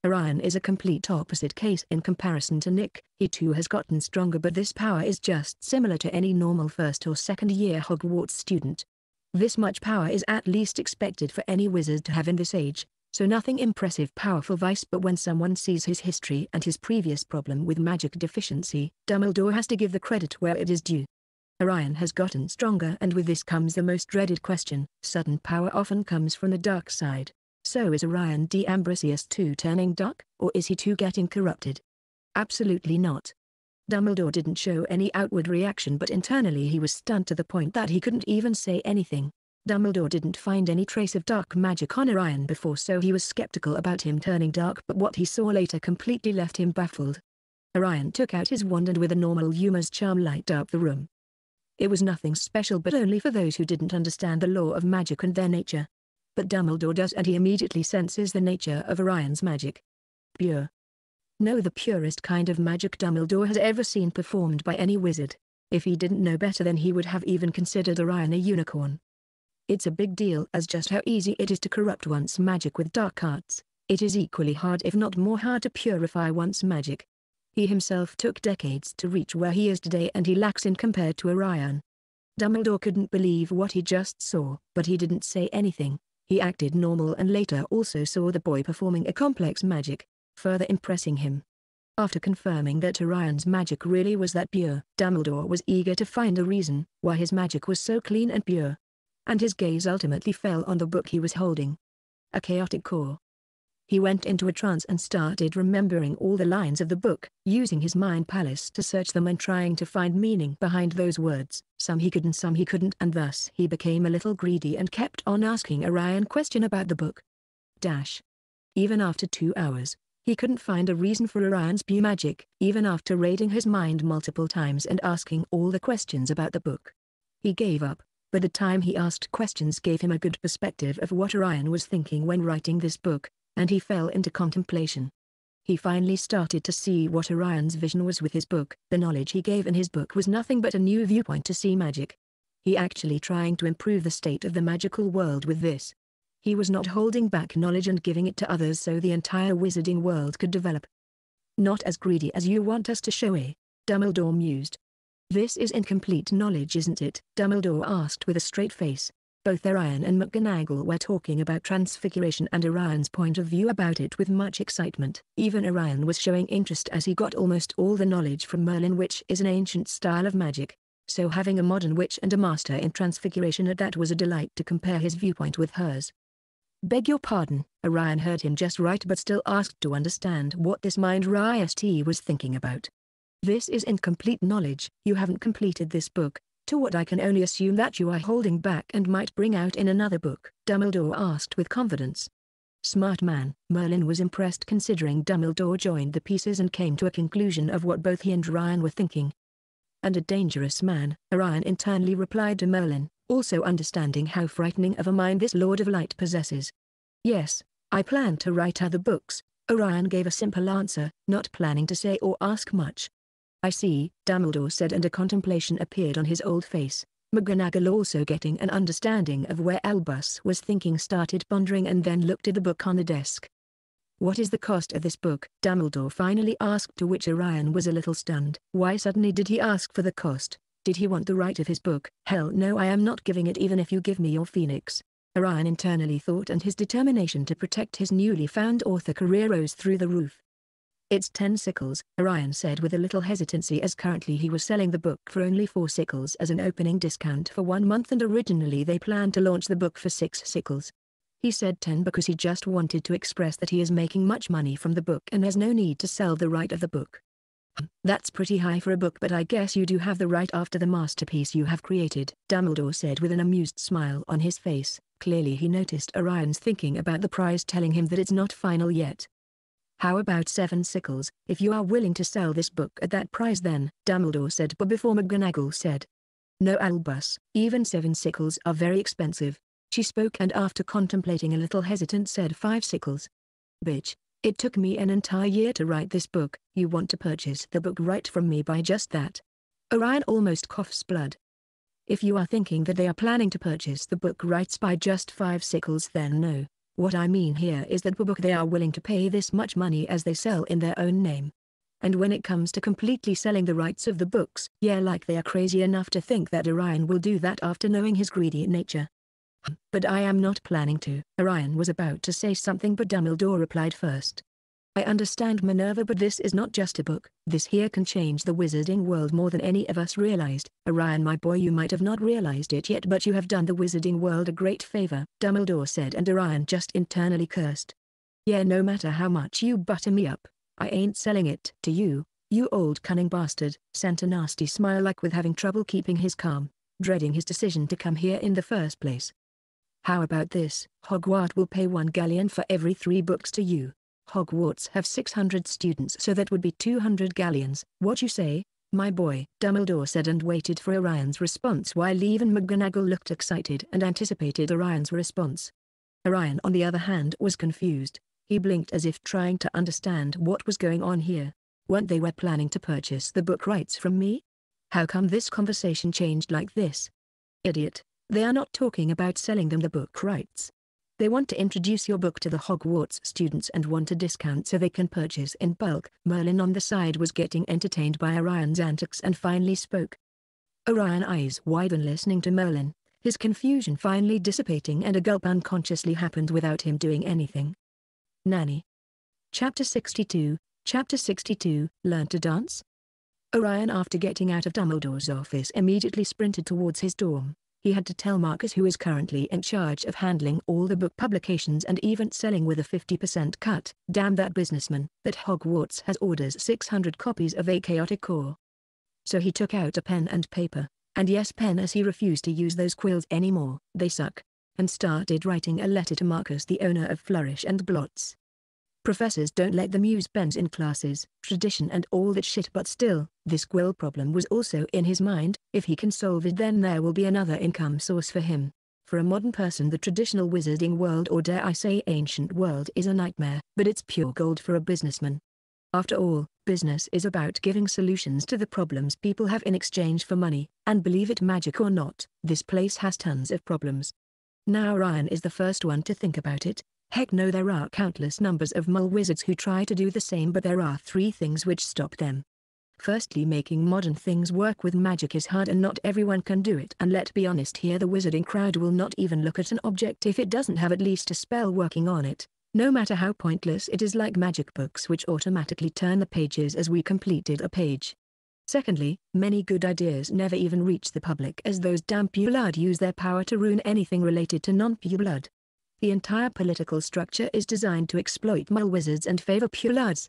Orion is a complete opposite case in comparison to Nick. He too has gotten stronger, but this power is just similar to any normal first or second year Hogwarts student. This much power is at least expected for any wizard to have in this age, so nothing impressive powerful vice, but when someone sees his history and his previous problem with magic deficiency, Dumbledore has to give the credit where it is due. Orion has gotten stronger, and with this comes the most dreaded question. Sudden power often comes from the dark side. So is Orion D. Ambrosius too turning dark, or is he too getting corrupted? Absolutely not. Dumbledore didn't show any outward reaction, but internally he was stunned to the point that he couldn't even say anything. Dumbledore didn't find any trace of dark magic on Orion before, so he was skeptical about him turning dark, but what he saw later completely left him baffled. Orion took out his wand and with a normal humor's charm lighted up the room. It was nothing special, but only for those who didn't understand the law of magic and their nature. But Dumbledore does, and he immediately senses the nature of Orion's magic. Pure. No, the purest kind of magic Dumbledore has ever seen performed by any wizard. If he didn't know better, then he would have even considered Orion a unicorn. It's a big deal as just how easy it is to corrupt one's magic with dark arts. It is equally hard, if not more hard, to purify one's magic. He himself took decades to reach where he is today, and he lacks in compared to Orion. Dumbledore couldn't believe what he just saw, but he didn't say anything. He acted normal and later also saw the boy performing a complex magic, further impressing him. After confirming that Orion's magic really was that pure, Dumbledore was eager to find a reason why his magic was so clean and pure. And his gaze ultimately fell on the book he was holding. A Chaotic Core. He went into a trance and started remembering all the lines of the book, using his mind palace to search them and trying to find meaning behind those words. Some he could and some he couldn't, and thus he became a little greedy and kept on asking Orion question about the book. Dash. Even after two hours, he couldn't find a reason for Orion's pure magic, even after raiding his mind multiple times and asking all the questions about the book. He gave up, but the time he asked questions gave him a good perspective of what Orion was thinking when writing this book, and he fell into contemplation. He finally started to see what Orion's vision was with his book. The knowledge he gave in his book was nothing but a new viewpoint to see magic. He actually trying to improve the state of the magical world with this. He was not holding back knowledge and giving it to others so the entire wizarding world could develop. Not as greedy as you want us to show, eh? Dumbledore mused. This is incomplete knowledge, isn't it? Dumbledore asked with a straight face. Both Orion and McGonagall were talking about transfiguration and Orion's point of view about it with much excitement. Even Orion was showing interest as he got almost all the knowledge from Merlin, which is an ancient style of magic. So having a modern witch and a master in transfiguration at that was a delight to compare his viewpoint with hers. Beg your pardon, Orion heard him just right but still asked to understand what this mind Rist was thinking about. This is incomplete knowledge, you haven't completed this book. To what I can only assume that you are holding back and might bring out in another book? Dumbledore asked with confidence. Smart man. Merlin was impressed considering Dumbledore joined the pieces and came to a conclusion of what both he and Orion were thinking. And a dangerous man, Orion internally replied to Merlin, also understanding how frightening of a mind this Lord of Light possesses. Yes, I plan to write other books, Orion gave a simple answer, not planning to say or ask much. I see, Dumbledore said, and a contemplation appeared on his old face. McGonagall, also getting an understanding of where Albus was thinking, started pondering and then looked at the book on the desk. What is the cost of this book? Dumbledore finally asked, to which Orion was a little stunned. Why suddenly did he ask for the cost? Did he want the right of his book? Hell no, I am not giving it even if you give me your phoenix, Orion internally thought, and his determination to protect his newly found author career rose through the roof. It's ten sickles, Orion said with a little hesitancy, as currently he was selling the book for only four sickles as an opening discount for one month and originally they planned to launch the book for six sickles. He said ten because he just wanted to express that he is making much money from the book and has no need to sell the right of the book. That's pretty high for a book, but I guess you do have the right after the masterpiece you have created," Dumbledore said with an amused smile on his face. Clearly he noticed Orion's thinking about the prize, telling him that it's not final yet. "How about seven sickles, if you are willing to sell this book at that price then," Dumbledore said, but before McGonagall said, "No, Albus, even seven sickles are very expensive." She spoke and, after contemplating a little, hesitant, said five sickles. "Bitch, it took me an entire year to write this book, you want to purchase the book right from me by just that?" Orion almost coughs blood. "If you are thinking that they are planning to purchase the book rights by just five sickles then no. What I mean here is that per book they are willing to pay this much money as they sell in their own name. And when it comes to completely selling the rights of the books, yeah, like they are crazy enough to think that Orion will do that after knowing his greedy nature." "But I am not planning to," Orion was about to say something but Dumbledore replied first. "I understand, Minerva, but this is not just a book, this here can change the wizarding world more than any of us realized. Orion my boy, you might have not realized it yet but you have done the wizarding world a great favor," Dumbledore said, and Orion just internally cursed. "Yeah, no matter how much you butter me up, I ain't selling it to you, you old cunning bastard," sent a nasty smile like with having trouble keeping his calm, dreading his decision to come here in the first place. "How about this, Hogwarts will pay one galleon for every three books to you. Hogwarts have six hundred students so that would be two hundred galleons, what you say, my boy?" Dumbledore said and waited for Orion's response while even McGonagall looked excited and anticipated Orion's response. Orion on the other hand was confused, he blinked as if trying to understand what was going on here. Weren't they were planning to purchase the book rights from me? How come this conversation changed like this? Idiot. They are not talking about selling them the book rights. They want to introduce your book to the Hogwarts students and want a discount so they can purchase in bulk. Merlin on the side was getting entertained by Orion's antics and finally spoke. Orion eyes wide and listening to Merlin, his confusion finally dissipating and a gulp unconsciously happened without him doing anything. Nanny. Chapter sixty-two, Chapter sixty-two, Learn to Dance? Orion after getting out of Dumbledore's office immediately sprinted towards his dorm. He had to tell Marcus, who is currently in charge of handling all the book publications and even selling with a fifty percent cut, damn that businessman, that Hogwarts has orders six hundred copies of A Chaotic Core. So he took out a pen and paper, and yes pen as he refused to use those quills anymore, they suck, and started writing a letter to Marcus, the owner of Flourish and Blots. Professors don't let them use pens in classes, tradition and all that shit, but still, this quill problem was also in his mind. If he can solve it then there will be another income source for him. For a modern person the traditional wizarding world, or dare I say ancient world, is a nightmare, but it's pure gold for a businessman. After all, business is about giving solutions to the problems people have in exchange for money, and believe it magic or not, this place has tons of problems. Now Ryan is the first one to think about it. Heck no, there are countless numbers of mole wizards who try to do the same, but there are three things which stop them. Firstly, making modern things work with magic is hard and not everyone can do it, and let's be honest here, the wizarding crowd will not even look at an object if it doesn't have at least a spell working on it, no matter how pointless it is, like magic books which automatically turn the pages as we completed a page. Secondly, many good ideas never even reach the public as those damn purebloods use their power to ruin anything related to non-pureblood. The entire political structure is designed to exploit mole wizards and favor purebloods.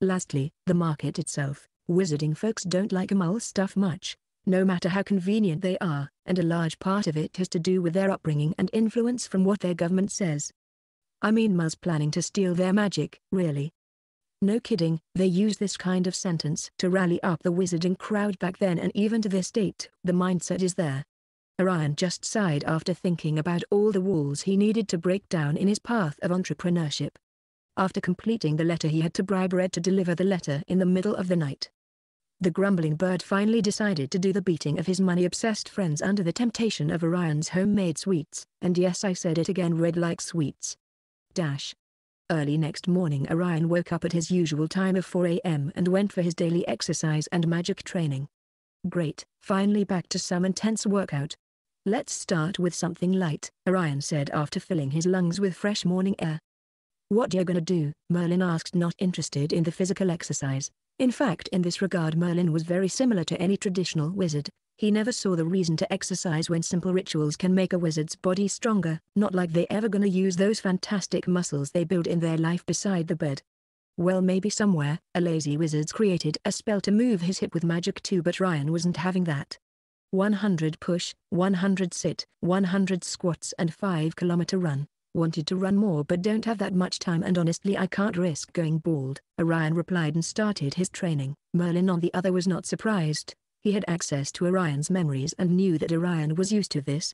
Lastly, the market itself. Wizarding folks don't like mole stuff much, no matter how convenient they are, and a large part of it has to do with their upbringing and influence from what their government says. I mean, moles planning to steal their magic, really. No kidding, they use this kind of sentence to rally up the wizarding crowd back then, and even to this date, the mindset is there. Orion just sighed after thinking about all the walls he needed to break down in his path of entrepreneurship. After completing the letter he had to bribe Red to deliver the letter in the middle of the night. The grumbling bird finally decided to do the beating of his money-obsessed friends under the temptation of Orion's homemade sweets, and yes I said it again, Red likes sweets. Dash. Early next morning Orion woke up at his usual time of four a m and went for his daily exercise and magic training. Great, finally back to some intense workout. Let's start with something light, Orion said after filling his lungs with fresh morning air. What you gonna do? Merlin asked, not interested in the physical exercise. In fact, in this regard Merlin was very similar to any traditional wizard. He never saw the reason to exercise when simple rituals can make a wizard's body stronger, not like they ever gonna use those fantastic muscles they build in their life beside the bed. Well, maybe somewhere, a lazy wizard's created a spell to move his hip with magic too, but Ryan wasn't having that. one hundred push, one hundred sit, one hundred squats and five kilometer run. Wanted to run more but don't have that much time, and honestly I can't risk going bald. Orion replied and started his training. Merlin on the other was not surprised. He had access to Orion's memories and knew that Orion was used to this.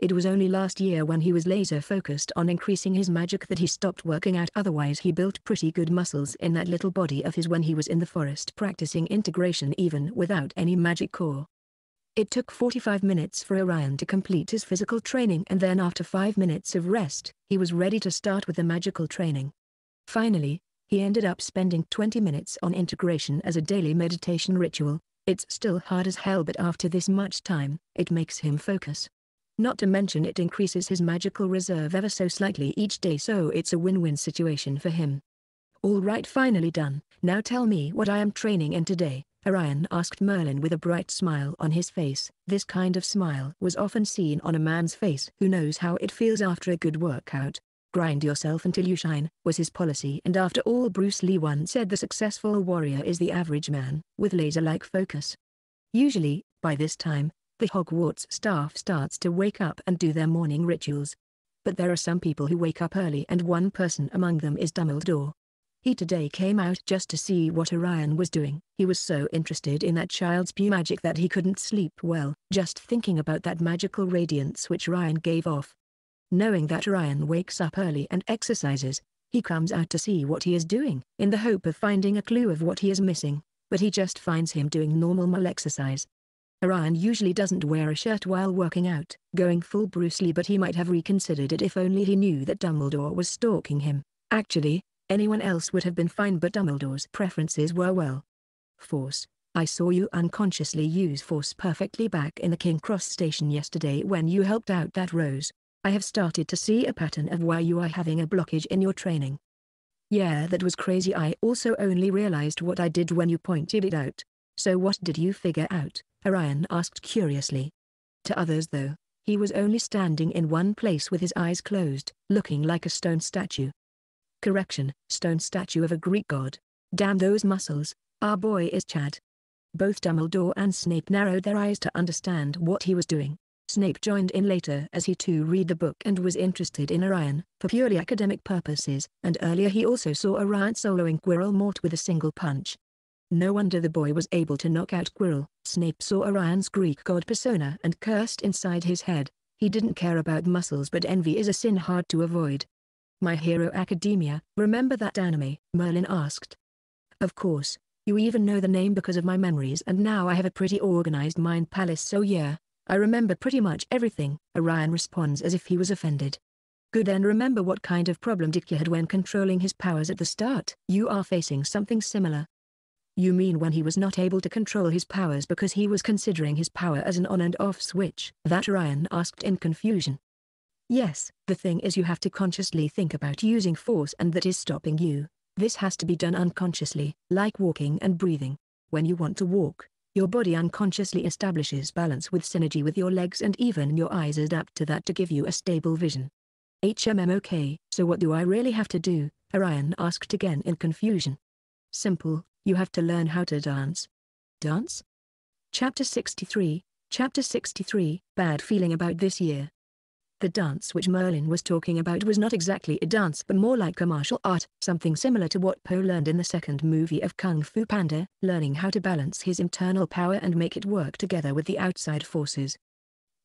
It was only last year when he was laser focused on increasing his magic that he stopped working out, otherwise he built pretty good muscles in that little body of his when he was in the forest practicing integration even without any magic core. It took forty-five minutes for Orion to complete his physical training, and then after five minutes of rest, he was ready to start with the magical training. Finally, he ended up spending twenty minutes on integration as a daily meditation ritual. It's still hard as hell, but after this much time, it makes him focus. Not to mention it increases his magical reserve ever so slightly each day, so it's a win-win situation for him. All right, finally done, now tell me what I am training in today, Orion asked Merlin with a bright smile on his face. This kind of smile was often seen on a man's face who knows how it feels after a good workout. Grind yourself until you shine, was his policy, and after all Bruce Lee once said the successful warrior is the average man, with laser-like focus. Usually, by this time, the Hogwarts staff starts to wake up and do their morning rituals. But there are some people who wake up early, and one person among them is Dumbledore. He today came out just to see what Orion was doing. He was so interested in that child's pure magic that he couldn't sleep well, just thinking about that magical radiance which Orion gave off. Knowing that Orion wakes up early and exercises, he comes out to see what he is doing, in the hope of finding a clue of what he is missing, but he just finds him doing normal exercise. Orion usually doesn't wear a shirt while working out, going full Bruce Lee, but he might have reconsidered it if only he knew that Dumbledore was stalking him. Actually, anyone else would have been fine, but Dumbledore's preferences were, well, Force. I saw you unconsciously use Force perfectly back in the King Cross station yesterday when you helped out that Rose. I have started to see a pattern of why you are having a blockage in your training. Yeah, that was crazy. I also only realized what I did when you pointed it out. So what did you figure out? Orion asked curiously. To others though, he was only standing in one place with his eyes closed, looking like a stone statue. Correction, stone statue of a Greek god. Damn those muscles, our boy is Chad. Both Dumbledore and Snape narrowed their eyes to understand what he was doing. Snape joined in later as he too read the book and was interested in Orion, for purely academic purposes, and earlier he also saw Orion soloing Quirrell Mort with a single punch. No wonder the boy was able to knock out Quirrell. Snape saw Orion's Greek god persona and cursed inside his head. He didn't care about muscles, but envy is a sin hard to avoid. My Hero Academia, remember that anime? Merlin asked. Of course, you even know the name because of my memories, and now I have a pretty organized mind palace, so yeah, I remember pretty much everything, Orion responds as if he was offended. Good, then remember what kind of problem Dick had when controlling his powers at the start. You are facing something similar. You mean when he was not able to control his powers because he was considering his power as an on and off switch? That Orion asked in confusion. Yes, the thing is you have to consciously think about using Force, and that is stopping you. This has to be done unconsciously, like walking and breathing. When you want to walk, your body unconsciously establishes balance with synergy with your legs, and even your eyes adapt to that to give you a stable vision. HMMOK, so what do I really have to do? Orion asked again in confusion. Simple, you have to learn how to dance. Dance? Chapter sixty-three, Chapter sixty-three, Bad Feeling About This Year. The dance which Merlin was talking about was not exactly a dance but more like a martial art, something similar to what Poe learned in the second movie of Kung Fu Panda, learning how to balance his internal power and make it work together with the outside forces.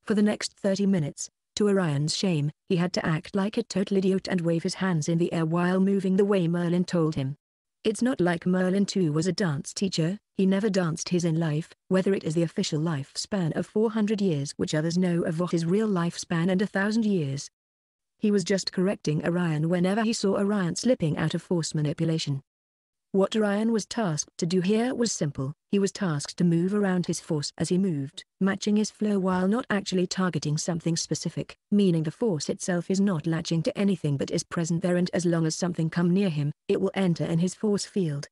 For the next thirty minutes, to Orion's shame, he had to act like a total idiot and wave his hands in the air while moving the way Merlin told him. It's not like Merlin too was a dance teacher, he never danced his in life, whether it is the official lifespan of four hundred years which others know of or his real lifespan and a thousand years. He was just correcting Orion whenever he saw Orion slipping out of Force manipulation. What Orion was tasked to do here was simple, he was tasked to move around his Force as he moved, matching his flow while not actually targeting something specific, meaning the Force itself is not latching to anything but is present there, and as long as something comes near him, it will enter in his Force field.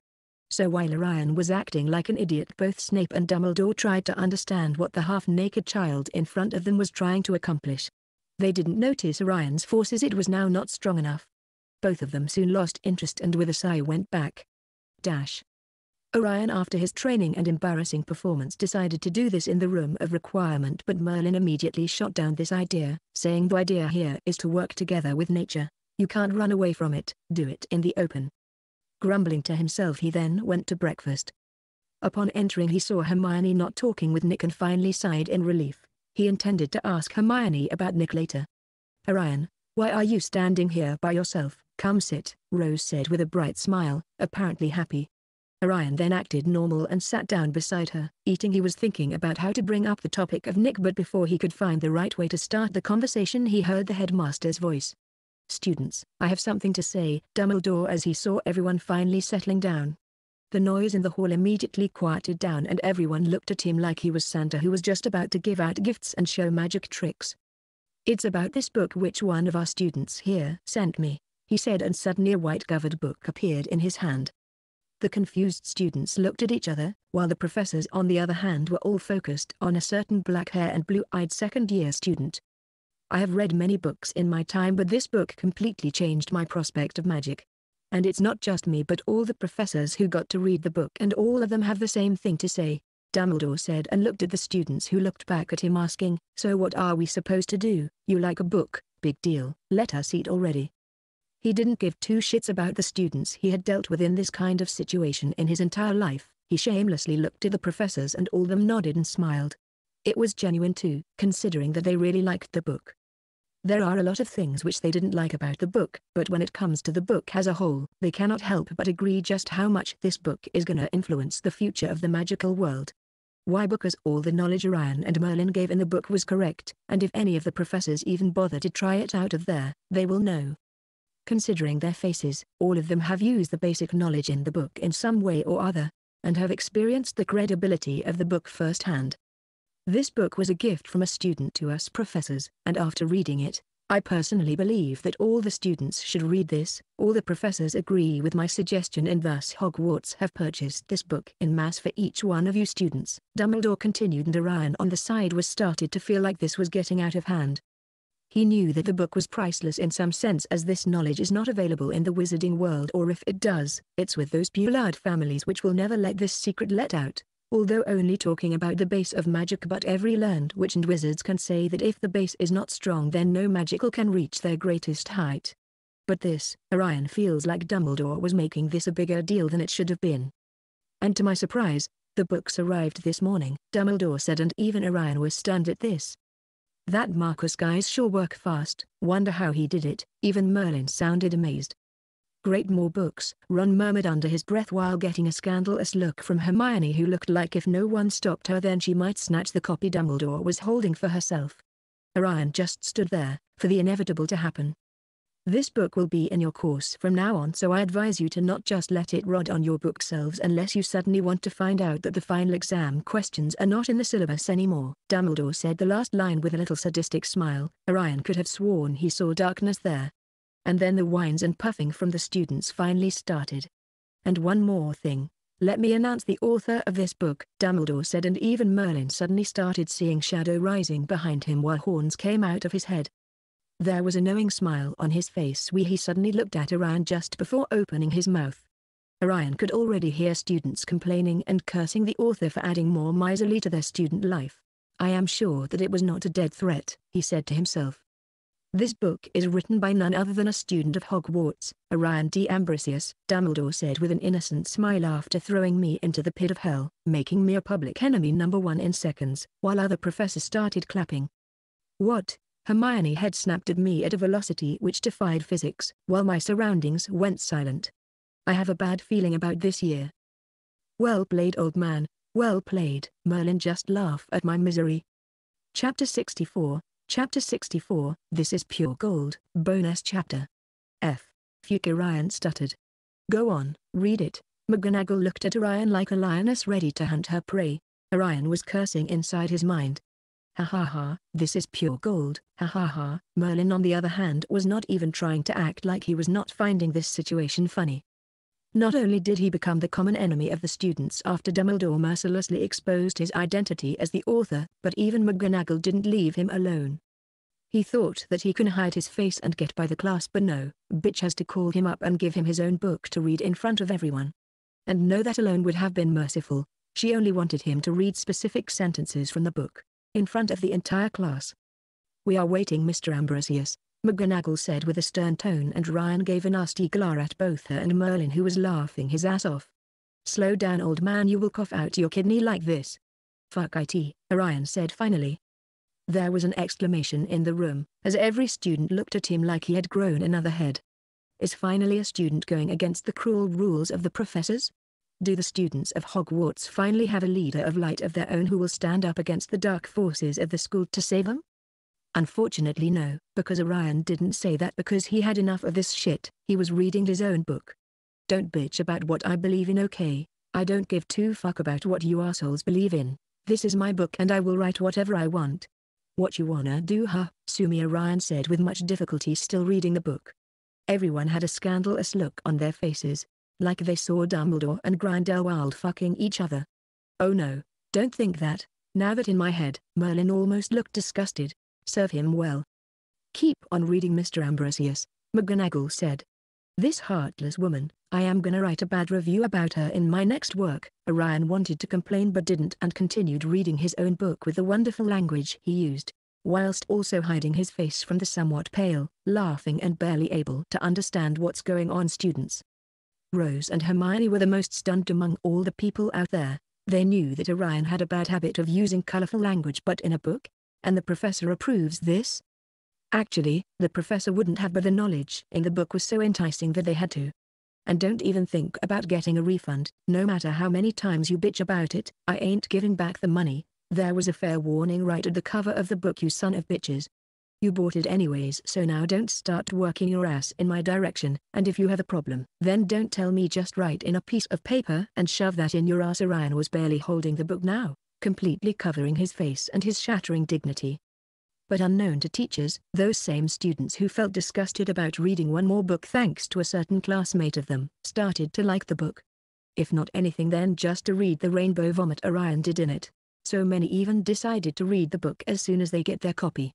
So while Orion was acting like an idiot, both Snape and Dumbledore tried to understand what the half-naked child in front of them was trying to accomplish. They didn't notice Orion's forces, it was now not strong enough. both of them soon lost interest and with a sigh went back. Dash. Orion, after his training and embarrassing performance, decided to do this in the Room of Requirement, but Merlin immediately shot down this idea, saying the idea here is to work together with nature. You can't run away from it, do it in the open. Grumbling to himself, he then went to breakfast. Upon entering, he saw Hermione not talking with Nick and finally sighed in relief. He intended to ask Hermione about Nick later. Orion, why are you standing here by yourself? Come sit, Rose said with a bright smile, apparently happy. Orion then acted normal and sat down beside her. Eating, he was thinking about how to bring up the topic of Nick, but before he could find the right way to start the conversation, he heard the headmaster's voice. Students, I have something to say, Dumbledore, as he saw everyone finally settling down. The noise in the hall immediately quieted down and everyone looked at him like he was Santa who was just about to give out gifts and show magic tricks. It's about this book which one of our students here sent me, he said, and suddenly a white-covered book appeared in his hand. The confused students looked at each other, while the professors on the other hand were all focused on a certain black-haired and blue-eyed second-year student. I have read many books in my time, but this book completely changed my prospect of magic. And it's not just me but all the professors who got to read the book, and all of them have the same thing to say, Dumbledore said, and looked at the students who looked back at him asking, so what are we supposed to do? You like a book, big deal, let us eat already. He didn't give two shits about the students he had dealt with in this kind of situation in his entire life. He shamelessly looked at the professors and all of them nodded and smiled. It was genuine too, considering that they really liked the book. There are a lot of things which they didn't like about the book, but when it comes to the book as a whole, they cannot help but agree just how much this book is gonna influence the future of the magical world. Why? Because all the knowledge Orion and Merlin gave in the book was correct, and if any of the professors even bother to try it out of there, they will know. Considering their faces, all of them have used the basic knowledge in the book in some way or other, and have experienced the credibility of the book firsthand. This book was a gift from a student to us professors, and after reading it, I personally believe that all the students should read this. All the professors agree with my suggestion, and thus Hogwarts have purchased this book in mass for each one of you students, Dumbledore continued, and Orion on the side was started to feel like this was getting out of hand. He knew that the book was priceless in some sense, as this knowledge is not available in the wizarding world, or if it does, it's with those Poulard families which will never let this secret let out, although only talking about the base of magic, but every learned witch and wizards can say that if the base is not strong then no magical can reach their greatest height. But this, Orion feels like Dumbledore was making this a bigger deal than it should have been. And to my surprise, the books arrived this morning, Dumbledore said, and even Orion was stunned at this. That Marcus guys sure work fast, wonder how he did it, even Merlin sounded amazed. Great, more books, Ron murmured under his breath while getting a scandalous look from Hermione, who looked like if no one stopped her then she might snatch the copy Dumbledore was holding for herself. Orion just stood there, for the inevitable to happen. This book will be in your course from now on, so I advise you to not just let it rot on your bookshelves unless you suddenly want to find out that the final exam questions are not in the syllabus anymore, Dumbledore said the last line with a little sadistic smile. Orion could have sworn he saw darkness there. And then the whines and puffing from the students finally started. And one more thing, let me announce the author of this book, Dumbledore said, and even Merlin suddenly started seeing shadow rising behind him while horns came out of his head. There was a knowing smile on his face when he suddenly looked at Orion just before opening his mouth. Orion could already hear students complaining and cursing the author for adding more miserly to their student life. I am sure that it was not a dead threat, he said to himself. This book is written by none other than a student of Hogwarts, Orion D. Ambrosius, Dumbledore said with an innocent smile, after throwing me into the pit of hell, making me a public enemy number one in seconds, while other professors started clapping. What? Hermione had snapped at me at a velocity which defied physics, while my surroundings went silent. I have a bad feeling about this year. Well played, old man, well played, Merlin just laughed at my misery. Chapter sixty-four Chapter sixty-four, this is pure gold, bonus chapter. F. Fuck, Orion stuttered. Go on, read it. McGonagall looked at Orion like a lioness ready to hunt her prey. Orion was cursing inside his mind. Ha ha ha, this is pure gold, ha ha ha. Merlin on the other hand was not even trying to act like he was not finding this situation funny. Not only did he become the common enemy of the students after Dumbledore mercilessly exposed his identity as the author, but even McGonagall didn't leave him alone. He thought that he can hide his face and get by the class, but no, bitch has to call him up and give him his own book to read in front of everyone. And no, that alone would have been merciful, she only wanted him to read specific sentences from the book, in front of the entire class. "We are waiting, Mister Ambrosius," McGonagall said with a stern tone, and Ryan gave a nasty glare at both her and Merlin, who was laughing his ass off. "Slow down, old man, you will cough out your kidney like this." "Fuck it," Ryan said finally. There was an exclamation in the room, as every student looked at him like he had grown another head. Is finally a student going against the cruel rules of the professors? Do the students of Hogwarts finally have a leader of light of their own who will stand up against the dark forces of the school to save them? Unfortunately no, because Orion didn't say that because he had enough of this shit, he was reading his own book. "Don't bitch about what I believe in, okay? I don't give two fuck about what you assholes believe in. This is my book and I will write whatever I want." "What you wanna do, huh?" Sumi Orion said with much difficulty still reading the book. Everyone had a scandalous look on their faces, like they saw Dumbledore and Grindelwald fucking each other. "Oh no, don't think that, now that in my head," Merlin almost looked disgusted. "Serve him well." "Keep on reading, Mister Ambrosius," McGonagall said. "This heartless woman, I am gonna write a bad review about her in my next work." Orion wanted to complain but didn't, and continued reading his own book with the wonderful language he used, whilst also hiding his face from the somewhat pale, laughing and barely able to understand what's going on students. Rose and Hermione were the most stunned among all the people out there. They knew that Orion had a bad habit of using colorful language but in a book, and the professor approves this? Actually, the professor wouldn't have, but the knowledge in the book was so enticing that they had to. "And don't even think about getting a refund, no matter how many times you bitch about it. I ain't giving back the money. There was a fair warning right at the cover of the book, you son of bitches. You bought it anyways, so now don't start working your ass in my direction, and if you have a problem, then don't tell me, just write in a piece of paper and shove that in your ass." Orion was barely holding the book now, completely covering his face and his shattering dignity. But unknown to teachers, those same students who felt disgusted about reading one more book thanks to a certain classmate of them, started to like the book. If not anything, then just to read the rainbow vomit Orion did in it. So many even decided to read the book as soon as they get their copy.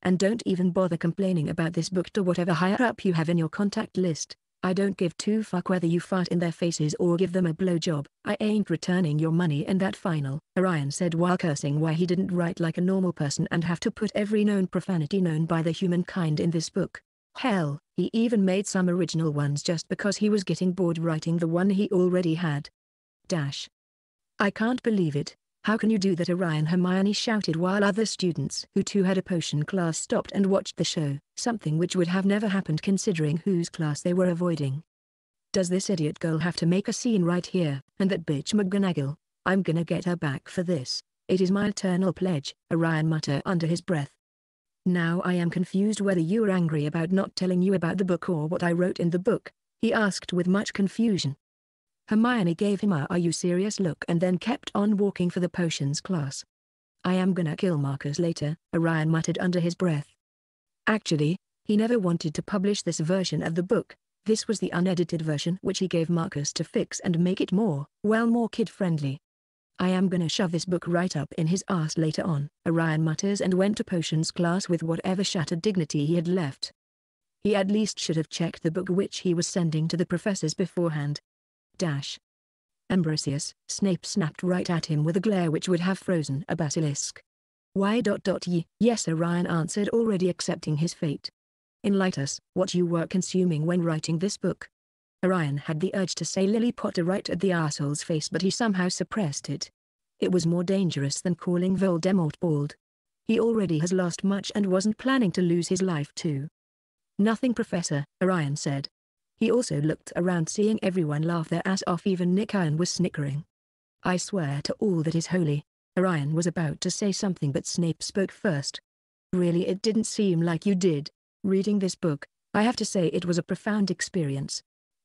And don't even bother complaining about this book to whatever higher up you have in your contact list. I don't give two fuck whether you fart in their faces or give them a blowjob. I ain't returning your money and that final, Orion said while cursing why he didn't write like a normal person and have to put every known profanity known by the humankind in this book. Hell, he even made some original ones just because he was getting bored writing the one he already had. Dash. "I can't believe it. How can you do that, Orion?" Hermione shouted while other students who too had a potion class stopped and watched the show, something which would have never happened considering whose class they were avoiding. "Does this idiot girl have to make a scene right here, and that bitch McGonagall? I'm gonna get her back for this, it is my eternal pledge," Orion muttered under his breath. "Now I am confused whether you are angry about not telling you about the book or what I wrote in the book," he asked with much confusion. Hermione gave him a "are you serious" look and then kept on walking for the potions class. "I am gonna kill Marcus later," Orion muttered under his breath. Actually, he never wanted to publish this version of the book. This was the unedited version which he gave Marcus to fix and make it more, well, more kid-friendly. "I am gonna shove this book right up in his ass later on," Orion mutters, and went to potions class with whatever shattered dignity he had left. He at least should have checked the book which he was sending to the professors beforehand. Dash. "Ambrosius," Snape snapped right at him with a glare which would have frozen a basilisk. "Why dot dot ye, yes," Orion answered, already accepting his fate. "Enlighten us, what you were consuming when writing this book." Orion had the urge to say Lily Potter right at the arsehole's face, but he somehow suppressed it. It was more dangerous than calling Voldemort bald. He already has lost much and wasn't planning to lose his life too. "Nothing, Professor," Orion said. He also looked around, seeing everyone laugh their ass off, even Nick Kyan was snickering. "I swear to all that is holy." Orion was about to say something but Snape spoke first. "Really, it didn't seem like you did. Reading this book, I have to say it was a profound experience.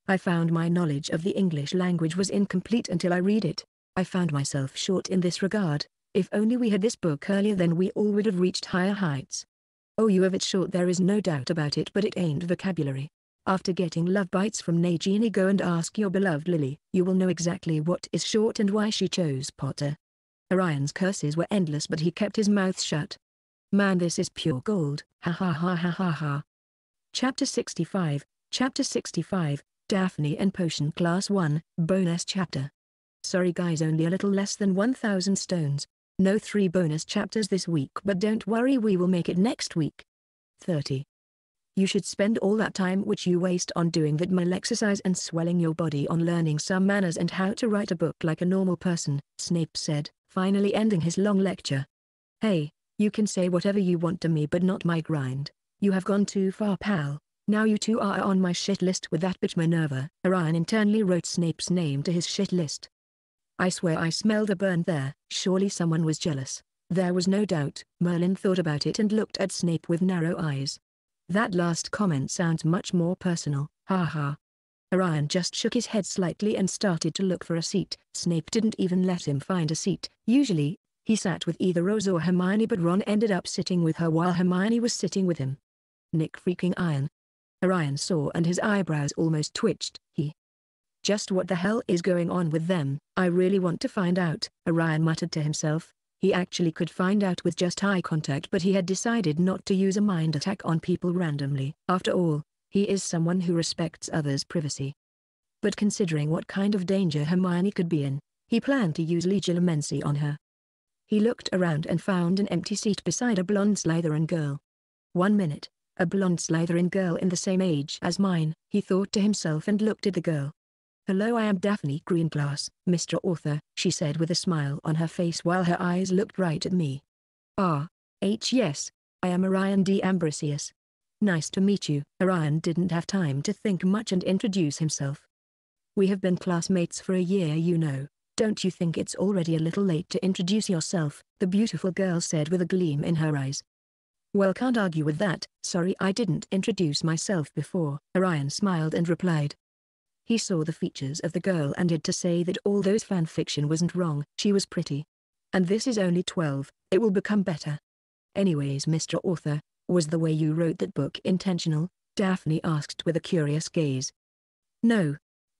I found my knowledge of the English language was incomplete until I read it. I found myself short in this regard. If only we had this book earlier, then we all would have reached higher heights." "Oh, you have it short, there is no doubt about it, but it ain't vocabulary. After getting love bites from Nagini, go and ask your beloved Lily. You will know exactly what is short and why she chose Potter." Orion's curses were endless but he kept his mouth shut. Man, this is pure gold, ha ha ha ha ha ha. Chapter sixty-five, Chapter sixty-five, Daphne and Potion Class one, Bonus Chapter. Sorry guys, only a little less than one thousand stones. No three bonus chapters this week, but don't worry, we will make it next week. thirty. You should spend all that time which you waste on doing that male exercise and swelling your body on learning some manners and how to write a book like a normal person, Snape said, finally ending his long lecture. Hey, you can say whatever you want to me but not my grind. You have gone too far, pal. Now you two are on my shit list with that bitch Minerva. Orion internally wrote Snape's name to his shit list. I swear I smelled a burn there, surely someone was jealous. There was no doubt, Merlin thought about it and looked at Snape with narrow eyes. That last comment sounds much more personal, haha. Orion just shook his head slightly and started to look for a seat. Snape didn't even let him find a seat. Usually, he sat with either Rose or Hermione, but Ron ended up sitting with her while Hermione was sitting with him. Nick freaking Kyan. Orion saw and his eyebrows almost twitched. He. Just what the hell is going on with them? I really want to find out, Orion muttered to himself. He actually could find out with just eye contact, but he had decided not to use a mind attack on people randomly. After all, he is someone who respects others' privacy. But considering what kind of danger Hermione could be in, he planned to use legilimency on her. He looked around and found an empty seat beside a blonde Slytherin girl. One minute, a blonde Slytherin girl in the same age as mine, he thought to himself and looked at the girl. Hello, I am Daphne Greengrass, Mister Author, she said with a smile on her face while her eyes looked right at me. Ah, H yes, I am Orion D. Ambrosius. Nice to meet you. Orion didn't have time to think much and introduce himself. We have been classmates for a year, you know. Don't you think it's already a little late to introduce yourself? The beautiful girl said with a gleam in her eyes. Well, can't argue with that, sorry I didn't introduce myself before, Orion smiled and replied. He saw the features of the girl and had to say that all those fanfiction wasn't wrong. She was pretty. And this is only twelve, it will become better. Anyways, Mister Author, was the way you wrote that book intentional? Daphne asked with a curious gaze. No.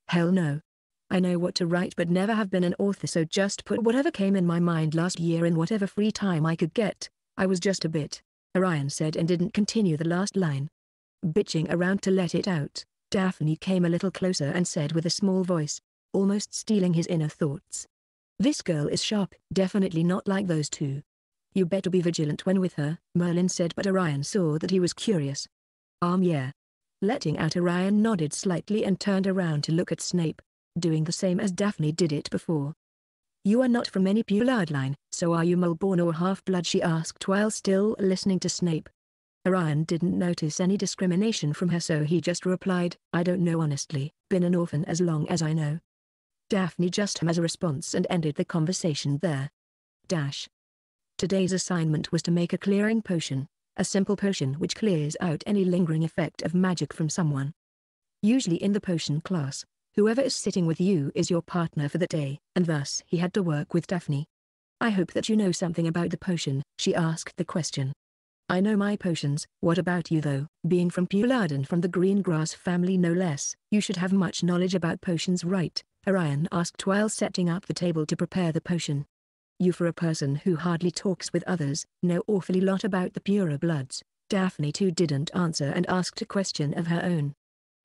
Hell no. I know what to write but never have been an author, so just put whatever came in my mind last year in whatever free time I could get. I was just a bit, Orion said and didn't continue the last line. Bitching around to let it out. Daphne came a little closer and said with a small voice, almost stealing his inner thoughts. This girl is sharp, definitely not like those two. You better be vigilant when with her, Merlin said, but Orion saw that he was curious. Um yeah. Letting out, Orion nodded slightly and turned around to look at Snape, doing the same as Daphne did it before. You are not from any blood line, so are you Malborn or half-blood, she asked while still listening to Snape. Orion didn't notice any discrimination from her, so he just replied, I don't know honestly, been an orphan as long as I know. Daphne just hum as a response and ended the conversation there. Dash. Today's assignment was to make a clearing potion, a simple potion which clears out any lingering effect of magic from someone. Usually in the potion class, whoever is sitting with you is your partner for the day, and thus he had to work with Daphne. I hope that you know something about the potion, she asked the question. I know my potions, what about you though? Being from Pularden from the Greengrass family no less, you should have much knowledge about potions, right? Orion asked while setting up the table to prepare the potion. You, for a person who hardly talks with others, know awfully lot about the purer bloods. Daphne too didn't answer and asked a question of her own.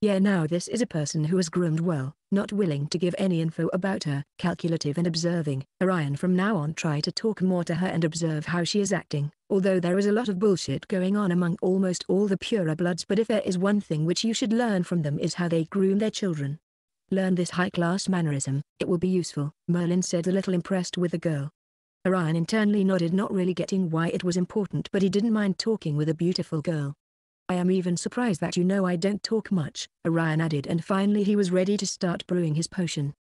Yeah, now this is a person who was groomed well, not willing to give any info about her, calculative and observing. Orion from now on try to talk more to her and observe how she is acting. Although there is a lot of bullshit going on among almost all the purer bloods, but if there is one thing which you should learn from them is how they groom their children. Learn this high-class mannerism, it will be useful, Merlin said, a little impressed with the girl. Orion internally nodded, not really getting why it was important, but he didn't mind talking with a beautiful girl. I am even surprised that you know I don't talk much, Orion added, and finally he was ready to start brewing his potion.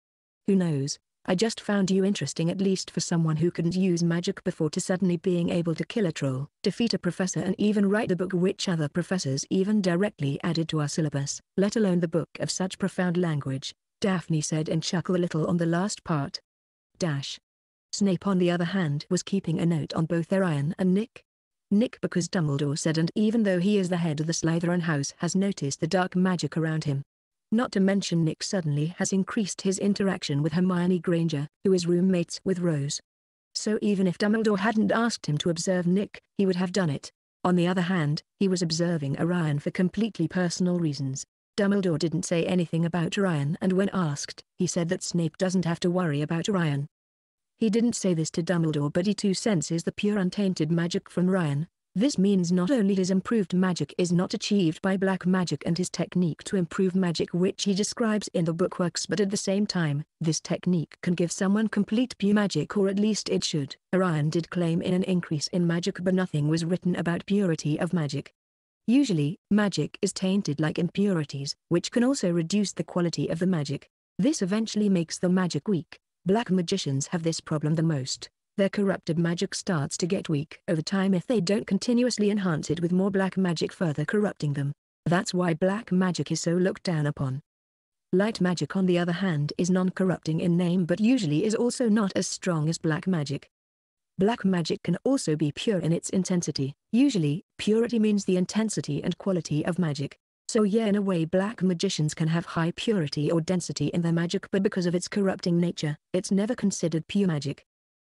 Who knows? I just found you interesting, at least for someone who couldn't use magic before to suddenly being able to kill a troll, defeat a professor and even write the book which other professors even directly added to our syllabus, let alone the book of such profound language, Daphne said and chuckled a little on the last part. Dash. Snape on the other hand was keeping a note on both Orion and Nick. Nick, because Dumbledore said, and even though he is the head of the Slytherin house, has noticed the dark magic around him. Not to mention Nick suddenly has increased his interaction with Hermione Granger, who is roommates with Rose. so even if Dumbledore hadn't asked him to observe Nick, he would have done it. On the other hand, he was observing Orion for completely personal reasons. Dumbledore didn't say anything about Orion, and when asked, he said that Snape doesn't have to worry about Orion. He didn't say this to Dumbledore, but he too senses the pure untainted magic from Orion. This means not only his improved magic is not achieved by black magic and his technique to improve magic which he describes in the book works, but at the same time, this technique can give someone complete pure magic, or at least it should. Orion did claim in an increase in magic, but nothing was written about purity of magic. Usually, magic is tainted like impurities, which can also reduce the quality of the magic. This eventually makes the magic weak. Black magicians have this problem the most. Their corrupted magic starts to get weak over time if they don't continuously enhance it with more black magic, further corrupting them. That's why black magic is so looked down upon. Light magic, on the other hand, is non-corrupting in name but usually is also not as strong as black magic. Black magic can also be pure in its intensity. Usually, purity means the intensity and quality of magic. So yeah, in a way black magicians can have high purity or density in their magic, but because of its corrupting nature, it's never considered pure magic.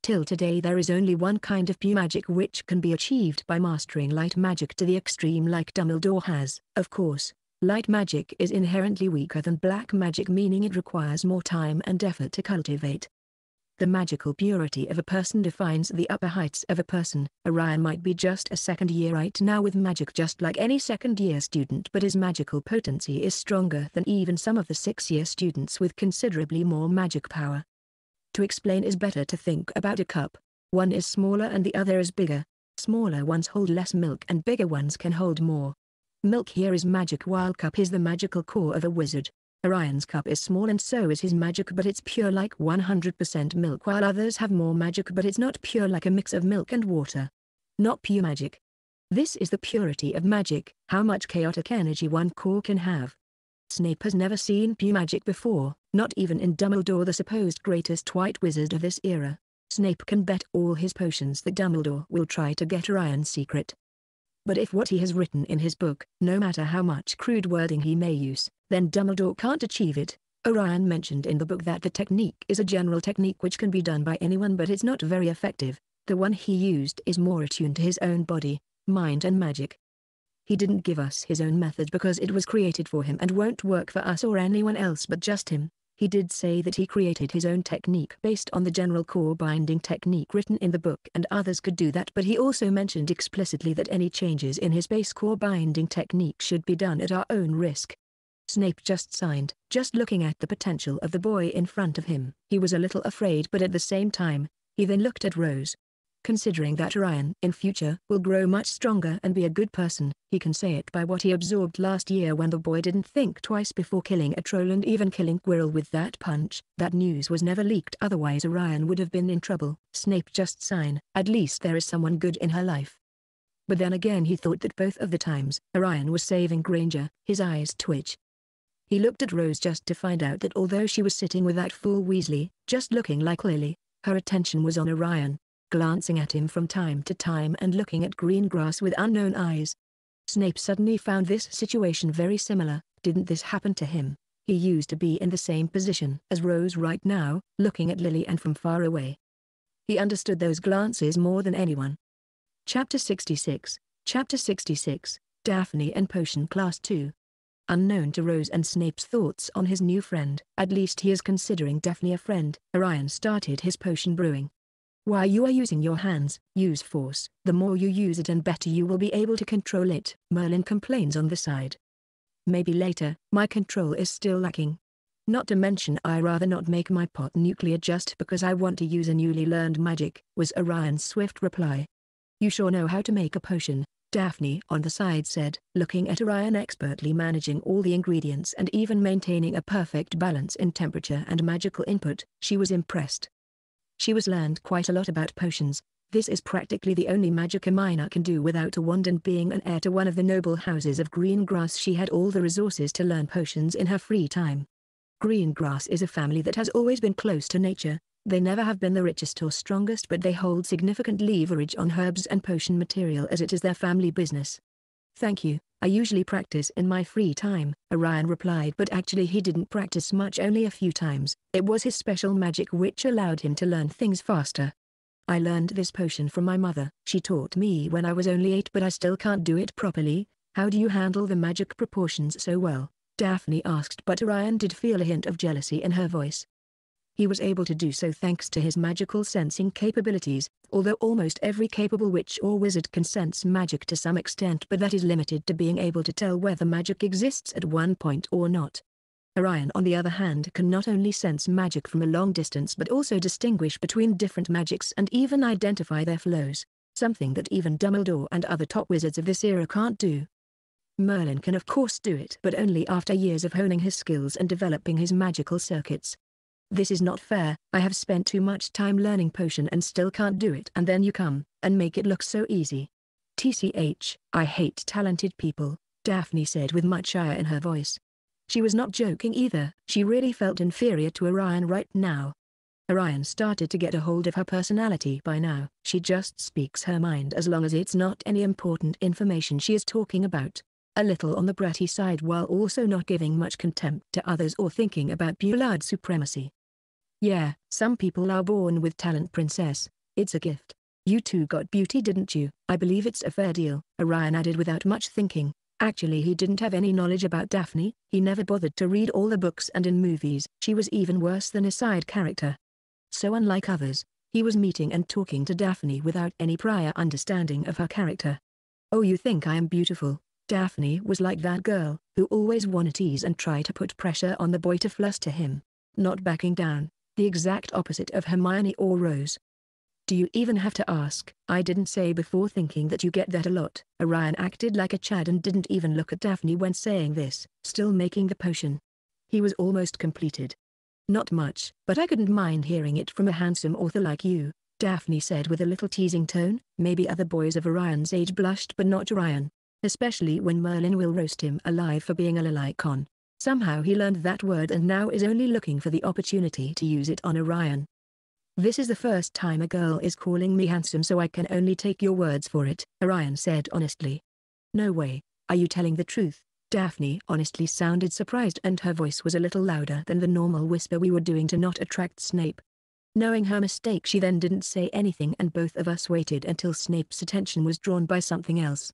Till today there is only one kind of pure magic which can be achieved by mastering light magic to the extreme like Dumbledore has. Of course, light magic is inherently weaker than black magic, meaning it requires more time and effort to cultivate. The magical purity of a person defines the upper heights of a person. Orion might be just a second year right now with magic just like any second year student, but his magical potency is stronger than even some of the six year students with considerably more magic power. To explain is better to think about a cup. One is smaller and the other is bigger. Smaller ones hold less milk and bigger ones can hold more. Milk here is magic while cup is the magical core of a wizard. Orion's cup is small and so is his magic, but it's pure like one hundred percent milk, while others have more magic but it's not pure, like a mix of milk and water. Not pure magic. This is the purity of magic, how much chaotic energy one core can have. Snape has never seen pure magic before, not even in Dumbledore, the supposed greatest white wizard of this era. Snape can bet all his potions that Dumbledore will try to get Orion's secret. But if what he has written in his book, no matter how much crude wording he may use, then Dumbledore can't achieve it. Orion mentioned in the book that the technique is a general technique which can be done by anyone, but it's not very effective. The one he used is more attuned to his own body, mind and magic. He didn't give us his own method because it was created for him and won't work for us or anyone else but just him. He did say that he created his own technique based on the general core binding technique written in the book, and others could do that, but he also mentioned explicitly that any changes in his base core binding technique should be done at our own risk. Snape just signed, just looking at the potential of the boy in front of him. He was a little afraid, but at the same time, he then looked at Rose. Considering that Orion in future will grow much stronger and be a good person, he can say it by what he absorbed last year when the boy didn't think twice before killing a troll and even killing Quirrell with that punch. That news was never leaked, otherwise Orion would have been in trouble. Snape just sign, at least there is someone good in her life. But then again he thought that both of the times, Orion was saving Granger. His eyes twitch. He looked at Rose just to find out that although she was sitting with that fool Weasley, just looking like Lily, her attention was on Orion, glancing at him from time to time and looking at Greengrass with unknown eyes. Snape suddenly found this situation very similar. Didn't this happen to him? He used to be in the same position as Rose right now, looking at Lily and from far away. He understood those glances more than anyone. Chapter sixty-six, Chapter sixty-six, Daphne and Potion Class two. Unknown to Rose and Snape's thoughts on his new friend, at least he is considering Daphne a friend, Orion started his potion brewing. While you are using your hands, use force. The more you use it and better you will be able to control it, Merlin complains on the side. Maybe later, my control is still lacking. Not to mention I rather not make my pot nuclear just because I want to use a newly learned magic, was Orion's swift reply. You sure know how to make a potion, Daphne on the side said, looking at Orion expertly managing all the ingredients and even maintaining a perfect balance in temperature and magical input. She was impressed. She was learned quite a lot about potions. This is practically the only magic a minor can do without a wand, and being an heir to one of the noble houses of Greengrass, she had all the resources to learn potions in her free time. Greengrass is a family that has always been close to nature. They never have been the richest or strongest, but they hold significant leverage on herbs and potion material as it is their family business. Thank you, I usually practice in my free time, Orion replied, but actually he didn't practice much, only a few times. It was his special magic which allowed him to learn things faster. I learned this potion from my mother. She taught me when I was only eight, but I still can't do it properly. How do you handle the magic proportions so well? Daphne asked, but Orion did feel a hint of jealousy in her voice. He was able to do so thanks to his magical sensing capabilities, although almost every capable witch or wizard can sense magic to some extent, but that is limited to being able to tell whether magic exists at one point or not. Orion, on the other hand, can not only sense magic from a long distance but also distinguish between different magics and even identify their flows, something that even Dumbledore and other top wizards of this era can't do. Merlin can of course do it, but only after years of honing his skills and developing his magical circuits. This is not fair. I have spent too much time learning potion and still can't do it, and then you come and make it look so easy. T C H, I hate talented people, Daphne said with much ire in her voice. She was not joking either. She really felt inferior to Orion right now. Orion started to get a hold of her personality by now. She just speaks her mind as long as it's not any important information she is talking about. A little on the bratty side while also not giving much contempt to others or thinking about Bullard supremacy. Yeah, some people are born with talent, princess. It's a gift. You two got beauty, didn't you? I believe it's a fair deal, Orion added without much thinking. Actually, he didn't have any knowledge about Daphne. He never bothered to read all the books, and in movies, she was even worse than a side character. So unlike others, he was meeting and talking to Daphne without any prior understanding of her character. Oh, you think I am beautiful? Daphne was like that girl who always wanted ease and tried to put pressure on the boy to fluster him, not backing down, the exact opposite of Hermione or Rose. Do you even have to ask? I didn't say before thinking that you get that a lot. Orion acted like a Chad and didn't even look at Daphne when saying this, still making the potion. He was almost completed. Not much, but I couldn't mind hearing it from a handsome author like you, Daphne said with a little teasing tone. Maybe other boys of Orion's age blushed, but not Orion. Especially when Merlin will roast him alive for being a lilicon. Somehow he learned that word and now is only looking for the opportunity to use it on Orion. This is the first time a girl is calling me handsome, so I can only take your words for it, Orion said honestly. No way, are you telling the truth? Daphne honestly sounded surprised, and her voice was a little louder than the normal whisper we were doing to not attract Snape. Knowing her mistake, she then didn't say anything, and both of us waited until Snape's attention was drawn by something else.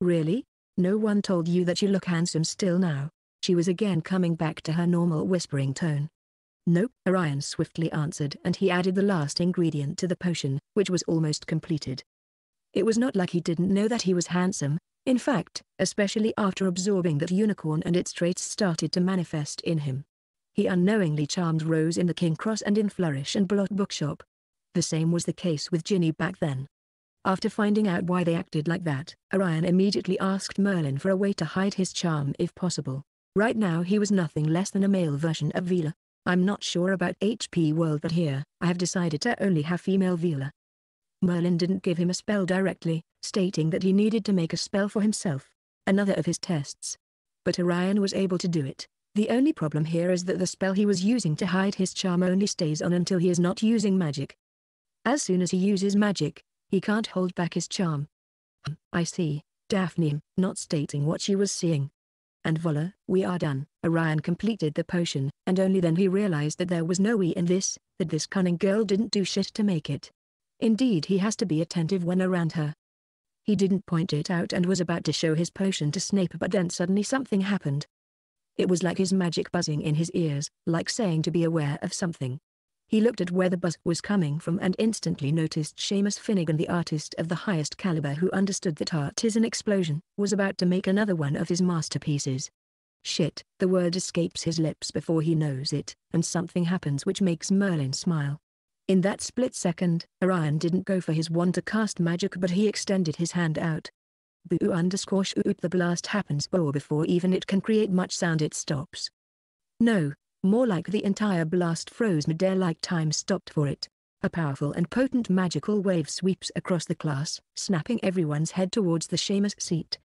Really? No one told you that you look handsome still now? She was again coming back to her normal whispering tone. Nope, Orion swiftly answered, and he added the last ingredient to the potion, which was almost completed. It was not like he didn't know that he was handsome. In fact, especially after absorbing that unicorn and its traits started to manifest in him. He unknowingly charmed Rose in the King Cross and in Flourish and Blot Bookshop. The same was the case with Ginny back then. After finding out why they acted like that, Orion immediately asked Merlin for a way to hide his charm if possible. Right now he was nothing less than a male version of Vila. I'm not sure about H P World, but here, I have decided to only have female Vila. Merlin didn't give him a spell directly, stating that he needed to make a spell for himself. Another of his tests. But Orion was able to do it. The only problem here is that the spell he was using to hide his charm only stays on until he is not using magic. As soon as he uses magic, he can't hold back his charm. Hm, I see, Daphne, not stating what she was seeing. And voila, we are done. Orion completed the potion, and only then he realized that there was no we in this, that this cunning girl didn't do shit to make it. Indeed, he has to be attentive when around her. He didn't point it out and was about to show his potion to Snape, but then suddenly something happened. It was like his magic buzzing in his ears, like saying to be aware of something. He looked at where the buzz was coming from and instantly noticed Seamus Finnegan, the artist of the highest caliber who understood that artisan explosion, was about to make another one of his masterpieces. Shit, the word escapes his lips before he knows it, and something happens which makes Merlin smile. In that split second, Orion didn't go for his wand to cast magic, but he extended his hand out. Boo underscore shoot, the blast happens, or before even it can create much sound it stops. No. More like the entire blast froze mid-air-like time stopped for it. A powerful and potent magical wave sweeps across the class, snapping everyone's head towards the Seamus seat.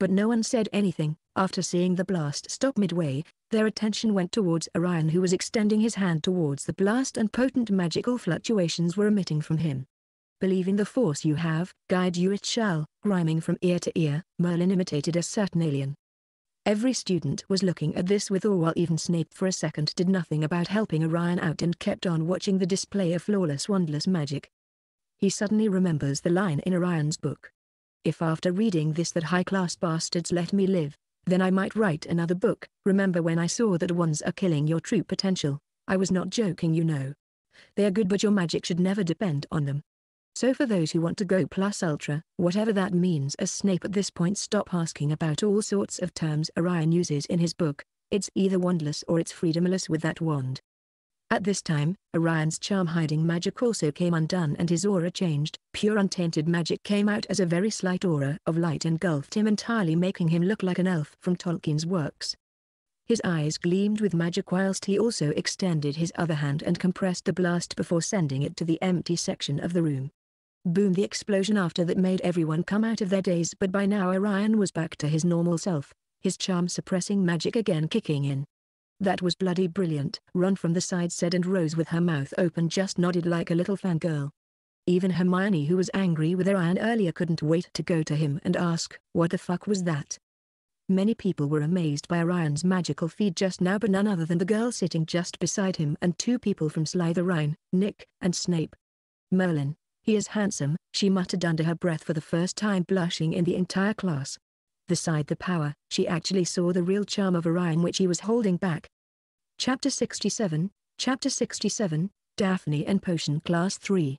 But no one said anything. After seeing the blast stop midway, their attention went towards Orion, who was extending his hand towards the blast, and potent magical fluctuations were emitting from him. Believing the force you have, guide you it shall, rhyming from ear to ear, Merlin imitated a certain alien. Every student was looking at this with awe, while even Snape for a second did nothing about helping Orion out and kept on watching the display of flawless wandless magic. he suddenly remembers the line in Orion's book. If after reading this that high-class bastards let me live, then I might write another book. Remember when I saw that ones are killing your true potential? I was not joking, you know. They're good, but your magic should never depend on them. So for those who want to go plus ultra, whatever that means as Snape at this point, stop asking about all sorts of terms Orion uses in his book. It's either wandless or it's freedomless with that wand. At this time, Orion's charm-hiding magic also came undone and his aura changed. Pure untainted magic came out as a very slight aura of light engulfed him entirely, making him look like an elf from Tolkien's works. His eyes gleamed with magic whilst he also extended his other hand and compressed the blast before sending it to the empty section of the room. Boom, the explosion after that made everyone come out of their daze, but by now Orion was back to his normal self, his charm-suppressing magic again kicking in. That was bloody brilliant, Ron from the side said, and Rose with her mouth open just nodded like a little fangirl. Even Hermione, who was angry with Orion earlier, couldn't wait to go to him and ask, what the fuck was that? Many people were amazed by Orion's magical feed just now, but none other than the girl sitting just beside him and two people from Slytherin, Nick and Snape. Merlin, he is handsome, she muttered under her breath for the first time, blushing in the entire class. Beside the power, she actually saw the real charm of Orion which he was holding back. Chapter sixty-seven, Chapter sixty-seven, Daphne and Potion Class three.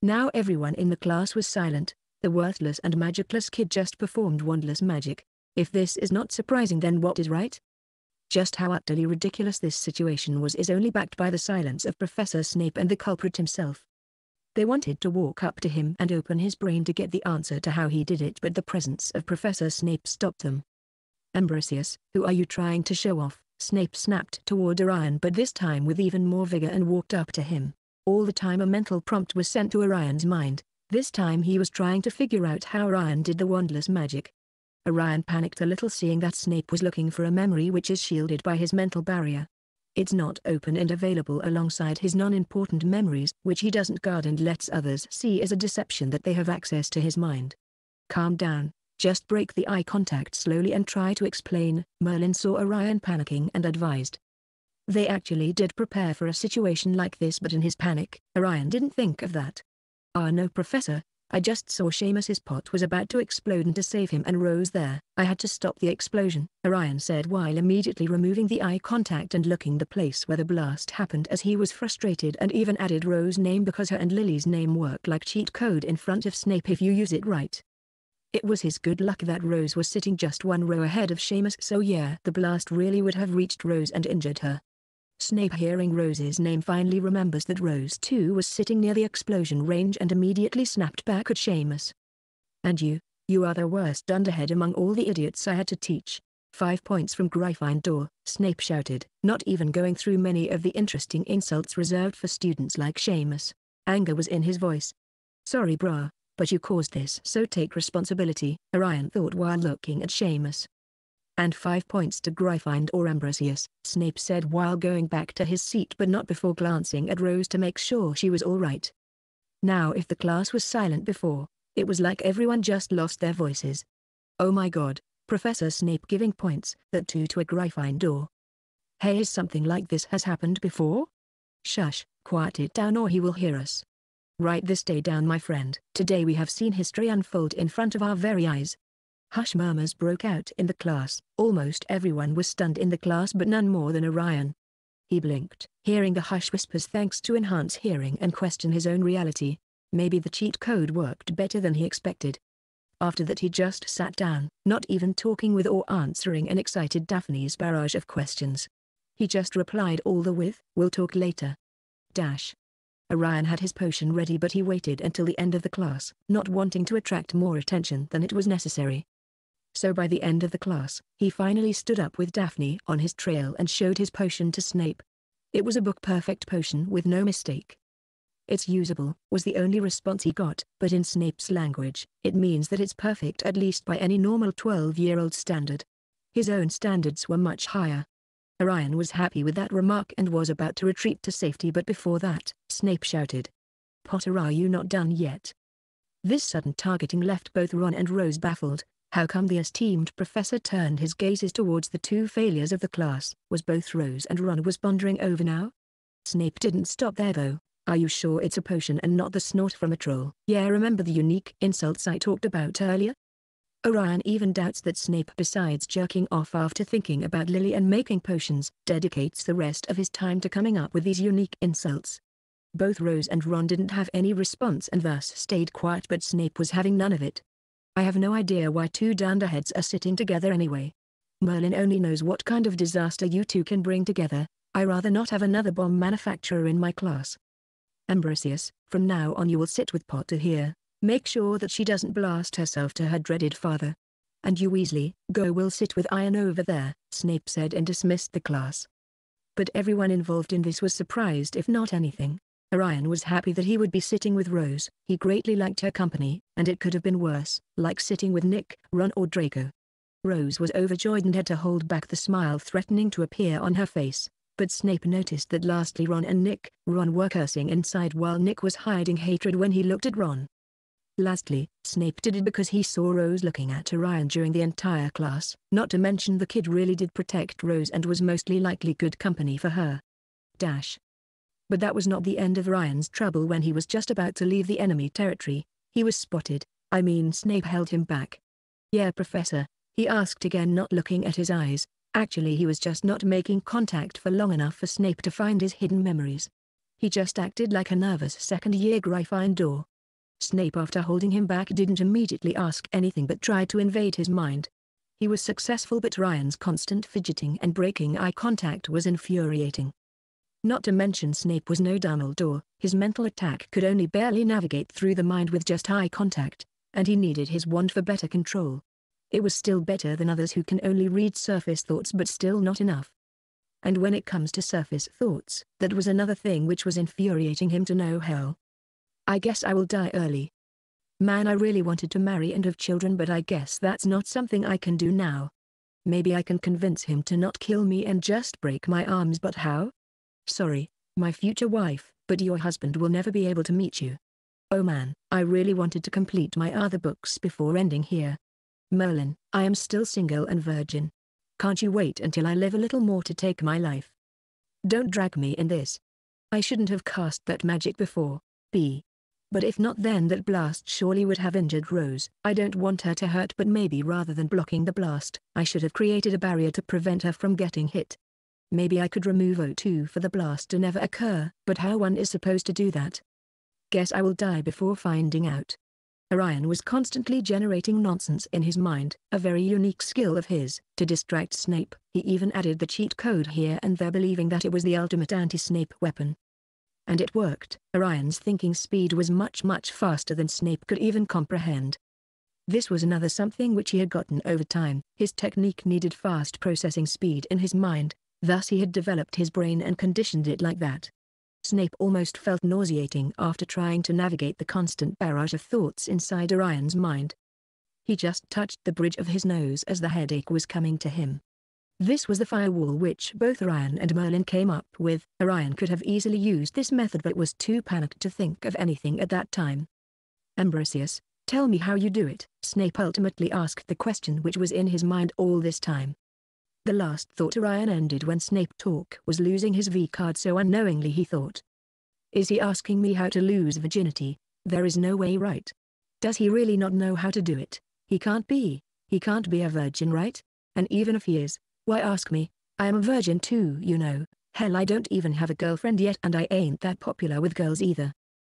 Now everyone in the class was silent. The worthless and magicless kid just performed wandless magic. If this is not surprising, then what is right? Just how utterly ridiculous this situation was is only backed by the silence of Professor Snape and the culprit himself. They wanted to walk up to him and open his brain to get the answer to how he did it, but the presence of Professor Snape stopped them. Ambrosius, who are you trying to show off? Snape snapped toward Orion, but this time with even more vigor, and walked up to him. All the time a mental prompt was sent to Orion's mind. This time he was trying to figure out how Orion did the wandless magic. Orion panicked a little, seeing that Snape was looking for a memory which is shielded by his mental barrier. It's not open and available alongside his non-important memories, which he doesn't guard and lets others see as a deception that they have access to his mind. Calm down, just break the eye contact slowly and try to explain. Merlin saw Orion panicking and advised. They actually did prepare for a situation like this, but in his panic, Orion didn't think of that. Ah no, Professor, I just saw Seamus's pot was about to explode and to save him and Rose there, I had to stop the explosion, Orion said while immediately removing the eye contact and looking the place where the blast happened as he was frustrated, and even added Rose's name because her and Lily's name work like cheat code in front of Snape if you use it right. It was his good luck that Rose was sitting just one row ahead of Seamus, so yeah, the blast really would have reached Rose and injured her. Snape, hearing Rose's name, finally remembers that Rose too was sitting near the explosion range and immediately snapped back at Seamus. And you, you are the worst dunderhead among all the idiots I had to teach. Five points from Gryffindor, Snape shouted, not even going through many of the interesting insults reserved for students like Seamus. Anger was in his voice. Sorry brah, but you caused this, so take responsibility, Orion thought while looking at Seamus. And five points to Gryffindor Ambrosius, Snape said while going back to his seat, but not before glancing at Rose to make sure she was all right. Now if the class was silent before, it was like everyone just lost their voices. Oh my god, Professor Snape giving points, that two to a Gryffindor. Hey, is something like this has happened before? Shush, quiet it down or he will hear us. Write this day down, my friend. Today we have seen history unfold in front of our very eyes. Hush murmurs broke out in the class. Almost everyone was stunned in the class, but none more than Orion. He blinked, hearing the hush whispers thanks to enhance hearing and question his own reality. Maybe the cheat code worked better than he expected. After that he just sat down, not even talking with or answering an excited Daphne's barrage of questions. He just replied all the with, we'll talk later. Dash. Orion had his potion ready, but he waited until the end of the class, not wanting to attract more attention than it was necessary. So by the end of the class, he finally stood up with Daphne on his trail and showed his potion to Snape. It was a book-perfect potion with no mistake. It's usable, was the only response he got, but in Snape's language, it means that it's perfect at least by any normal twelve-year-old standard. His own standards were much higher. Orion was happy with that remark and was about to retreat to safety, but before that, Snape shouted, Potter, are you not done yet? This sudden targeting left both Ron and Rose baffled. How come the esteemed professor turned his gazes towards the two failures of the class, was both Rose and Ron was pondering over now? Snape didn't stop there though, Are you sure it's a potion and not the snort from a troll? Yeah, remember the unique insults I talked about earlier? Orion even doubts that Snape, besides jerking off after thinking about Lily and making potions, dedicates the rest of his time to coming up with these unique insults. Both Rose and Ron didn't have any response and thus stayed quiet, but Snape was having none of it. I have no idea why two dunderheads are sitting together anyway. Merlin only knows what kind of disaster you two can bring together. I rather not have another bomb manufacturer in my class. Ambrosius, from now on you will sit with Potter here. Make sure that she doesn't blast herself to her dreaded father. And you, Weasley, go will sit with Iron over there, Snape said and dismissed the class. But everyone involved in this was surprised if not anything. Orion was happy that he would be sitting with Rose, he greatly liked her company, and it could have been worse, like sitting with Nick, Ron or Draco. Rose was overjoyed and had to hold back the smile threatening to appear on her face, but Snape noticed that lastly Ron and Nick, Ron were cursing inside while Nick was hiding hatred when he looked at Ron. Lastly, Snape did it because he saw Rose looking at Orion during the entire class, not to mention the kid really did protect Rose and was mostly likely good company for her. Dash. But that was not the end of Ryan's trouble. When he was just about to leave the enemy territory, he was spotted. I mean Snape held him back. Yeah, Professor? He asked again, not looking at his eyes. Actually he was just not making contact for long enough for Snape to find his hidden memories. He just acted like a nervous second-year Gryffindor. Snape, after holding him back, didn't immediately ask anything but tried to invade his mind. He was successful, but Ryan's constant fidgeting and breaking eye contact was infuriating. Not to mention Snape was no Dumbledore, his mental attack could only barely navigate through the mind with just eye contact, and he needed his wand for better control. It was still better than others who can only read surface thoughts, but still not enough. And when it comes to surface thoughts, that was another thing which was infuriating him to no hell. I guess I will die early. Man, I really wanted to marry and have children, but I guess that's not something I can do now. Maybe I can convince him to not kill me and just break my arms, but how? Sorry, my future wife, but your husband will never be able to meet you. Oh man, I really wanted to complete my other books before ending here. Merlin, I am still single and virgin. Can't you wait until I live a little more to take my life? Don't drag me in this. I shouldn't have cast that magic before. B. But if not, then that blast surely would have injured Rose. I don't want her to hurt, but maybe rather than blocking the blast, I should have created a barrier to prevent her from getting hit. Maybe I could remove O two for the blast to never occur, but how one is supposed to do that? Guess I will die before finding out. Orion was constantly generating nonsense in his mind, a very unique skill of his, to distract Snape. He even added the cheat code here and there, believing that it was the ultimate anti-Snape weapon. And it worked. Orion's thinking speed was much much faster than Snape could even comprehend. This was another something which he had gotten over time. His technique needed fast processing speed in his mind. Thus he had developed his brain and conditioned it like that. Snape almost felt nauseating after trying to navigate the constant barrage of thoughts inside Orion's mind. He just touched the bridge of his nose as the headache was coming to him. This was the firewall which both Orion and Merlin came up with. Orion could have easily used this method but was too panicked to think of anything at that time. Ambrosius, tell me how you do it, Snape ultimately asked the question which was in his mind all this time. The last thought Orion ended when Snape talk was losing his V card, so unknowingly he thought. Is he asking me how to lose virginity? There is no way, right? Does he really not know how to do it? He can't be, he can't be a virgin, right? And even if he is, why ask me? I am a virgin too, you know. Hell, I don't even have a girlfriend yet and I ain't that popular with girls either.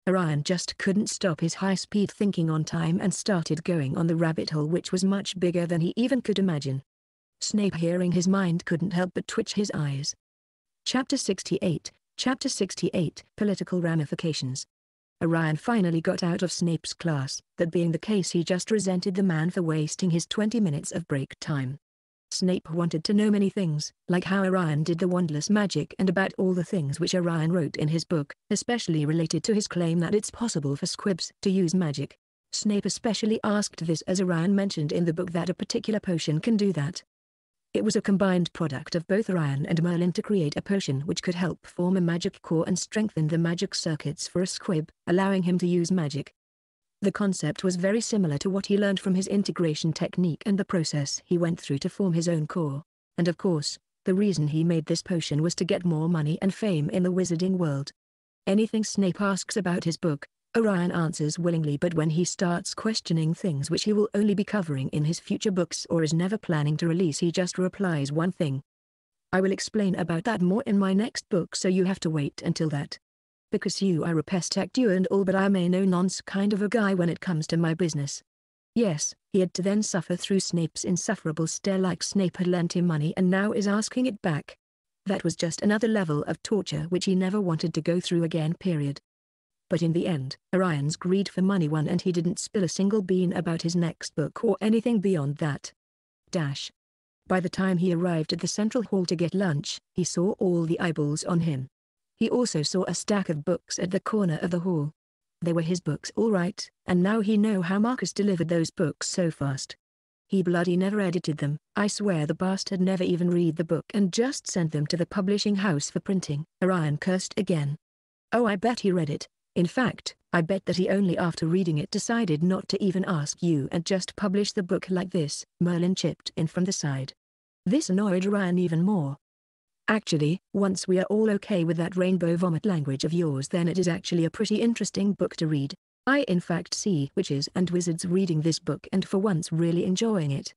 Orion just couldn't stop his high-speed thinking on time and started going on the rabbit hole which was much bigger than he even could imagine. Snape, hearing his mind, couldn't help but twitch his eyes. Chapter sixty-eight, Chapter sixty-eight, Political Ramifications. Orion finally got out of Snape's class. That being the case, he just resented the man for wasting his twenty minutes of break time. Snape wanted to know many things, like how Orion did the wandless magic and about all the things which Orion wrote in his book, especially related to his claim that it's possible for squibs to use magic. Snape especially asked this as Orion mentioned in the book that a particular potion can do that. It was a combined product of both Orion and Merlin to create a potion which could help form a magic core and strengthen the magic circuits for a squib, allowing him to use magic. The concept was very similar to what he learned from his integration technique and the process he went through to form his own core. And of course, the reason he made this potion was to get more money and fame in the wizarding world. Anything Snape asks about his book, Orion answers willingly, but when he starts questioning things which he will only be covering in his future books or is never planning to release, he just replies one thing. I will explain about that more in my next book, so you have to wait until that. Because you are a pestect you and all, but I'm a no-nonce kind of a guy when it comes to my business. Yes, he had to then suffer through Snape's insufferable stare like Snape had lent him money and now is asking it back. That was just another level of torture which he never wanted to go through again, period. But in the end, Orion's greed for money won and he didn't spill a single bean about his next book or anything beyond that. Dash. By the time he arrived at the central hall to get lunch, he saw all the eyeballs on him. He also saw a stack of books at the corner of the hall. They were his books, all right, and now he knew how Marcus delivered those books so fast. He bloody never edited them, I swear the bastard never even read the book and just sent them to the publishing house for printing, Orion cursed again. Oh, I bet he read it. In fact, I bet that he only after reading it decided not to even ask you and just published the book like this, Merlin chipped in from the side. This annoyed Orion even more. Actually, once we are all okay with that rainbow vomit language of yours, then it is actually a pretty interesting book to read. I in fact see witches and wizards reading this book and for once really enjoying it.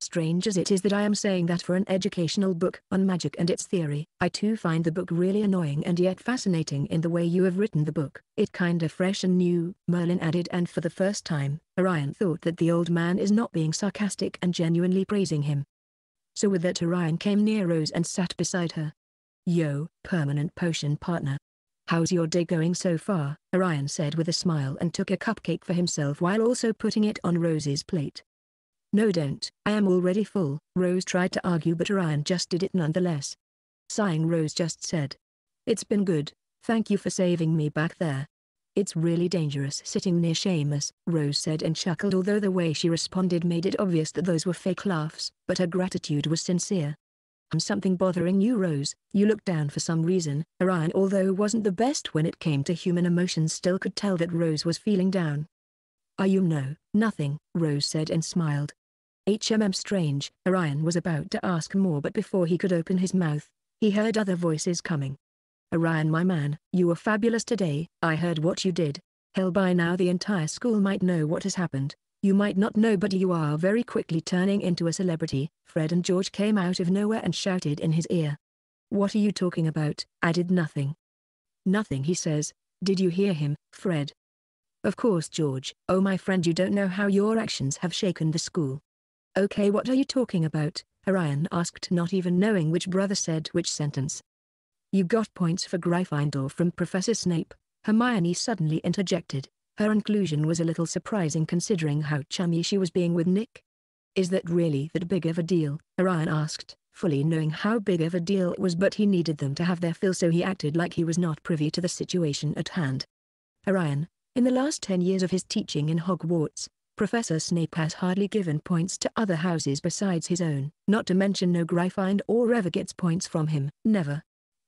Strange as it is that I am saying that for an educational book on magic and its theory, I too find the book really annoying and yet fascinating in the way you have written the book. It kinda fresh and new, Merlin added, and for the first time, Orion thought that the old man is not being sarcastic and genuinely praising him. So with that, Orion came near Rose and sat beside her. Yo, permanent potion partner. How's your day going so far? Orion said with a smile and took a cupcake for himself while also putting it on Rose's plate. No, don't, I am already full, Rose tried to argue, but Orion just did it nonetheless. Sighing, Rose just said. It's been good, thank you for saving me back there. It's really dangerous sitting near Seamus, Rose said and chuckled, although the way she responded made it obvious that those were fake laughs, but her gratitude was sincere. I'm something bothering you, Rose, you look down for some reason. Orion, although wasn't the best when it came to human emotions, still could tell that Rose was feeling down. Are you? No, nothing, Rose said and smiled. H M M strange, Orion was about to ask more, but before he could open his mouth, he heard other voices coming. Orion, my man, you were fabulous today, I heard what you did. Hell, by now the entire school might know what has happened. You might not know, but you are very quickly turning into a celebrity. Fred and George came out of nowhere and shouted in his ear. What are you talking about? I did nothing. Nothing, he says. Did you hear him, Fred? Of course, George. Oh my friend, you don't know how your actions have shaken the school. Okay, what are you talking about? Orion asked, not even knowing which brother said which sentence. You got points for Gryffindor from Professor Snape, Hermione suddenly interjected. Her inclusion was a little surprising considering how chummy she was being with Nick. Is that really that big of a deal? Orion asked, fully knowing how big of a deal it was, but he needed them to have their fill, so he acted like he was not privy to the situation at hand. Orion, in the last ten years of his teaching in Hogwarts, Professor Snape has hardly given points to other houses besides his own, not to mention no Gryffindor ever gets points from him, never.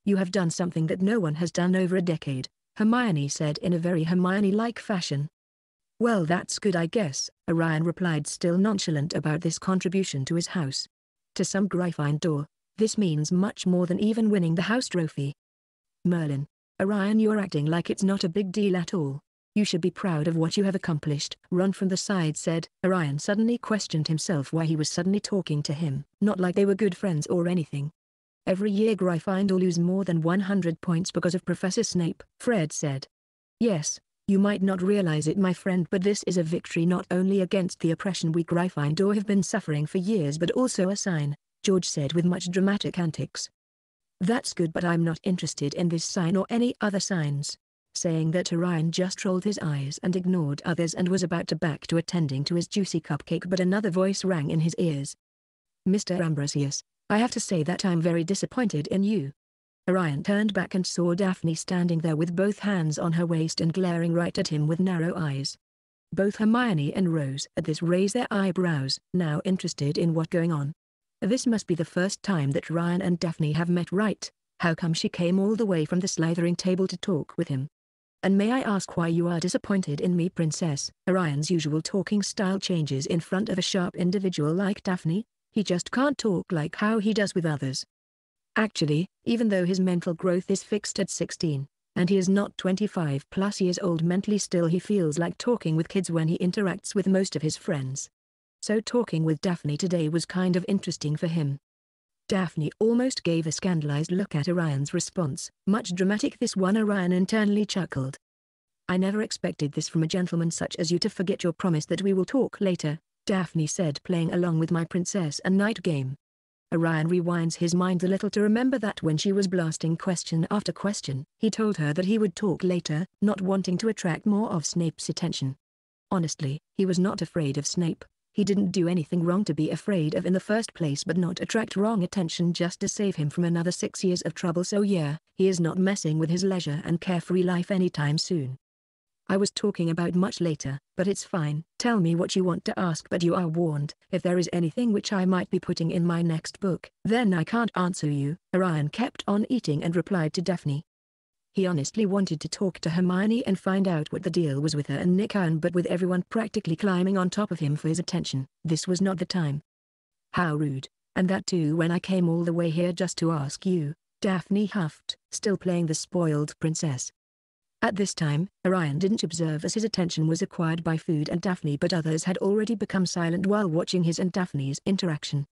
You have done something that no one has done over a decade, Hermione said in a very Hermione-like fashion. Well, that's good, I guess, Orion replied, still nonchalant about this contribution to his house. To some Gryffindor, this means much more than even winning the house trophy. Merlin, Orion, you're acting like it's not a big deal at all. You should be proud of what you have accomplished, Ron from the side said. Orion suddenly questioned himself why he was suddenly talking to him, not like they were good friends or anything. Every year Gryffindor lose more than one hundred points because of Professor Snape, Fred said. Yes, you might not realize it, my friend, but this is a victory not only against the oppression we Gryffindor have been suffering for years, but also a sign, George said with much dramatic antics. That's good, but I'm not interested in this sign or any other signs. Saying that, Orion just rolled his eyes and ignored others and was about to back to attending to his juicy cupcake, but another voice rang in his ears. Mister Ambrosius, I have to say that I'm very disappointed in you. Orion turned back and saw Daphne standing there with both hands on her waist and glaring right at him with narrow eyes. Both Hermione and Rose at this raised their eyebrows, now interested in what going on. This must be the first time that Orion and Daphne have met, right? How come she came all the way from the Slytherin table to talk with him? And may I ask why you are disappointed in me, princess? Orion's usual talking style changes in front of a sharp individual like Daphne. He just can't talk like how he does with others. Actually, even though his mental growth is fixed at sixteen, and he is not twenty-five plus years old mentally still. He feels like talking with kids when he interacts with most of his friends. So talking with Daphne today was kind of interesting for him. Daphne almost gave a scandalized look at Orion's response, much dramatic this one. Orion internally chuckled. I never expected this from a gentleman such as you, to forget your promise that we will talk later, Daphne said, playing along with my princess and knight game. Orion rewinds his mind a little to remember that when she was blasting question after question, he told her that he would talk later, not wanting to attract more of Snape's attention. Honestly, he was not afraid of Snape. He didn't do anything wrong to be afraid of in the first place, but not attract wrong attention just to save him from another six years of trouble. So yeah, he is not messing with his leisure and carefree life anytime soon. I was talking about much later, but it's fine. Tell me what you want to ask, but you are warned, if there is anything which I might be putting in my next book, then I can't answer you. Orion kept on eating and replied to Daphne. He honestly wanted to talk to Hermione and find out what the deal was with her and Nick Kyan, but with everyone practically climbing on top of him for his attention, this was not the time. How rude, and that too when I came all the way here just to ask you, Daphne huffed, still playing the spoiled princess. At this time, Orion didn't observe as his attention was acquired by food and Daphne, but others had already become silent while watching his and Daphne's interaction.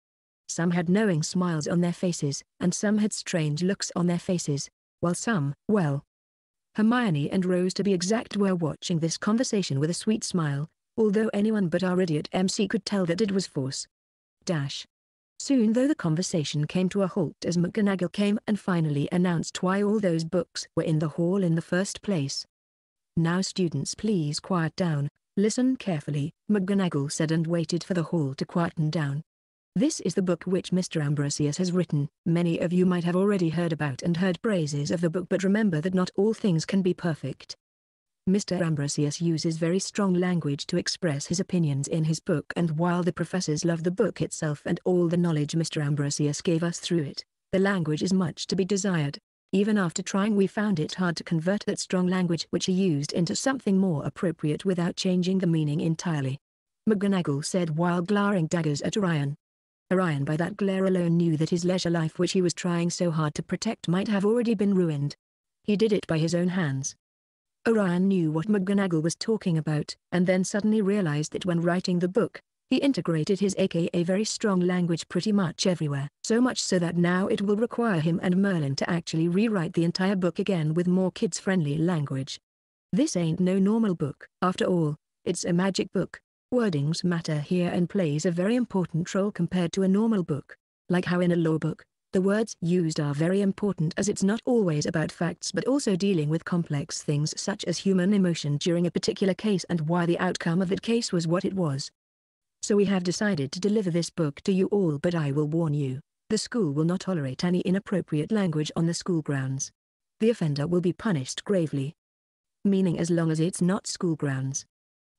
Some had knowing smiles on their faces, and some had strange looks on their faces, while some, well, Hermione and Rose to be exact, were watching this conversation with a sweet smile, although anyone but our idiot M C could tell that it was force. Dash. Soon though the conversation came to a halt as McGonagall came and finally announced why all those books were in the hall in the first place. Now students, please quiet down, listen carefully, McGonagall said, and waited for the hall to quieten down. This is the book which Mister Ambrosius has written. Many of you might have already heard about and heard praises of the book, but remember that not all things can be perfect. Mister Ambrosius uses very strong language to express his opinions in his book, and while the professors love the book itself and all the knowledge Mister Ambrosius gave us through it, the language is much to be desired. Even after trying, we found it hard to convert that strong language which he used into something more appropriate without changing the meaning entirely, McGonagall said while glaring daggers at Orion. Orion by that glare alone knew that his leisure life which he was trying so hard to protect might have already been ruined. He did it by his own hands. Orion knew what McGonagall was talking about, and then suddenly realized that when writing the book, he integrated his aka very strong language pretty much everywhere, so much so that now it will require him and Merlin to actually rewrite the entire book again with more kids-friendly language. This ain't no normal book, after all, it's a magic book. Wordings matter here and plays a very important role compared to a normal book. Like how in a law book, the words used are very important, as it's not always about facts but also dealing with complex things such as human emotion during a particular case and why the outcome of that case was what it was. So we have decided to deliver this book to you all, but I will warn you, the school will not tolerate any inappropriate language on the school grounds. The offender will be punished gravely. Meaning as long as it's not school grounds.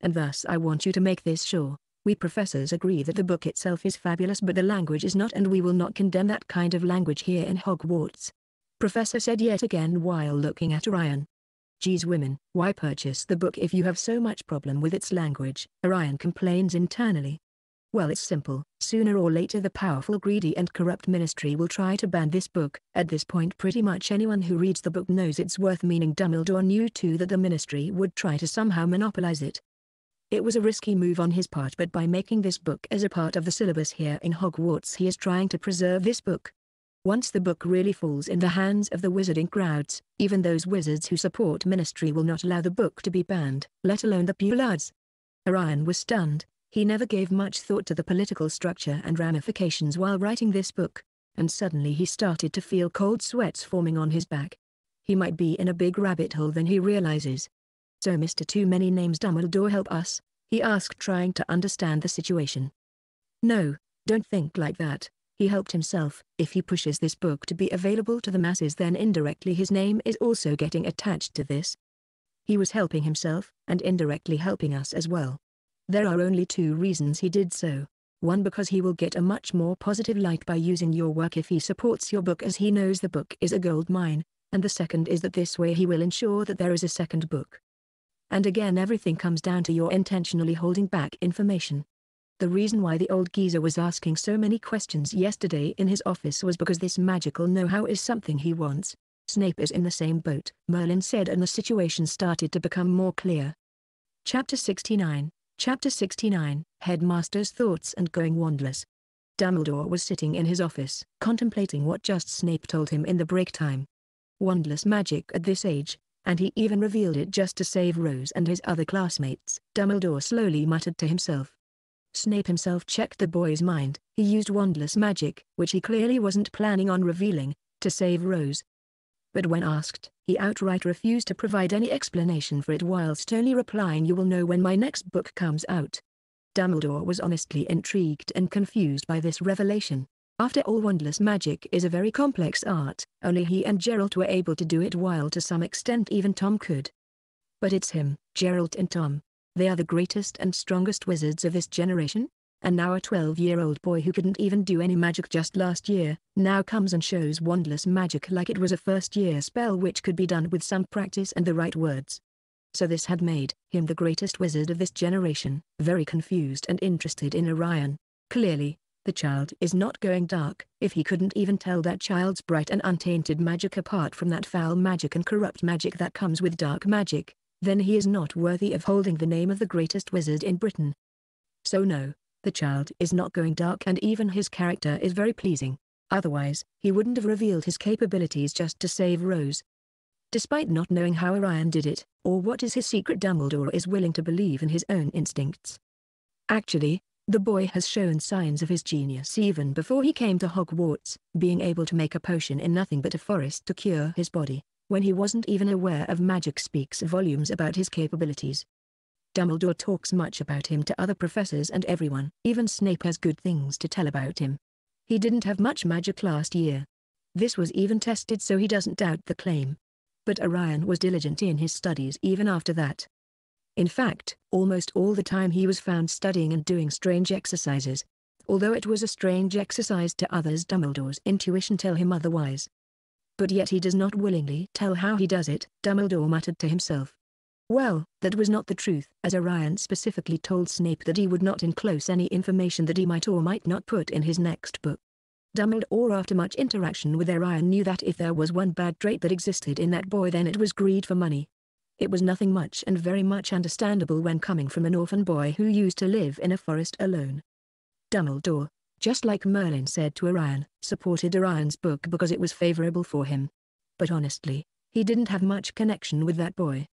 And thus I want you to make this sure. We professors agree that the book itself is fabulous, but the language is not, and we will not condemn that kind of language here in Hogwarts. Professor said yet again while looking at Orion. Geez women, why purchase the book if you have so much problem with its language? Orion complains internally. Well, it's simple, sooner or later the powerful, greedy and corrupt ministry will try to ban this book. At this point pretty much anyone who reads the book knows its worth, meaning Dumbledore knew too that the ministry would try to somehow monopolize it. It was a risky move on his part, but by making this book as a part of the syllabus here in Hogwarts, he is trying to preserve this book. Once the book really falls in the hands of the wizarding crowds, even those wizards who support ministry will not allow the book to be banned, let alone the Pulards. Orion was stunned. He never gave much thought to the political structure and ramifications while writing this book, and suddenly he started to feel cold sweats forming on his back. He might be in a big rabbit hole than he realizes. So Mister Too Many Names Dumbledore, help us, he asked, trying to understand the situation. No, don't think like that, he helped himself. If he pushes this book to be available to the masses, then indirectly his name is also getting attached to this. He was helping himself, and indirectly helping us as well. There are only two reasons he did so. One, because he will get a much more positive light by using your work if he supports your book, as he knows the book is a gold mine, and the second is that this way he will ensure that there is a second book. And again, everything comes down to your intentionally holding back information. The reason why the old geezer was asking so many questions yesterday in his office was because this magical know-how is something he wants. Snape is in the same boat, Merlin said, and the situation started to become more clear. Chapter sixty-nine, Chapter sixty-nine, Headmaster's Thoughts and Going Wandless. Dumbledore was sitting in his office, contemplating what just Snape told him in the break time. Wandless magic at this age, and he even revealed it just to save Rose and his other classmates, Dumbledore slowly muttered to himself. Snape himself checked the boy's mind. He used wandless magic, which he clearly wasn't planning on revealing, to save Rose. But when asked, he outright refused to provide any explanation for it, whilst only replying, "You will know when my next book comes out." Dumbledore was honestly intrigued and confused by this revelation. After all, wandless magic is a very complex art, only he and Geralt were able to do it, while to some extent even Tom could. But it's him, Geralt and Tom. They are the greatest and strongest wizards of this generation. And now a twelve-year-old boy who couldn't even do any magic just last year, now comes and shows wandless magic like it was a first-year spell which could be done with some practice and the right words. So this had made him the greatest wizard of this generation, very confused and interested in Orion. Clearly, the child is not going dark, if he couldn't even tell that child's bright and untainted magic apart from that foul magic and corrupt magic that comes with dark magic, then he is not worthy of holding the name of the greatest wizard in Britain. So no. The child is not going dark, and even his character is very pleasing. Otherwise, he wouldn't have revealed his capabilities just to save Rose. Despite not knowing how Orion did it, or what is his secret, Dumbledore is willing to believe in his own instincts. Actually, the boy has shown signs of his genius even before he came to Hogwarts, being able to make a potion in nothing but a forest to cure his body, when he wasn't even aware of magic, speaks volumes about his capabilities. Dumbledore talks much about him to other professors and everyone, even Snape has good things to tell about him. He didn't have much magic last year. This was even tested, so he doesn't doubt the claim. But Orion was diligent in his studies even after that. In fact, almost all the time he was found studying and doing strange exercises. Although it was a strange exercise to others, Dumbledore's intuition tells him otherwise. But yet he does not willingly tell how he does it, Dumbledore muttered to himself. Well, that was not the truth, as Orion specifically told Snape that he would not enclose any information that he might or might not put in his next book. Dumbledore, after much interaction with Orion, knew that if there was one bad trait that existed in that boy, then it was greed for money. It was nothing much and very much understandable when coming from an orphan boy who used to live in a forest alone. Dumbledore, just like Merlin said to Orion, supported Orion's book because it was favorable for him. But honestly, he didn't have much connection with that boy.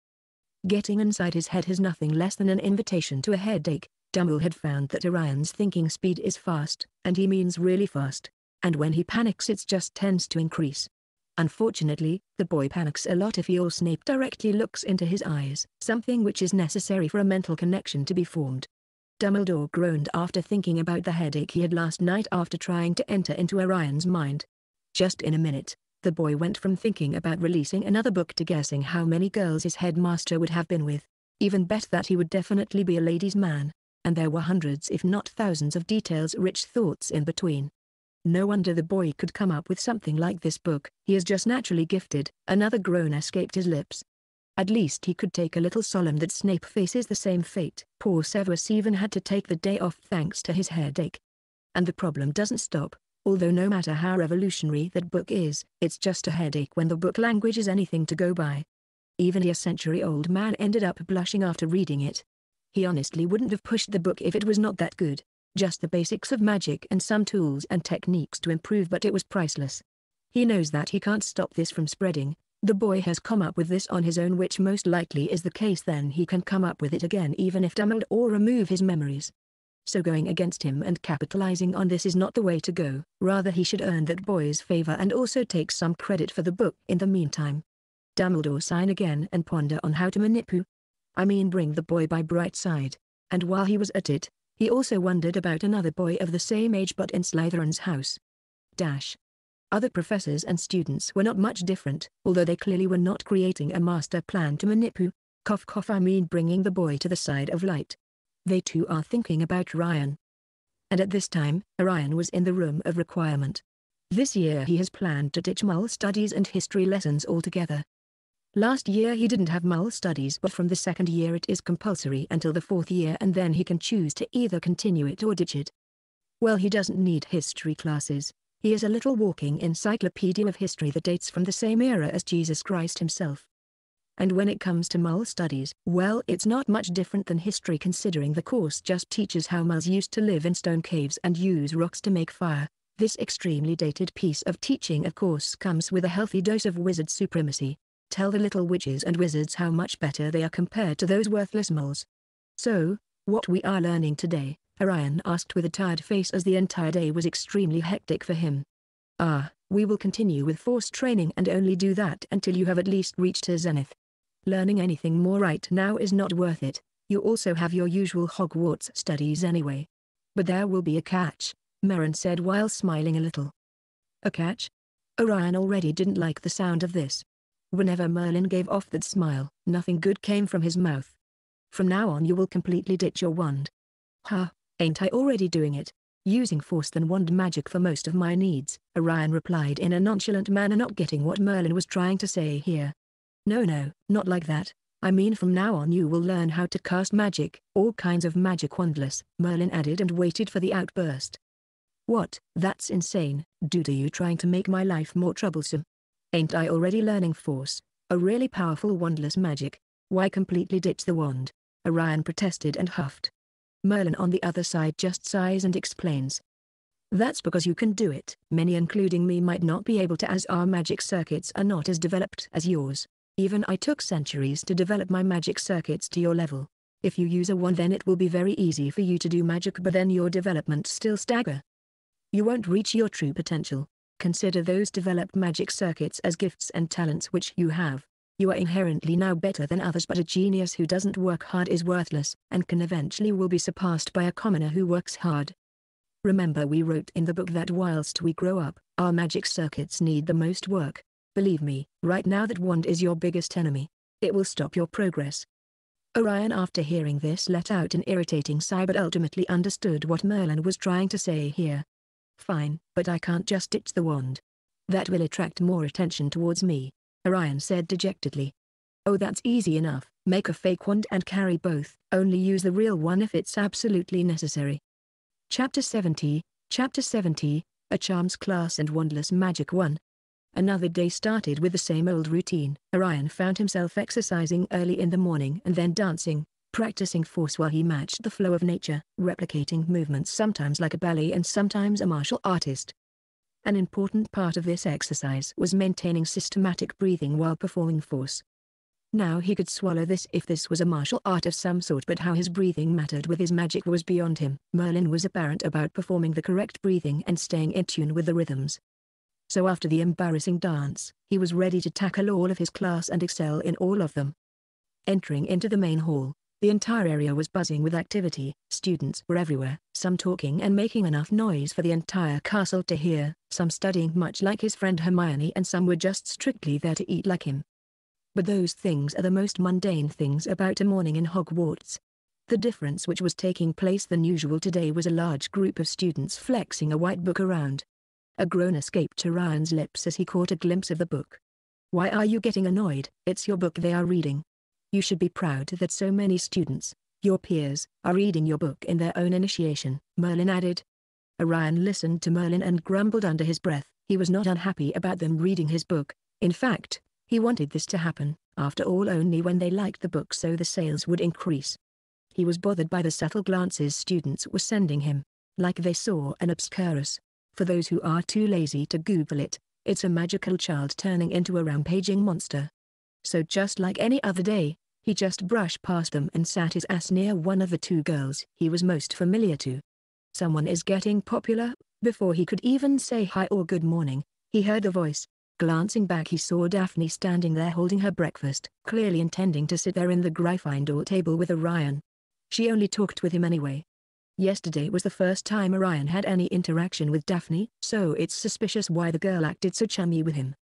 Getting inside his head is nothing less than an invitation to a headache. Dumbledore had found that Orion's thinking speed is fast, and he means really fast. And when he panics, it just tends to increase. Unfortunately, the boy panics a lot if he or Snape directly looks into his eyes, something which is necessary for a mental connection to be formed. Dumbledore groaned after thinking about the headache he had last night after trying to enter into Orion's mind. Just in a minute, the boy went from thinking about releasing another book to guessing how many girls his headmaster would have been with. Even bet that he would definitely be a ladies' man. And there were hundreds if not thousands of details rich thoughts in between. No wonder the boy could come up with something like this book, he is just naturally gifted. Another groan escaped his lips. At least he could take a little solemn that Snape faces the same fate. Poor Severus even had to take the day off thanks to his headache. And the problem doesn't stop. Although no matter how revolutionary that book is, it's just a headache when the book language is anything to go by. Even a century-old man ended up blushing after reading it. He honestly wouldn't have pushed the book if it was not that good. Just the basics of magic and some tools and techniques to improve, but it was priceless. He knows that he can't stop this from spreading. The boy has come up with this on his own, which most likely is the case, then he can come up with it again even if Dumbledore or remove his memories. So going against him and capitalizing on this is not the way to go, rather he should earn that boy's favor and also take some credit for the book in the meantime. Dumbledore sighed again and ponder on how to manipulate. I mean bring the boy by bright side. And while he was at it, he also wondered about another boy of the same age but in Slytherin's house. Dash. Other professors and students were not much different, although they clearly were not creating a master plan to manipulate. Cough cough I mean bringing the boy to the side of light. They too are thinking about Orion. And at this time, Orion was in the Room of Requirement. This year he has planned to ditch Mull studies and history lessons altogether. Last year he didn't have Mull studies, but from the second year it is compulsory until the fourth year, and then he can choose to either continue it or ditch it. Well, he doesn't need history classes, He is a little walking encyclopedia of history that dates from the same era as Jesus Christ himself. And when it comes to muggle studies, well, it's not much different than history, considering the course just teaches how muggles used to live in stone caves and use rocks to make fire. This extremely dated piece of teaching, of course, comes with a healthy dose of wizard supremacy. Tell the little witches and wizards how much better they are compared to those worthless muggles. So, what we are learning today? Orion asked with a tired face, as the entire day was extremely hectic for him. Ah, we will continue with force training and only do that until you have at least reached her zenith. Learning anything more right now is not worth it. You also have your usual Hogwarts studies anyway. But there will be a catch, Merlin said while smiling a little. A catch? Orion already didn't like the sound of this. Whenever Merlin gave off that smile, nothing good came from his mouth. From now on you will completely ditch your wand. Ha, ain't I already doing it? Using force than wand magic for most of my needs, Orion replied in a nonchalant manner, not getting what Merlin was trying to say here. No no, not like that. I mean, from now on you will learn how to cast magic, all kinds of magic. Wandless, Merlin added, and waited for the outburst. What, that's insane, dude, are you trying to make my life more troublesome? Ain't I already learning force, a really powerful wandless magic? Why completely ditch the wand? Orion protested and huffed. Merlin on the other side just sighs and explains. That's because you can do it. Many, including me, might not be able to, as our magic circuits are not as developed as yours. Even I took centuries to develop my magic circuits to your level. If you use a wand, then it will be very easy for you to do magic, but then your development still staggers. You won't reach your true potential. Consider those developed magic circuits as gifts and talents which you have. You are inherently now better than others, but a genius who doesn't work hard is worthless, and can eventually will be surpassed by a commoner who works hard. Remember, we wrote in the book that whilst we grow up, our magic circuits need the most work. Believe me, right now that wand is your biggest enemy. It will stop your progress. Orion, after hearing this, let out an irritating sigh, but ultimately understood what Merlin was trying to say here. Fine, but I can't just ditch the wand. That will attract more attention towards me, Orion said dejectedly. Oh, that's easy enough. Make a fake wand and carry both, only use the real one if it's absolutely necessary. Chapter seventy, Chapter seventy, A Charms Class and Wandless Magic one. Another day started with the same old routine. Orion found himself exercising early in the morning and then dancing, practicing force while he matched the flow of nature, replicating movements sometimes like a ballet and sometimes a martial artist. An important part of this exercise was maintaining systematic breathing while performing force. Now he could swallow this if this was a martial art of some sort, but how his breathing mattered with his magic was beyond him. Merlin was apparent about performing the correct breathing and staying in tune with the rhythms. So after the embarrassing dance, he was ready to tackle all of his class and excel in all of them. Entering into the main hall, the entire area was buzzing with activity. Students were everywhere, some talking and making enough noise for the entire castle to hear, some studying much like his friend Hermione, and some were just strictly there to eat like him. But those things are the most mundane things about a morning in Hogwarts. The difference which was taking place than usual today was a large group of students flexing a white book around. A groan escaped Orion's lips as he caught a glimpse of the book. Why are you getting annoyed? It's your book they are reading. You should be proud that so many students, your peers, are reading your book in their own initiation, Merlin added. Orion listened to Merlin and grumbled under his breath. He was not unhappy about them reading his book. In fact, he wanted this to happen. After all, only when they liked the book so the sales would increase. He was bothered by the subtle glances students were sending him, like they saw an obscurus. For those who are too lazy to Google it, it's a magical child turning into a rampaging monster. So just like any other day, he just brushed past them and sat his ass near one of the two girls he was most familiar to. Someone is getting popular. Before he could even say hi or good morning, he heard a voice. Glancing back, he saw Daphne standing there holding her breakfast, clearly intending to sit there in the Gryffindor table with Orion. She only talked with him anyway. Yesterday was the first time Orion had any interaction with Daphne, so it's suspicious why the girl acted so chummy with him.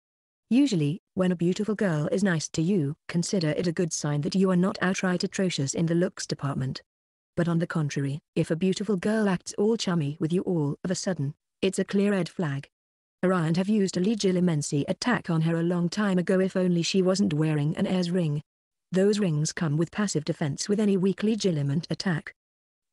Usually, when a beautiful girl is nice to you, consider it a good sign that you are not outright atrocious in the looks department. But on the contrary, if a beautiful girl acts all chummy with you all of a sudden, it's a clear red flag. Orion have used a legilimency attack on her a long time ago, if only she wasn't wearing an air's ring. Those rings come with passive defense with any weak legiliment attack.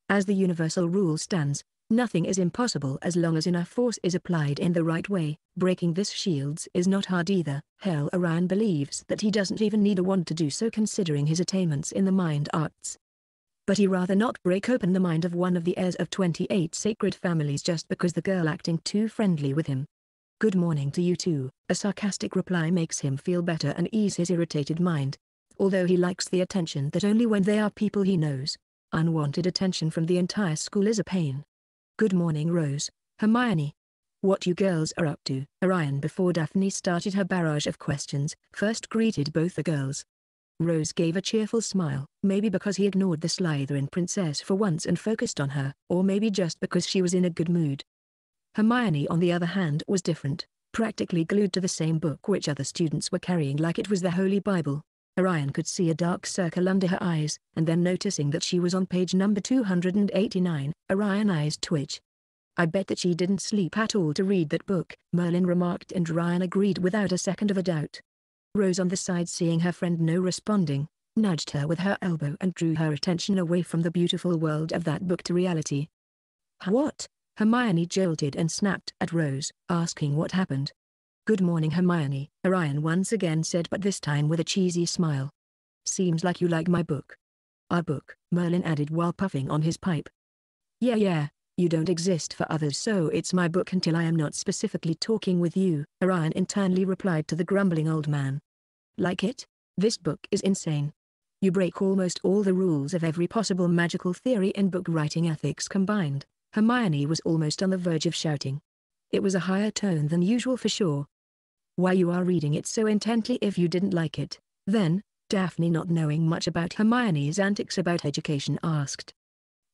As the universal rule stands, Nothing is impossible as long as enough force is applied in the right way. Breaking this shields is not hard either. Hell, Orion believes that he doesn't even need a wand to do so considering his attainments in the mind arts. But he rather not break open the mind of one of the heirs of twenty-eight sacred families just because the girl acting too friendly with him. Good morning to you too. A sarcastic reply makes him feel better and ease his irritated mind. Although he likes the attention that only when they are people he knows. Unwanted attention from the entire school is a pain. Good morning Rose, Hermione. What you girls are up to? Orion, before Daphne started her barrage of questions, first greeted both the girls. Rose gave a cheerful smile, maybe because he ignored the Slytherin princess for once and focused on her, or maybe just because she was in a good mood. Hermione on the other hand was different, practically glued to the same book which other students were carrying like it was the Holy Bible. Orion could see a dark circle under her eyes, and then noticing that she was on page number two hundred eighty-nine, Orion eyes twitch. I bet that she didn't sleep at all to read that book, Merlin remarked, and Orion agreed without a second of a doubt. Rose on the side, seeing her friend no responding, nudged her with her elbow and drew her attention away from the beautiful world of that book to reality. What? Hermione jolted and snapped at Rose, asking what happened. Good morning Hermione, Orion once again said, but this time with a cheesy smile. Seems like you like my book. Our book, Merlin added while puffing on his pipe. Yeah yeah, you don't exist for others, so it's my book until I am not specifically talking with you, Orion internally replied to the grumbling old man. Like it? This book is insane. You break almost all the rules of every possible magical theory and book writing ethics combined. Hermione was almost on the verge of shouting. It was a higher tone than usual for sure. Why you are reading it so intently if you didn't like it, then, Daphne, not knowing much about Hermione's antics about education, asked.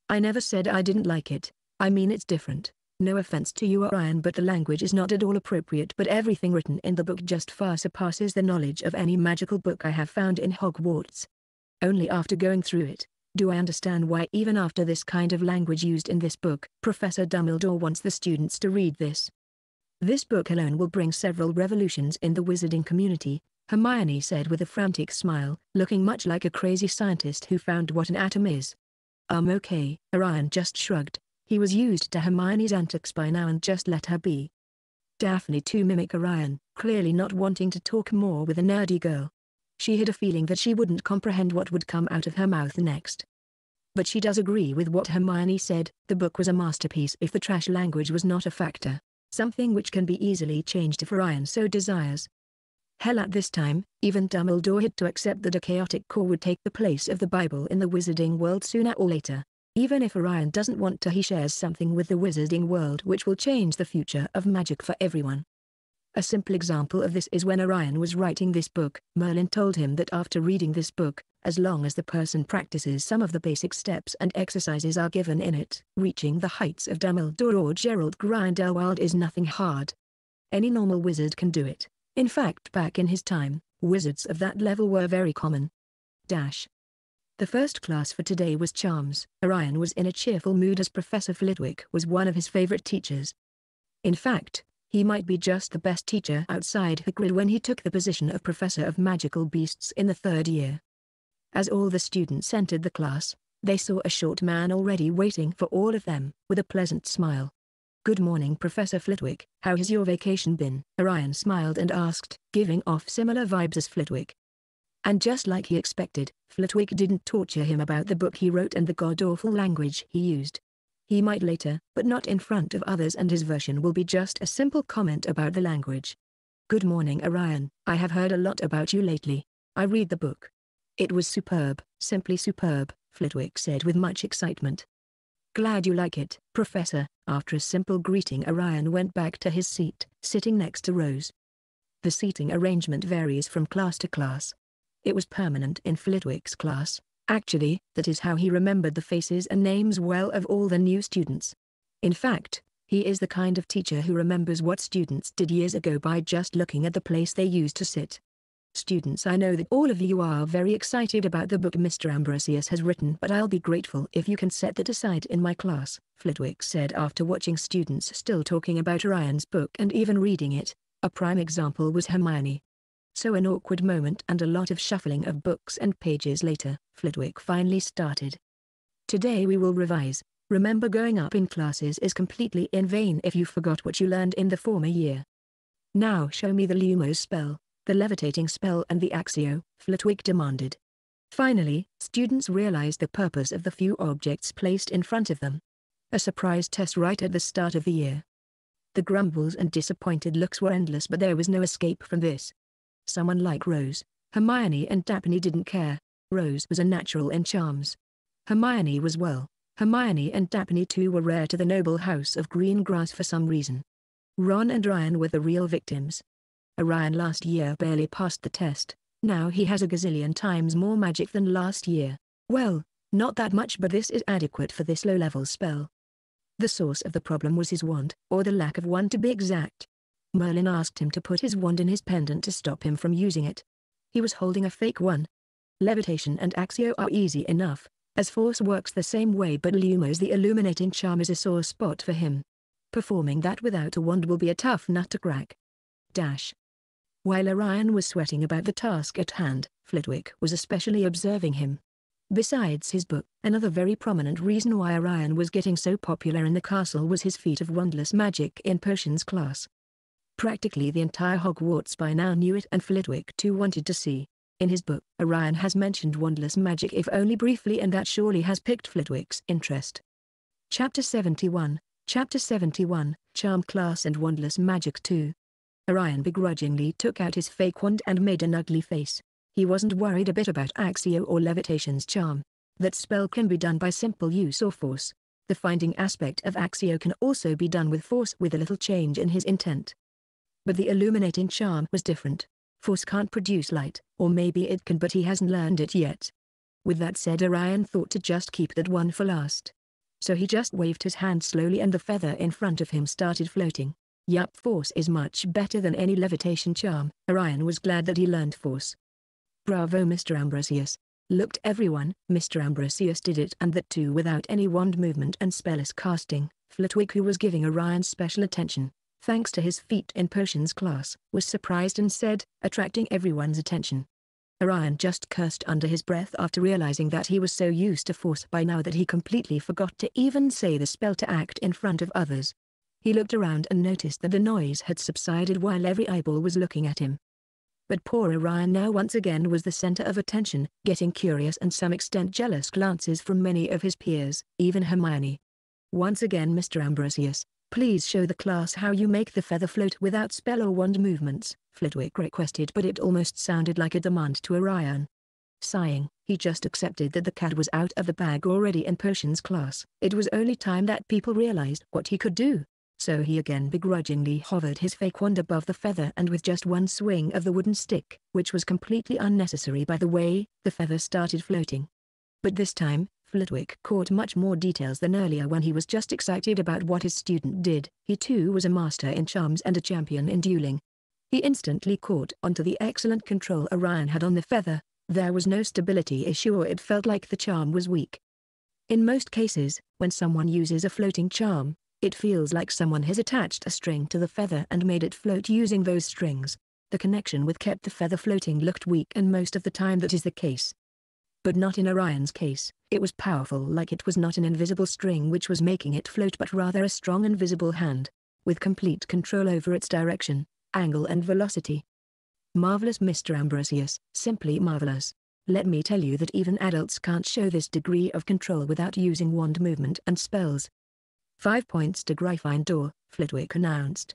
I never said I didn't like it, I mean it's different. No offense to you Orion, but the language is not at all appropriate, but everything written in the book just far surpasses the knowledge of any magical book I have found in Hogwarts. Only after going through it, do I understand why even after this kind of language used in this book, Professor Dumbledore wants the students to read this. This book alone will bring several revolutions in the wizarding community, Hermione said with a frantic smile, looking much like a crazy scientist who found what an atom is. Um okay, Orion just shrugged, he was used to Hermione's antics by now and just let her be. Daphne too mimicked Orion, clearly not wanting to talk more with a nerdy girl. She had a feeling that she wouldn't comprehend what would come out of her mouth next. But she does agree with what Hermione said, the book was a masterpiece if the trash language was not a factor, something which can be easily changed if Orion so desires. Hell, at this time, even Dumbledore had to accept that A Chaotic Core would take the place of the Bible in the wizarding world sooner or later. Even if Orion doesn't want to, he shares something with the wizarding world which will change the future of magic for everyone. A simple example of this is when Orion was writing this book, Merlin told him that after reading this book, as long as the person practices some of the basic steps and exercises are given in it, reaching the heights of Dumbledore or Gerald Grindelwald is nothing hard. Any normal wizard can do it. In fact, back in his time, wizards of that level were very common. Dash. The first class for today was charms. Orion was in a cheerful mood as Professor Flitwick was one of his favorite teachers. In fact, he might be just the best teacher outside Hagrid when he took the position of Professor of Magical Beasts in the third year. As all the students entered the class, they saw a short man already waiting for all of them, with a pleasant smile. Good morning Professor Flitwick, how has your vacation been? Orion smiled and asked, giving off similar vibes as Flitwick. And just like he expected, Flitwick didn't torture him about the book he wrote and the god-awful language he used. He might later, but not in front of others, and his version will be just a simple comment about the language. Good morning Orion, I have heard a lot about you lately. I read the book. It was superb, simply superb, Flitwick said with much excitement. Glad you like it, Professor. After a simple greeting, Orion went back to his seat, sitting next to Rose. The seating arrangement varies from class to class. It was permanent in Flitwick's class. Actually, that is how he remembered the faces and names well of all the new students. In fact, he is the kind of teacher who remembers what students did years ago by just looking at the place they used to sit. Students, I know that all of you are very excited about the book Mister Ambrosius has written, but I'll be grateful if you can set that aside in my class, Flitwick said after watching students still talking about Orion's book and even reading it. A prime example was Hermione. So an awkward moment and a lot of shuffling of books and pages later, Flitwick finally started. Today we will revise, Remember, going up in classes is completely in vain if you forgot what you learned in the former year. Now show me the Lumos spell, the levitating spell and the Axio, Flitwick demanded. Finally, students realized the purpose of the few objects placed in front of them. A surprise test right at the start of the year. The grumbles and disappointed looks were endless, but there was no escape from this. Someone like Rose, Hermione and Daphne didn't care. Rose was a natural in charms. Hermione was well. Hermione and Daphne too were rare to the noble house of Greengrass for some reason. Ron and Ryan were the real victims. Orion last year barely passed the test, now he has a gazillion times more magic than last year. Well, not that much, but this is adequate for this low-level spell. The source of the problem was his wand, or the lack of one to be exact. Merlin asked him to put his wand in his pendant to stop him from using it. He was holding a fake one. Levitation and Axio are easy enough, as Force works the same way, but Lumos, the illuminating charm, is a sore spot for him. Performing that without a wand will be a tough nut to crack. Dash. While Orion was sweating about the task at hand, Flitwick was especially observing him. Besides his book, another very prominent reason why Orion was getting so popular in the castle was his feat of Wandless magic in potions class. Practically the entire Hogwarts by now knew it, and Flitwick too wanted to see. In his book, Orion has mentioned Wandless magic, if only briefly, and that surely has piqued Flitwick's interest. Chapter seventy-one, Chapter seventy-one, Charm Class and Wandless Magic two. Orion begrudgingly took out his fake wand and made an ugly face. He wasn't worried a bit about Axio or Levitation's charm. That spell can be done by simple use or Force. The finding aspect of Axio can also be done with Force, with a little change in his intent. But the illuminating charm was different. Force can't produce light, or maybe it can, but he hasn't learned it yet. With that said, Orion thought to just keep that one for last. So he just waved his hand slowly and the feather in front of him started floating. Yup, Force is much better than any levitation charm. Orion was glad that he learned Force. Bravo, Mister Ambrosius. Looked everyone, Mister Ambrosius did it, and that too without any wand movement and spellless casting. Flitwick, who was giving Orion special attention, thanks to his feat in potions class, was surprised and said, attracting everyone's attention. Orion just cursed under his breath after realizing that he was so used to Force by now that he completely forgot to even say the spell to act in front of others. He looked around and noticed that the noise had subsided while every eyeball was looking at him. But poor Orion now once again was the center of attention, getting curious and some extent jealous glances from many of his peers, even Hermione. Once again, Mister Ambrosius, please show the class how you make the feather float without spell or wand movements, Flitwick requested, but it almost sounded like a demand to Orion. Sighing, he just accepted that the cat was out of the bag already in potions class. It was only time that people realized what he could do. So he again begrudgingly hovered his fake wand above the feather, and with just one swing of the wooden stick, which was completely unnecessary by the way, the feather started floating. But this time, Flitwick caught much more details than earlier when he was just excited about what his student did. He too was a master in charms and a champion in dueling. He instantly caught onto the excellent control Orion had on the feather. There was no stability issue, or it felt like the charm was weak. In most cases, when someone uses a floating charm, it feels like someone has attached a string to the feather and made it float using those strings. The connection with kept the feather floating looked weak, and most of the time that is the case. But not in Orion's case. It was powerful, like it was not an invisible string which was making it float, but rather a strong invisible hand, with complete control over its direction, angle and velocity. Marvelous, Mister Ambrosius, simply marvelous. Let me tell you that even adults can't show this degree of control without using wand movement and spells. Five points to Gryffindor, Flitwick announced.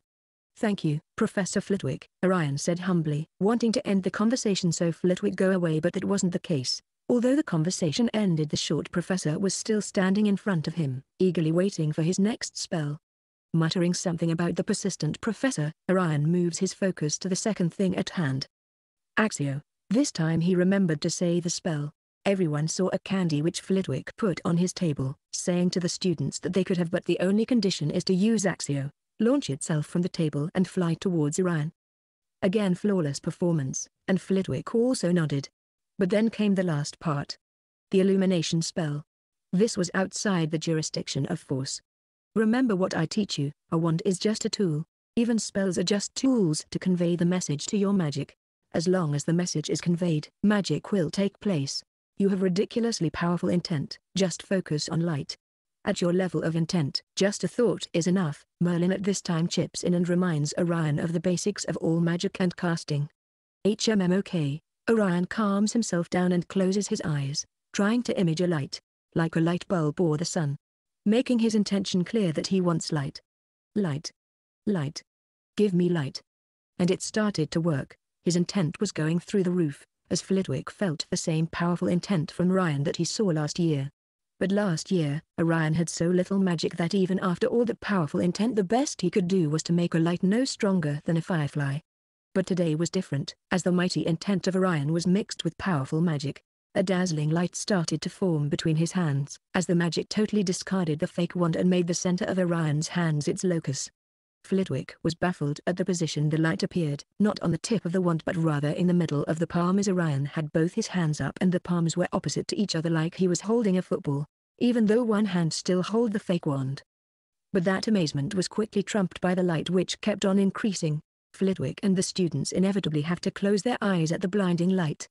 Thank you, Professor Flitwick, Orion said humbly, wanting to end the conversation so Flitwick go away, but that wasn't the case. Although the conversation ended, the short professor was still standing in front of him, eagerly waiting for his next spell. Muttering something about the persistent professor, Orion moves his focus to the second thing at hand. Axio. This time he remembered to say the spell. Everyone saw a candy which Flitwick put on his table, saying to the students that they could have, but the only condition is to use Axio, launch itself from the table and fly towards Orion. Again, flawless performance, and Flitwick also nodded. But then came the last part. The illumination spell. This was outside the jurisdiction of Force. Remember what I teach you, a wand is just a tool. Even spells are just tools to convey the message to your magic. As long as the message is conveyed, magic will take place. You have ridiculously powerful intent, just focus on light. At your level of intent, just a thought is enough. Merlin at this time chips in and reminds Orion of the basics of all magic and casting. HMMOK, Orion calms himself down and closes his eyes, trying to image a light, like a light bulb or the sun. Making his intention clear that he wants light. Light. Light. Give me light. And it started to work. His intent was going through the roof, as Flitwick felt the same powerful intent from Orion that he saw last year. But last year, Orion had so little magic that even after all the powerful intent, the best he could do was to make a light no stronger than a firefly. But today was different, as the mighty intent of Orion was mixed with powerful magic. A dazzling light started to form between his hands, as the magic totally discarded the fake wand and made the center of Orion's hands its locus. Flitwick was baffled at the position the light appeared, not on the tip of the wand but rather in the middle of the palm, as Orion had both his hands up and the palms were opposite to each other like he was holding a football, even though one hand still held the fake wand. But that amazement was quickly trumped by the light, which kept on increasing. Flitwick and the students inevitably have to close their eyes at the blinding light.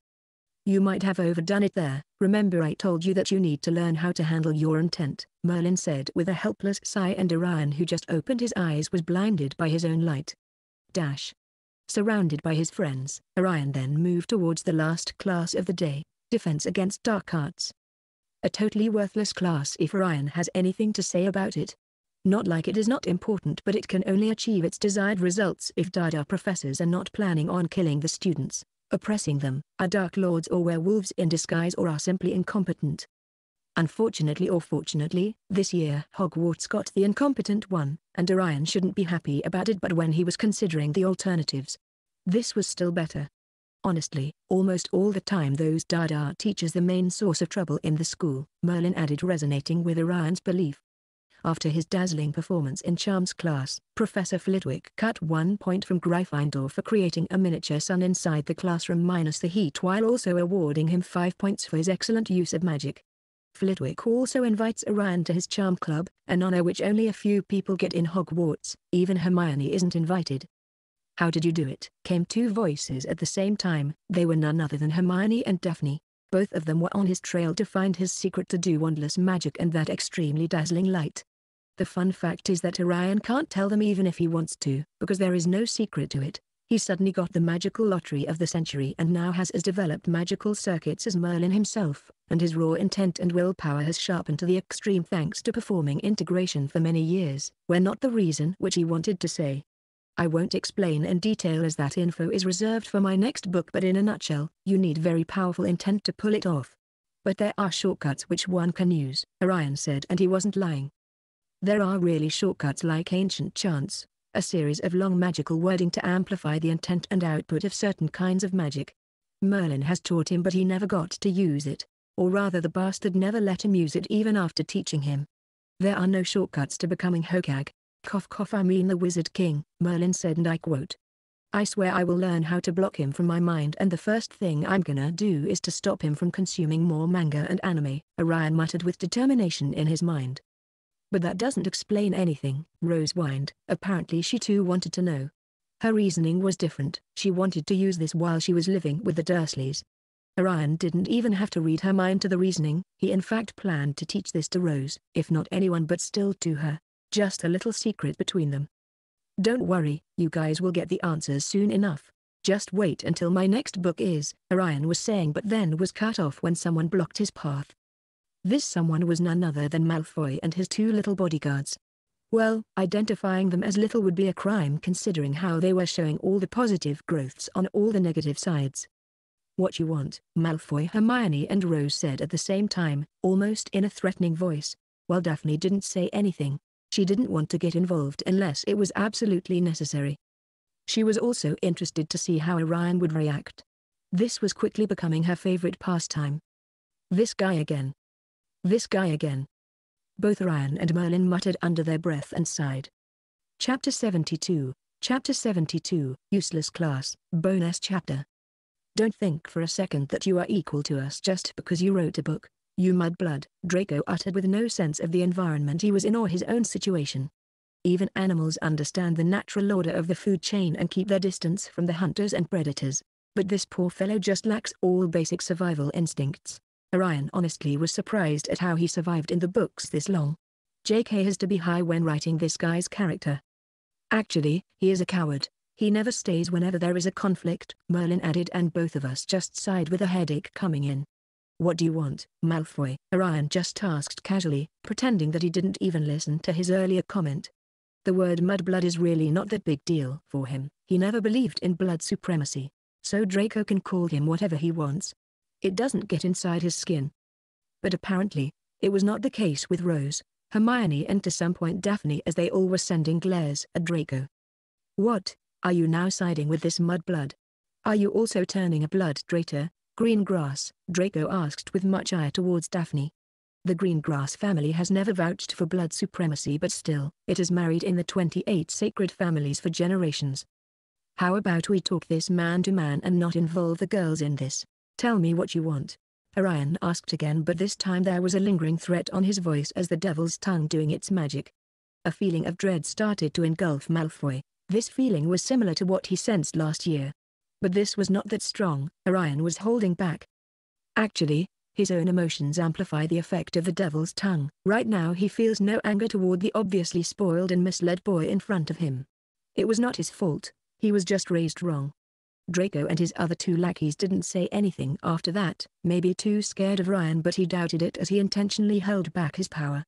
You might have overdone it there. Remember I told you that you need to learn how to handle your intent, Merlin said with a helpless sigh, and Orion, who just opened his eyes, was blinded by his own light. Dash. Surrounded by his friends, Orion then moved towards the last class of the day, Defense Against Dark Arts. A totally worthless class if Orion has anything to say about it. Not like it is not important, but it can only achieve its desired results if Dada professors are not planning on killing the students, oppressing them, are dark lords or werewolves in disguise, or are simply incompetent. Unfortunately or fortunately, this year Hogwarts got the incompetent one, and Orion shouldn't be happy about it, but when he was considering the alternatives, this was still better. Honestly, almost all the time those Dada teachers the main source of trouble in the school, Merlin added, resonating with Orion's belief. After his dazzling performance in Charms class, Professor Flitwick cut one point from Gryffindor for creating a miniature sun inside the classroom minus the heat, while also awarding him five points for his excellent use of magic. Flitwick also invites Orion to his Charm Club, an honor which only a few people get in Hogwarts, even Hermione isn't invited. How did you do it? Came two voices at the same time. They were none other than Hermione and Daphne. Both of them were on his trail to find his secret to do wandless magic and that extremely dazzling light. The fun fact is that Orion can't tell them even if he wants to, because there is no secret to it. He suddenly got the magical lottery of the century and now has as developed magical circuits as Merlin himself, and his raw intent and willpower has sharpened to the extreme thanks to performing integration for many years, where not the reason which he wanted to say. I won't explain in detail as that info is reserved for my next book, but in a nutshell, you need very powerful intent to pull it off. But there are shortcuts which one can use, Orion said, and he wasn't lying. There are really shortcuts like ancient chants, a series of long magical wording to amplify the intent and output of certain kinds of magic. Merlin has taught him, but he never got to use it, or rather the bastard never let him use it even after teaching him. There are no shortcuts to becoming Hokage. Cough cough, I mean the Wizard King, Merlin said, and I quote. I swear I will learn how to block him from my mind, and the first thing I'm gonna do is to stop him from consuming more manga and anime, Orion muttered with determination in his mind. But that doesn't explain anything, Rose whined. Apparently she too wanted to know. Her reasoning was different. She wanted to use this while she was living with the Dursleys. Orion didn't even have to read her mind to the reasoning. He in fact planned to teach this to Rose, if not anyone but still to her. Just a little secret between them. Don't worry, you guys will get the answers soon enough. Just wait until my next book is, Orion was saying, but then was cut off when someone blocked his path. This someone was none other than Malfoy and his two little bodyguards. Well, identifying them as little would be a crime considering how they were showing all the positive growths on all the negative sides. What you want, Malfoy, Hermione and Rose said at the same time, almost in a threatening voice. While Daphne didn't say anything, she didn't want to get involved unless it was absolutely necessary. She was also interested to see how Orion would react. This was quickly becoming her favorite pastime. This guy again. This guy again. Both Orion and Merlin muttered under their breath and sighed. Chapter seventy-two, Chapter seventy-two, Useless Class, Bonus Chapter. Don't think for a second that you are equal to us just because you wrote a book, you mudblood, Draco uttered with no sense of the environment he was in or his own situation. Even animals understand the natural order of the food chain and keep their distance from the hunters and predators, but this poor fellow just lacks all basic survival instincts. Orion honestly was surprised at how he survived in the books this long. J K has to be high when writing this guy's character. Actually, he is a coward. He never stays whenever there is a conflict, Merlin added, and both of us just sighed with a headache coming in. What do you want, Malfoy? Orion just asked casually, pretending that he didn't even listen to his earlier comment. The word mudblood is really not that big deal for him, he never believed in blood supremacy. So Draco can call him whatever he wants. It doesn't get inside his skin. But apparently, it was not the case with Rose, Hermione and to some point Daphne, as they all were sending glares at Draco. What? Are you now siding with this mudblood? Are you also turning a blood traitor, Greengrass? Draco asked with much ire towards Daphne. The Greengrass family has never vouched for blood supremacy, but still, it has married in the twenty-eight sacred families for generations. How about we talk this man to man and not involve the girls in this? Tell me what you want. Orion asked again, but this time there was a lingering threat on his voice as the devil's tongue doing its magic. A feeling of dread started to engulf Malfoy. This feeling was similar to what he sensed last year. But this was not that strong. Orion was holding back. Actually, his own emotions amplify the effect of the devil's tongue. Right now he feels no anger toward the obviously spoiled and misled boy in front of him. It was not his fault, he was just raised wrong. Draco and his other two lackeys didn't say anything after that, maybe too scared of Orion, but he doubted it as he intentionally held back his power.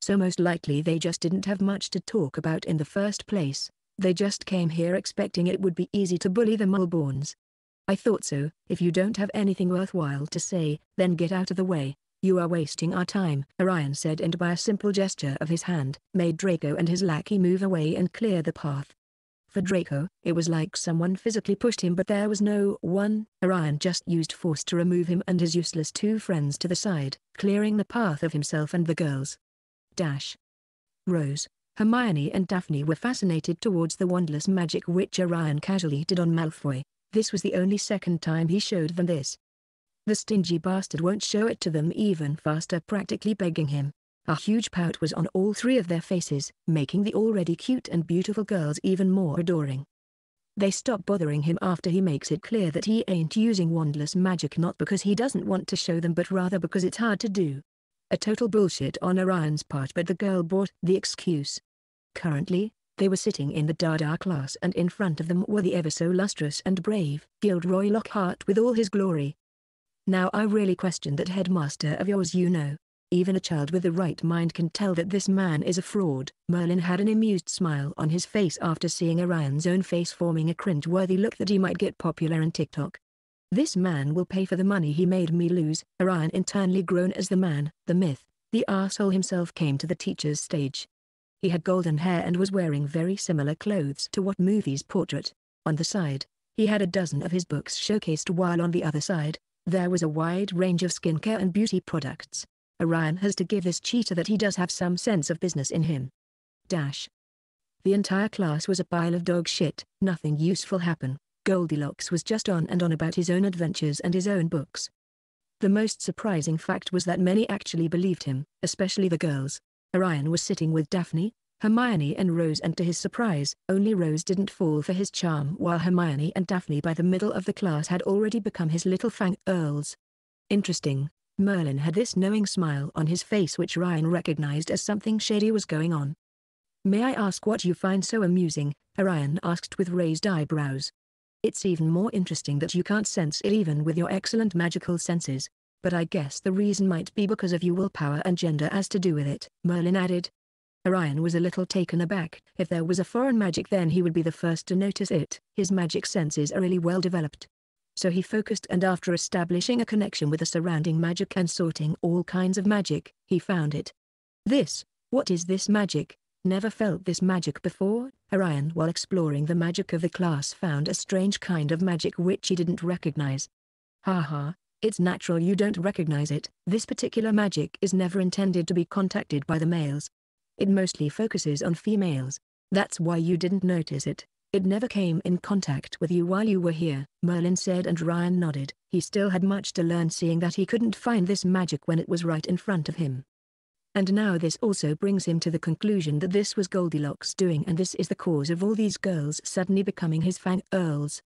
So most likely they just didn't have much to talk about in the first place. They just came here expecting it would be easy to bully the Muggleborns. I thought so. If you don't have anything worthwhile to say, then get out of the way. You are wasting our time, Orion said, and by a simple gesture of his hand, made Draco and his lackey move away and clear the path. For Draco, it was like someone physically pushed him, but there was no one. Orion just used force to remove him and his useless two friends to the side, clearing the path of himself and the girls. Dash. Rose, Hermione and Daphne were fascinated towards the wandless magic which Orion casually did on Malfoy. This was the only second time he showed them this. The stingy bastard won't show it to them even faster, practically begging him. A huge pout was on all three of their faces, making the already cute and beautiful girls even more adoring. They stop bothering him after he makes it clear that he ain't using wandless magic, not because he doesn't want to show them but rather because it's hard to do. A total bullshit on Orion's part, but the girl bought the excuse. Currently, they were sitting in the Dada class and in front of them were the ever so lustrous and brave Gilderoy Lockhart with all his glory. Now I really question that headmaster of yours, you know. Even a child with the right mind can tell that this man is a fraud. Merlin had an amused smile on his face after seeing Orion's own face forming a cringe-worthy look that he might get popular in TikTok. This man will pay for the money he made me lose. Orion internally groaned as the man, the myth, the asshole himself came to the teacher's stage. He had golden hair and was wearing very similar clothes to what movie's portrait. On the side, he had a dozen of his books showcased, while on the other side, there was a wide range of skincare and beauty products. Orion has to give this cheater that he does have some sense of business in him. Dash. The entire class was a pile of dog shit, nothing useful happened. Goldilocks was just on and on about his own adventures and his own books. The most surprising fact was that many actually believed him, especially the girls. Orion was sitting with Daphne, Hermione and Rose, and to his surprise, only Rose didn't fall for his charm, while Hermione and Daphne by the middle of the class had already become his little fang earls. Interesting, Merlin had this knowing smile on his face which Orion recognized as something shady was going on. May I ask what you find so amusing? Orion asked with raised eyebrows. It's even more interesting that you can't sense it even with your excellent magical senses. But I guess the reason might be because of your willpower and gender has to do with it, Merlin added. Orion was a little taken aback. If there was a foreign magic, then he would be the first to notice it. His magic senses are really well developed. So he focused, and after establishing a connection with the surrounding magic and sorting all kinds of magic, he found it. This, what is this magic? Never felt this magic before. Orion, while exploring the magic of the class, found a strange kind of magic which he didn't recognize. Ha ha. It's natural you don't recognize it. This particular magic is never intended to be contacted by the males. It mostly focuses on females. That's why you didn't notice it. It never came in contact with you while you were here, Merlin said, and Ryan nodded. He still had much to learn, seeing that he couldn't find this magic when it was right in front of him. And now this also brings him to the conclusion that this was Goldilocks doing, and this is the cause of all these girls suddenly becoming his fang earls.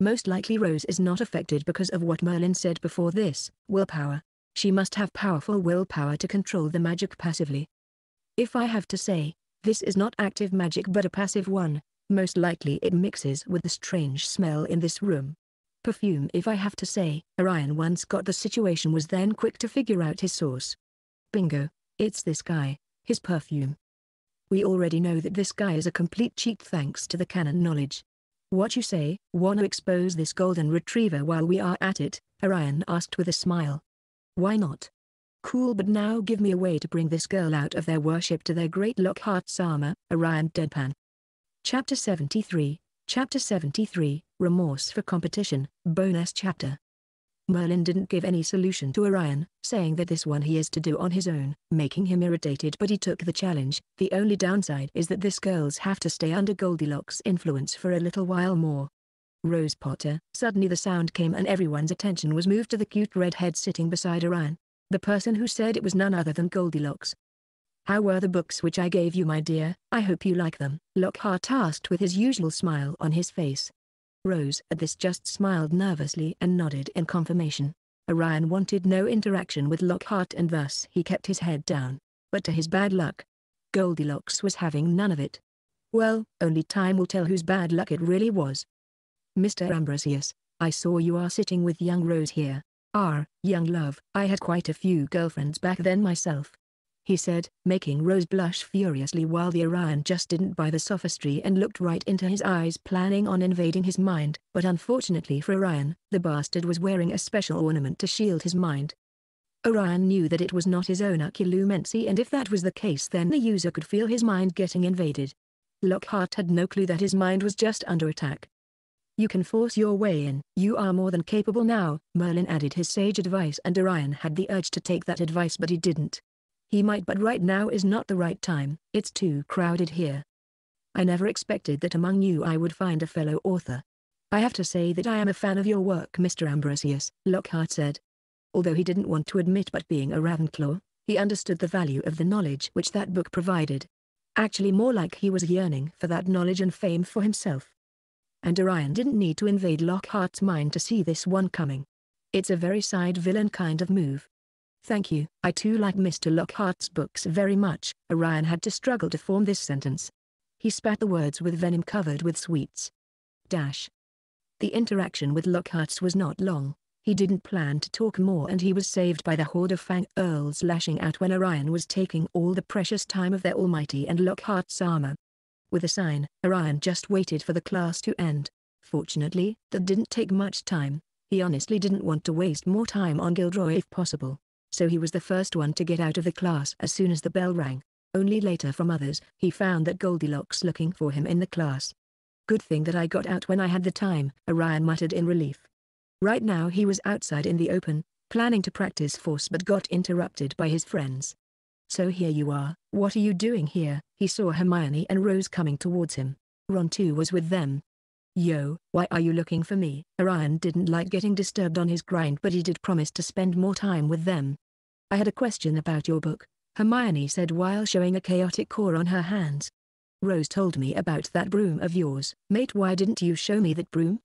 Most likely Rose is not affected because of what Merlin said before this, willpower. She must have powerful willpower to control the magic passively. If I have to say, this is not active magic but a passive one. Most likely it mixes with the strange smell in this room. Perfume, if I have to say. Orion once got the situation, was then quick to figure out his source. Bingo, it's this guy, his perfume. We already know that this guy is a complete cheat thanks to the canon knowledge. What you say? Wanna expose this golden retriever while we are at it? Orion asked with a smile. Why not? Cool, but now give me a way to bring this girl out of their worship to their great Lockhart's armor. Orion deadpan. Chapter seventy-three, Chapter seventy-three, Remorse for Competition, bonus chapter. Merlin didn't give any solution to Orion, saying that this one he is to do on his own, making him irritated, but he took the challenge. The only downside is that this girl's have to stay under Goldilocks' influence for a little while more. Rose Potter. Suddenly the sound came and everyone's attention was moved to the cute redhead sitting beside Orion. The person who said it was none other than Goldilocks. How were the books which I gave you, my dear? I hope you like them, Lockhart asked with his usual smile on his face. Rose at this just smiled nervously and nodded in confirmation. Orion wanted no interaction with Lockhart and thus he kept his head down. But to his bad luck, Goldilocks was having none of it. Well, only time will tell whose bad luck it really was. Mister Ambrosius, I saw you are sitting with young Rose here. Ah, young love, I had quite a few girlfriends back then myself, he said, making Rose blush furiously, while the Orion just didn't buy the sophistry and looked right into his eyes, planning on invading his mind. But unfortunately for Orion, the bastard was wearing a special ornament to shield his mind. Orion knew that it was not his own occlumency, and if that was the case then the user could feel his mind getting invaded. Lockhart had no clue that his mind was just under attack. You can force your way in. You are more than capable now, Merlin added his sage advice, and Orion had the urge to take that advice but he didn't. He might, but right now is not the right time. It's too crowded here. I never expected that among you I would find a fellow author. I have to say that I am a fan of your work, Mister Ambrosius, Lockhart said. Although he didn't want to admit, but being a Ravenclaw, he understood the value of the knowledge which that book provided. Actually, more like he was yearning for that knowledge and fame for himself. And Orion didn't need to invade Lockhart's mind to see this one coming. It's a very side villain kind of move. Thank you. I too like Mister Lockhart's books very much. Orion had to struggle to form this sentence. He spat the words with venom covered with sweets. Dash. The interaction with Lockhart's was not long. He didn't plan to talk more and he was saved by the horde of Fang Earls lashing out when Orion was taking all the precious time of their almighty and Lockhart's armor. With a sign, Orion just waited for the class to end. Fortunately, that didn't take much time. He honestly didn't want to waste more time on Gilderoy if possible. So he was the first one to get out of the class as soon as the bell rang. Only later from others, he found that Goldilocks looking for him in the class. Good thing that I got out when I had the time, Orion muttered in relief. Right now he was outside in the open, planning to practice force but got interrupted by his friends. So here you are, what are you doing here? He saw Hermione and Rose coming towards him. Ron too was with them. Yo, why are you looking for me? Orion didn't like getting disturbed on his grind but he did promise to spend more time with them. I had a question about your book, Hermione said while showing a chaotic core on her hands. Rose told me about that broom of yours. Mate, why didn't you show me that broom?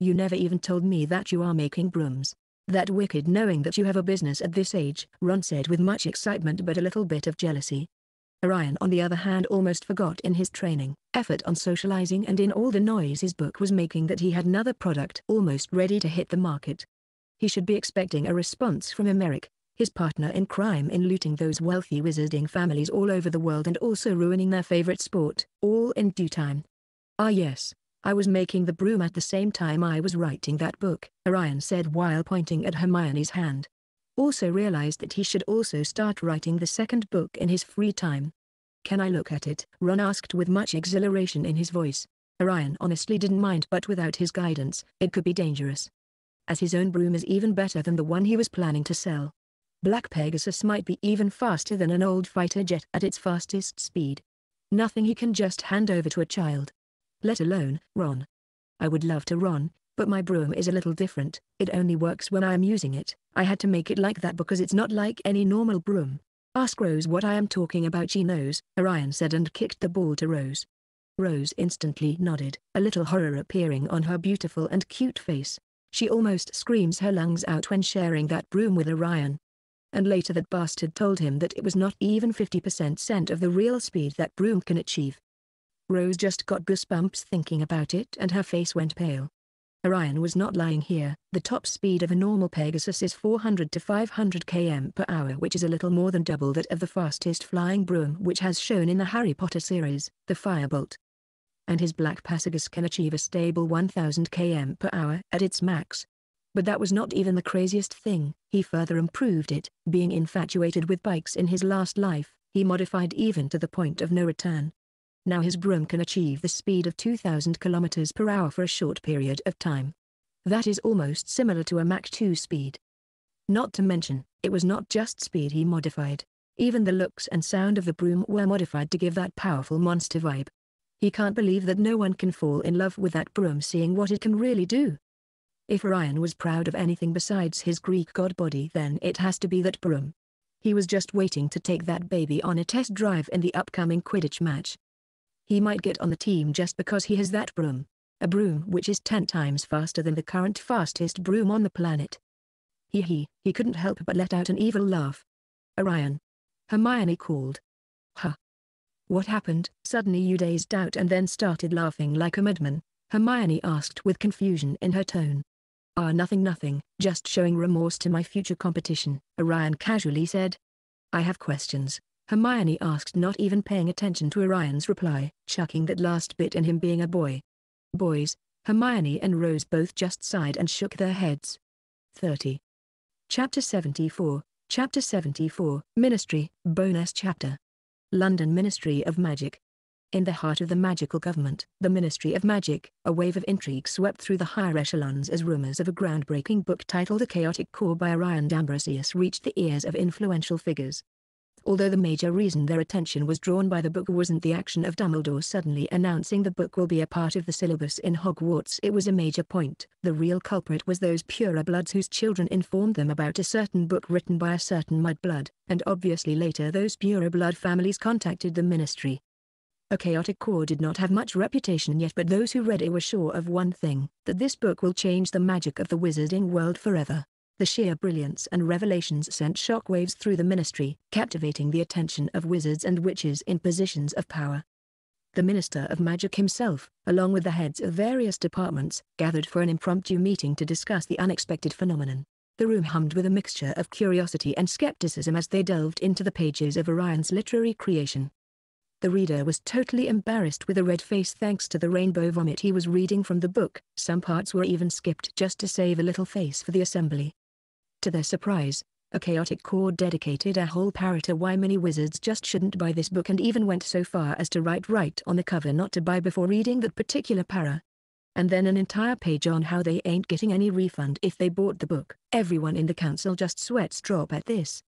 You never even told me that you are making brooms. That wicked, knowing that you have a business at this age, Ron said with much excitement but a little bit of jealousy. Orion on the other hand almost forgot in his training, effort on socializing and in all the noise his book was making that he had another product almost ready to hit the market. He should be expecting a response from Emeric, his partner in crime in looting those wealthy wizarding families all over the world and also ruining their favorite sport, all in due time. Ah yes, I was making the broom at the same time I was writing that book, Orion said while pointing at Hermione's hand. Also realized that he should also start writing the second book in his free time. Can I look at it? Ron asked with much exhilaration in his voice. Orion honestly didn't mind but without his guidance, it could be dangerous. As his own broom is even better than the one he was planning to sell. Black Pegasus might be even faster than an old fighter jet at its fastest speed. Nothing he can just hand over to a child. Let alone Ron. I would love to Ron. But my broom is a little different, it only works when I am using it. I had to make it like that because it's not like any normal broom. Ask Rose what I am talking about, she knows, Orion said and kicked the ball to Rose. Rose instantly nodded, a little horror appearing on her beautiful and cute face. She almost screams her lungs out when sharing that broom with Orion. and later that bastard told him that it was not even fifty percent of the real speed that broom can achieve. Rose just got goosebumps thinking about it and her face went pale. Orion was not lying here. The top speed of a normal Pegasus is four hundred to five hundred kilometers per hour, which is a little more than double that of the fastest flying broom which has shown in the Harry Potter series, the Firebolt. And his Black Pegasus can achieve a stable one thousand kilometers per hour at its max. But that was not even the craziest thing. He further improved it. Being infatuated with bikes in his last life, he modified even to the point of no return. Now his broom can achieve the speed of two thousand kilometers per hour for a short period of time. That is almost similar to a Mach two speed. Not to mention, it was not just speed he modified. Even the looks and sound of the broom were modified to give that powerful monster vibe. He can't believe that no one can fall in love with that broom seeing what it can really do. If Orion was proud of anything besides his Greek god body, then it has to be that broom. He was just waiting to take that baby on a test drive in the upcoming Quidditch match. He might get on the team just because he has that broom. A broom which is ten times faster than the current fastest broom on the planet. He he, he couldn't help but let out an evil laugh. Orion. Hermione called. Huh. What happened? Suddenly you dazed out and then started laughing like a madman, Hermione asked with confusion in her tone. Ah, nothing nothing, just showing remorse to my future competition, Orion casually said. I have questions. Hermione asked, not even paying attention to Orion's reply, chucking that last bit and him being a boy. Boys, Hermione and Rose both just sighed and shook their heads. thirty. Chapter seventy-four, Chapter seventy-four, Ministry, Bonus Chapter. London Ministry of Magic. In the heart of the magical government, the Ministry of Magic, a wave of intrigue swept through the higher echelons as rumors of a groundbreaking book titled A Chaotic Core by Orion D. Ambrosius reached the ears of influential figures. Although the major reason their attention was drawn by the book wasn't the action of Dumbledore suddenly announcing the book will be a part of the syllabus in Hogwarts, it was a major point. The real culprit was those purebloods whose children informed them about a certain book written by a certain mudblood, and obviously later those pureblood families contacted the ministry. A Chaotic Core did not have much reputation yet, but those who read it were sure of one thing, that this book will change the magic of the wizarding world forever. The sheer brilliance and revelations sent shockwaves through the ministry, captivating the attention of wizards and witches in positions of power. The Minister of Magic himself, along with the heads of various departments, gathered for an impromptu meeting to discuss the unexpected phenomenon. The room hummed with a mixture of curiosity and skepticism as they delved into the pages of Orion's literary creation. The reader was totally embarrassed with a red face thanks to the rainbow vomit he was reading from the book. Some parts were even skipped just to save a little face for the assembly. To their surprise, A Chaotic Core dedicated a whole para to why many wizards just shouldn't buy this book and even went so far as to write right on the cover not to buy before reading that particular para. And then an entire page on how they ain't getting any refund if they bought the book. Everyone in the council just sweats drop at this.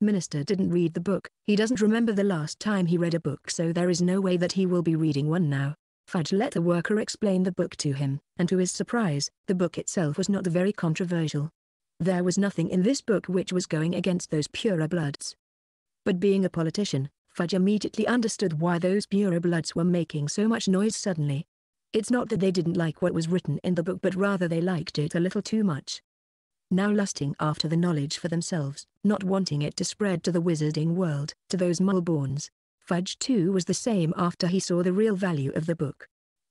Minister didn't read the book, he doesn't remember the last time he read a book, so there is no way that he will be reading one now. Fudge let the worker explain the book to him, and to his surprise, the book itself was not very controversial. There was nothing in this book which was going against those purebloods. But being a politician, Fudge immediately understood why those purebloods were making so much noise suddenly. It's not that they didn't like what was written in the book, but rather they liked it a little too much. Now lusting after the knowledge for themselves, not wanting it to spread to the wizarding world, to those Muggleborns. Fudge too was the same after he saw the real value of the book.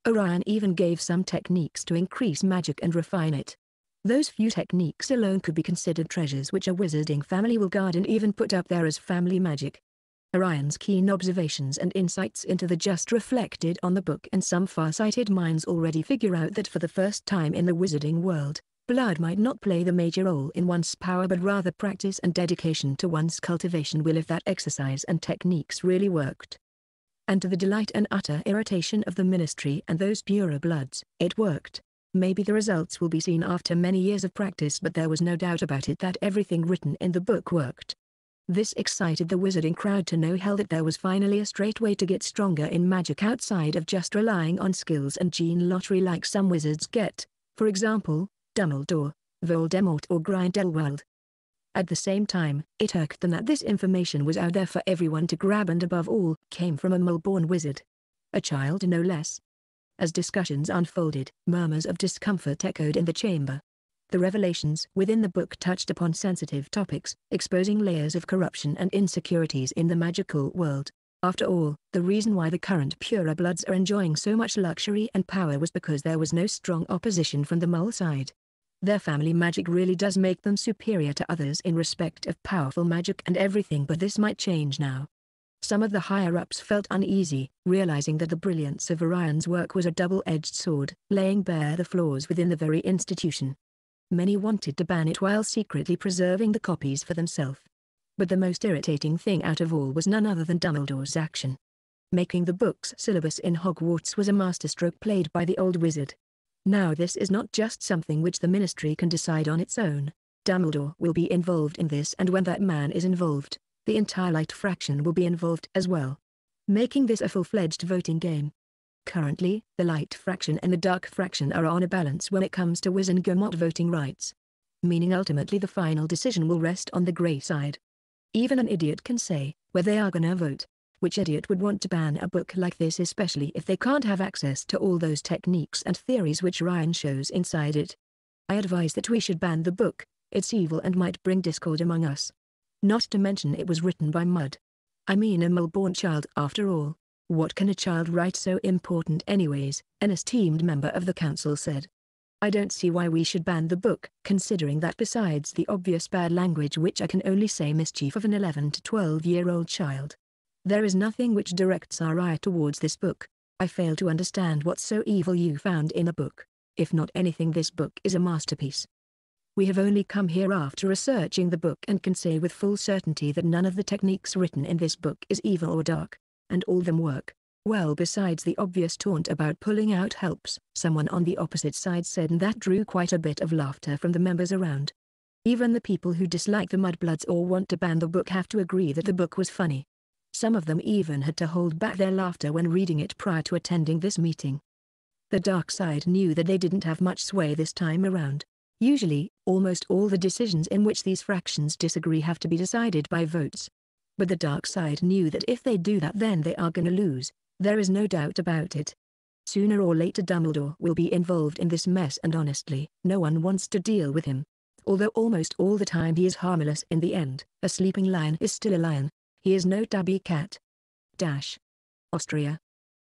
Orion even gave some techniques to increase magic and refine it. Those few techniques alone could be considered treasures which a wizarding family will guard and even put up there as family magic. Orion's keen observations and insights into the just reflected on the book, and some far-sighted minds already figure out that for the first time in the wizarding world, blood might not play the major role in one's power but rather practice and dedication to one's cultivation will, if that exercise and techniques really worked. And to the delight and utter irritation of the ministry and those purebloods, it worked. Maybe the results will be seen after many years of practice, but there was no doubt about it that everything written in the book worked. This excited the wizarding crowd to no hell that there was finally a straight way to get stronger in magic outside of just relying on skills and gene lottery like some wizards get, for example, Dumbledore, Voldemort or Grindelwald. At the same time, it irked them that this information was out there for everyone to grab and above all, came from a Muggleborn wizard. A child no less. As discussions unfolded, murmurs of discomfort echoed in the chamber. The revelations within the book touched upon sensitive topics, exposing layers of corruption and insecurities in the magical world. After all, the reason why the current purebloods are enjoying so much luxury and power was because there was no strong opposition from the mole side. Their family magic really does make them superior to others in respect of powerful magic and everything, but this might change now. Some of the higher-ups felt uneasy, realizing that the brilliance of Orion's work was a double-edged sword, laying bare the flaws within the very institution. Many wanted to ban it while secretly preserving the copies for themselves. But the most irritating thing out of all was none other than Dumbledore's action. Making the book's syllabus in Hogwarts was a masterstroke played by the old wizard. Now this is not just something which the Ministry can decide on its own. Dumbledore will be involved in this, and when that man is involved, the entire Light Fraction will be involved as well, making this a full-fledged voting game. Currently, the Light Fraction and the Dark Fraction are on a balance when it comes to Wiz and Gamot voting rights. Meaning ultimately the final decision will rest on the grey side. Even an idiot can say where they are gonna vote. Which idiot would want to ban a book like this, especially if they can't have access to all those techniques and theories which Ryan shows inside it? I advise that we should ban the book. It's evil and might bring discord among us. Not to mention it was written by mud. I mean, a mole-born child after all. What can a child write so important anyways, an esteemed member of the council said. I don't see why we should ban the book, considering that besides the obvious bad language which I can only say mischief of an eleven to twelve year old child, there is nothing which directs our eye towards this book. I fail to understand what's so evil you found in a book. If not anything, this book is a masterpiece. We have only come here after researching the book and can say with full certainty that none of the techniques written in this book is evil or dark, and all them work. Well, besides the obvious taunt about pulling out helps, someone on the opposite side said, and that drew quite a bit of laughter from the members around. Even the people who dislike the mudbloods or want to ban the book have to agree that the book was funny. Some of them even had to hold back their laughter when reading it prior to attending this meeting. The dark side knew that they didn't have much sway this time around. Usually, almost all the decisions in which these fractions disagree have to be decided by votes. But the dark side knew that if they do that, then they are gonna lose. There is no doubt about it. Sooner or later Dumbledore will be involved in this mess, and honestly, no one wants to deal with him. Although almost all the time he is harmless in the end, a sleeping lion is still a lion. He is no tabby cat. Dash. Austria.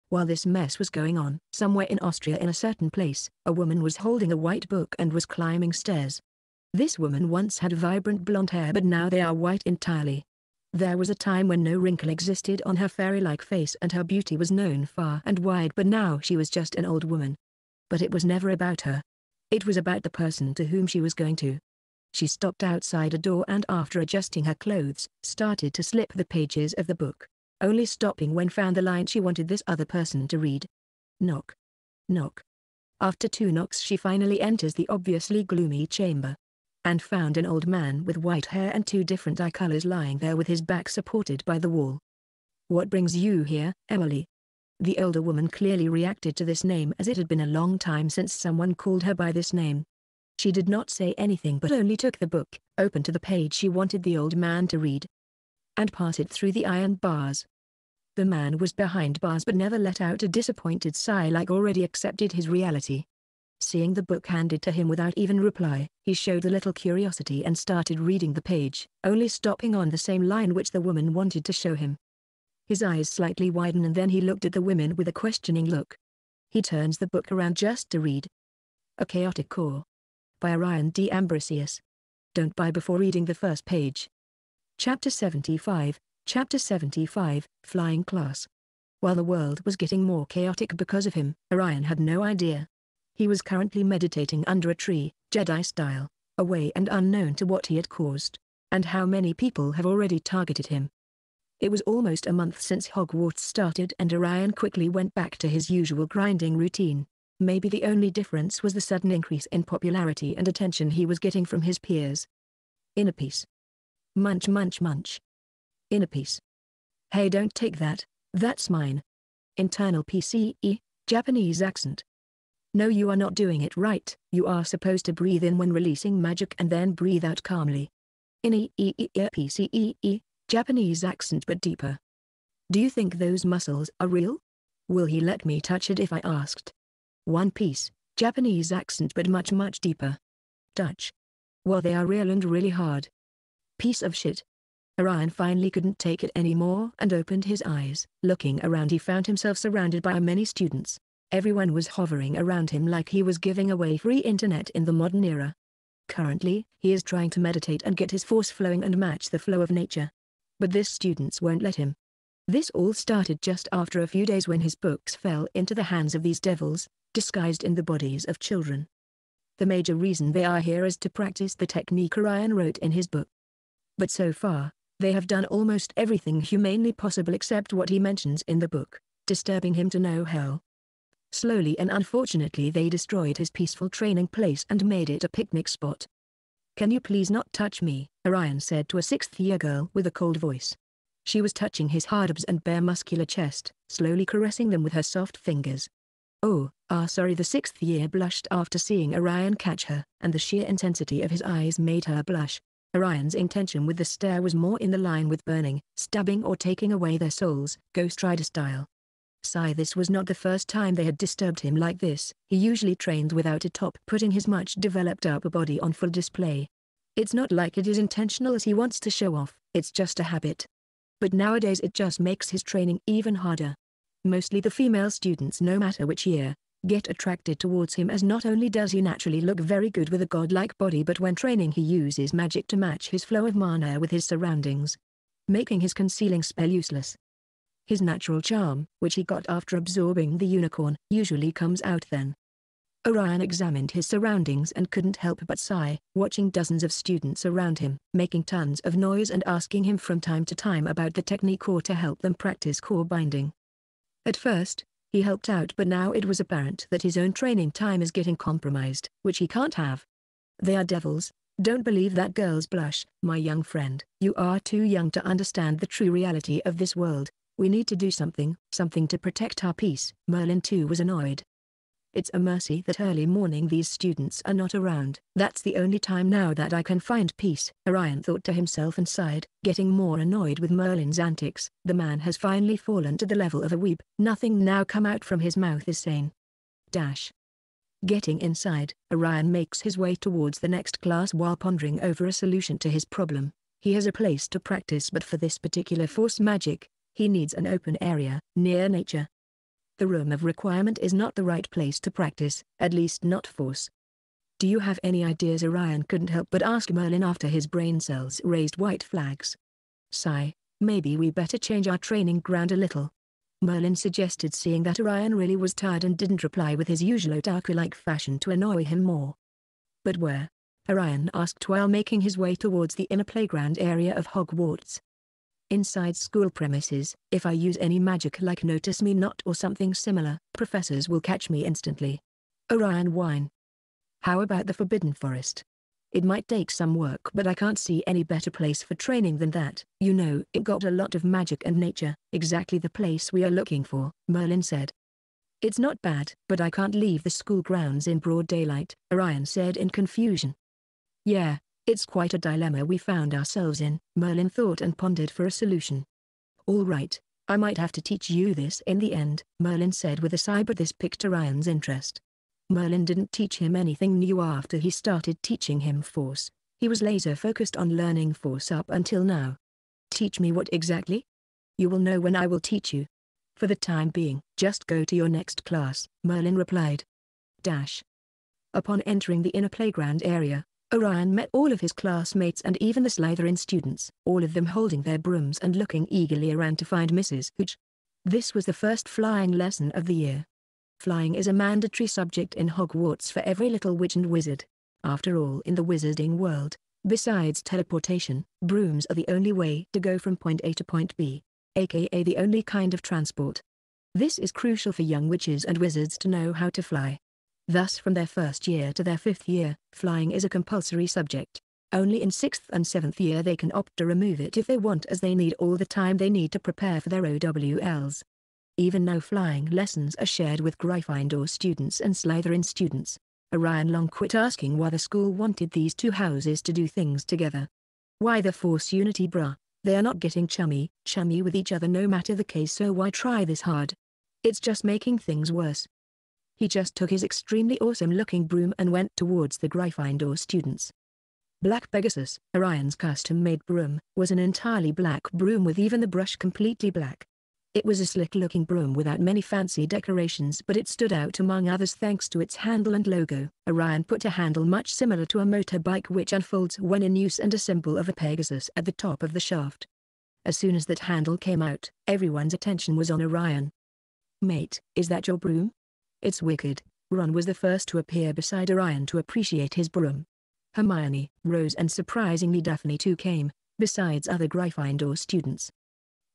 While this mess was going on, somewhere in Austria in a certain place, a woman was holding a white book and was climbing stairs. This woman once had vibrant blonde hair, but now they are white entirely. There was a time when no wrinkle existed on her fairy-like face and her beauty was known far and wide, but now she was just an old woman. But it was never about her. It was about the person to whom she was going to. She stopped outside a door and after adjusting her clothes, started to slip the pages of the book, only stopping when found the line she wanted this other person to read. Knock. Knock. After two knocks she finally enters the obviously gloomy chamber. And found an old man with white hair and two different eye colors lying there with his back supported by the wall. What brings you here, Emily? The older woman clearly reacted to this name as it had been a long time since someone called her by this name. She did not say anything but only took the book, opened to the page she wanted the old man to read, and passed it through the iron bars. The man was behind bars but never let out a disappointed sigh, like already accepted his reality. Seeing the book handed to him without even reply, he showed a little curiosity and started reading the page, only stopping on the same line which the woman wanted to show him. His eyes slightly widened and then he looked at the woman with a questioning look. He turns the book around just to read. A Chaotic Core. By Orion D. Ambrosius. Don't buy before reading the first page. Chapter seventy-five, Chapter seventy-five, Flying Class. While the world was getting more chaotic because of him, Orion had no idea. He was currently meditating under a tree, Jedi style, away and unknown to what he had caused, and how many people have already targeted him. It was almost a month since Hogwarts started and Orion quickly went back to his usual grinding routine. Maybe the only difference was the sudden increase in popularity and attention he was getting from his peers. Inner peace. Munch munch munch. Inner peace. Hey, don't take that, that's mine. Internal P C E, Japanese accent. No, you are not doing it right, you are supposed to breathe in when releasing magic and then breathe out calmly. In e e e e P C E E, Japanese accent but deeper. Do you think those muscles are real? Will he let me touch it if I asked? One Piece, Japanese accent but much much deeper. Dutch. Well, they are real and really hard. Piece of shit. Orion finally couldn't take it anymore and opened his eyes. Looking around, he found himself surrounded by many students. Everyone was hovering around him like he was giving away free internet in the modern era. Currently, he is trying to meditate and get his force flowing and match the flow of nature. But these students won't let him. This all started just after a few days when his books fell into the hands of these devils, disguised in the bodies of children. The major reason they are here is to practice the technique Orion wrote in his book. But so far, they have done almost everything humanly possible except what he mentions in the book, disturbing him to no hell. Slowly and unfortunately they destroyed his peaceful training place and made it a picnic spot. "Can you please not touch me?" Orion said to a sixth-year girl with a cold voice. She was touching his hard abs and bare muscular chest, slowly caressing them with her soft fingers. "Oh, ah sorry," the sixth year blushed after seeing Orion catch her, and the sheer intensity of his eyes made her blush. Orion's intention with the stare was more in the line with burning, stabbing or taking away their souls, Ghost Rider style. Sigh, this was not the first time they had disturbed him like this. He usually trained without a top, putting his much developed upper body on full display. It's not like it is intentional as he wants to show off, it's just a habit. But nowadays it just makes his training even harder. Mostly the female students, no matter which year, get attracted towards him as not only does he naturally look very good with a godlike body, but when training he uses magic to match his flow of mana with his surroundings, making his concealing spell useless. His natural charm, which he got after absorbing the unicorn, usually comes out then. Orion examined his surroundings and couldn't help but sigh, watching dozens of students around him, making tons of noise and asking him from time to time about the technique or to help them practice core binding. At first, he helped out, but now it was apparent that his own training time is getting compromised, which he can't have. "They are devils, don't believe that girl's blush, my young friend. You are too young to understand the true reality of this world. We need to do something, something to protect our peace." Merlin too was annoyed. "It's a mercy that early morning these students are not around. That's the only time now that I can find peace," Orion thought to himself and sighed, getting more annoyed with Merlin's antics. The man has finally fallen to the level of a weeb, nothing now come out from his mouth is sane. Dash. Getting inside, Orion makes his way towards the next class while pondering over a solution to his problem. He has a place to practice, but for this particular force magic, he needs an open area, near nature. The Room of Requirement is not the right place to practice, at least not force. "Do you have any ideas?" Orion couldn't help but ask Merlin after his brain cells raised white flags. Sigh, maybe we better change our training ground a little. Merlin suggested, seeing that Orion really was tired and didn't reply with his usual otaku-like fashion to annoy him more. "But where?" Orion asked while making his way towards the inner playground area of Hogwarts. "Inside school premises. If I use any magic like notice me not or something similar, professors will catch me instantly." Orion whined. "How about the Forbidden Forest? It might take some work, but I can't see any better place for training than that. You know, it got a lot of magic and nature, exactly the place we are looking for," Merlin said. "It's not bad, but I can't leave the school grounds in broad daylight," Orion said in confusion. "Yeah. It's quite a dilemma we found ourselves in," Merlin thought and pondered for a solution. "All right, I might have to teach you this in the end," Merlin said with a sigh, but this piqued Orion's interest. Merlin didn't teach him anything new after he started teaching him force. He was laser focused on learning force up until now. "Teach me what exactly?" "You will know when I will teach you. For the time being, just go to your next class," Merlin replied. Dash. Upon entering the inner playground area, Orion met all of his classmates and even the Slytherin students, all of them holding their brooms and looking eagerly around to find Missus Hooch. This was the first flying lesson of the year. Flying is a mandatory subject in Hogwarts for every little witch and wizard. After all, in the wizarding world, besides teleportation, brooms are the only way to go from point A to point B, aka the only kind of transport. This is crucial for young witches and wizards to know how to fly. Thus from their first year to their fifth year, flying is a compulsory subject. Only in sixth and seventh year they can opt to remove it if they want, as they need all the time they need to prepare for their O W Ls. Even now flying lessons are shared with Gryffindor students and Slytherin students. Orion long quit asking why the school wanted these two houses to do things together. Why the force unity, bruh? They are not getting chummy, chummy with each other no matter the case, so why try this hard? It's just making things worse. He just took his extremely awesome-looking broom and went towards the Gryffindor students. Black Pegasus, Orion's custom-made broom, was an entirely black broom with even the brush completely black. It was a slick-looking broom without many fancy decorations, but it stood out among others thanks to its handle and logo. Orion put a handle much similar to a motorbike which unfolds when in use and a symbol of a Pegasus at the top of the shaft. As soon as that handle came out, everyone's attention was on Orion. "Mate, is that your broom? It's wicked." Ron was the first to appear beside Orion to appreciate his broom. Hermione, Rose and surprisingly Daphne too came, besides other Gryffindor students.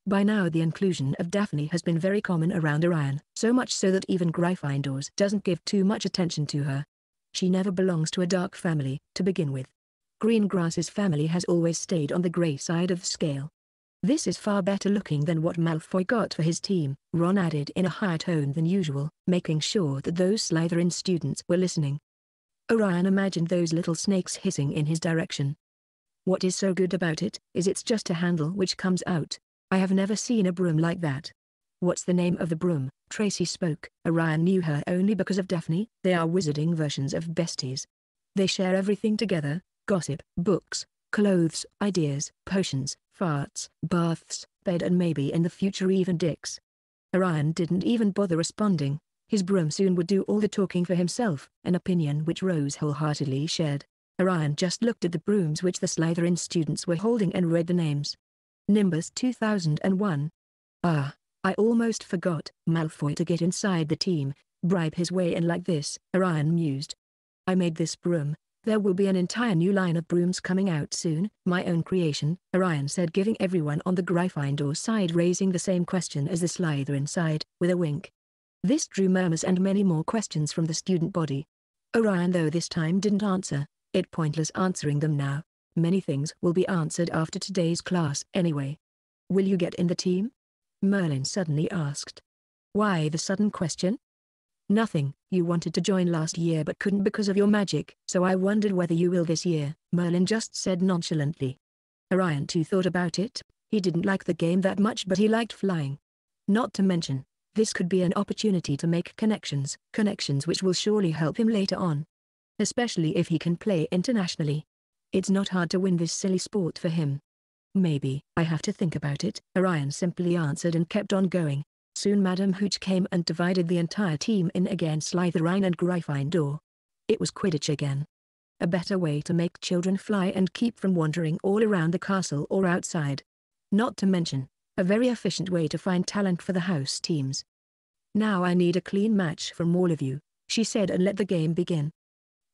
By now the inclusion of Daphne has been very common around Orion, so much so that even Gryffindors doesn't give too much attention to her. She never belongs to a dark family, to begin with. Greengrass's family has always stayed on the grey side of the scale. "This is far better looking than what Malfoy got for his team," Ron added in a higher tone than usual, making sure that those Slytherin students were listening. Orion imagined those little snakes hissing in his direction. "What is so good about it, is it's just a handle which comes out. I have never seen a broom like that." "What's the name of the broom?" Tracy spoke. Orion knew her only because of Daphne. They are wizarding versions of besties. They share everything together: gossip, books, clothes, ideas, potions, farts, baths, bed and maybe in the future even dicks. Orion didn't even bother responding. His broom soon would do all the talking for himself, an opinion which Rose wholeheartedly shared. Orion just looked at the brooms which the Slytherin students were holding and read the names. Nimbus two thousand one. "Ah, I almost forgot, Malfoy to get inside the team, bribe his way in like this," Orion mused. "I made this broom, there will be an entire new line of brooms coming out soon, my own creation," Orion said, giving everyone on the Gryffindor side raising the same question as the Slytherin side, with a wink. This drew murmurs and many more questions from the student body. Orion though this time didn't answer. It pointless answering them now. Many things will be answered after today's class anyway. "Will you get in the team?" Merlin suddenly asked. "Why the sudden question?" "Nothing, you wanted to join last year but couldn't because of your magic, so I wondered whether you will this year," Merlin just said nonchalantly. Orion too thought about it. He didn't like the game that much but he liked flying. Not to mention, this could be an opportunity to make connections, connections which will surely help him later on. Especially if he can play internationally. It's not hard to win this silly sport for him. "Maybe, I have to think about it," Orion simply answered and kept on going. Soon Madame Hooch came and divided the entire team in again Slytherin and Gryffindor. It was Quidditch again. A better way to make children fly and keep from wandering all around the castle or outside. Not to mention, a very efficient way to find talent for the house teams. "Now I need a clean match from all of you," she said and let the game begin.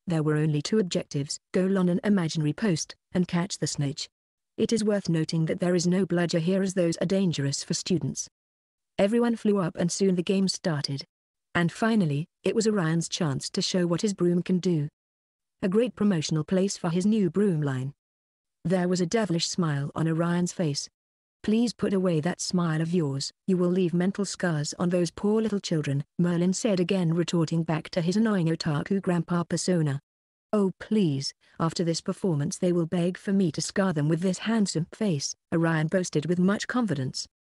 There were only two objectives: goal on an imaginary post, and catch the snitch. It is worth noting that there is no bludger here as those are dangerous for students. Everyone flew up and soon the game started. And finally, it was Orion's chance to show what his broom can do. A great promotional place for his new broom line. There was a devilish smile on Orion's face. "Please put away that smile of yours, you will leave mental scars on those poor little children," Merlin said again, retorting back to his annoying otaku grandpa persona. "Oh please, after this performance they will beg for me to scar them with this handsome face," Orion boasted with much confidence.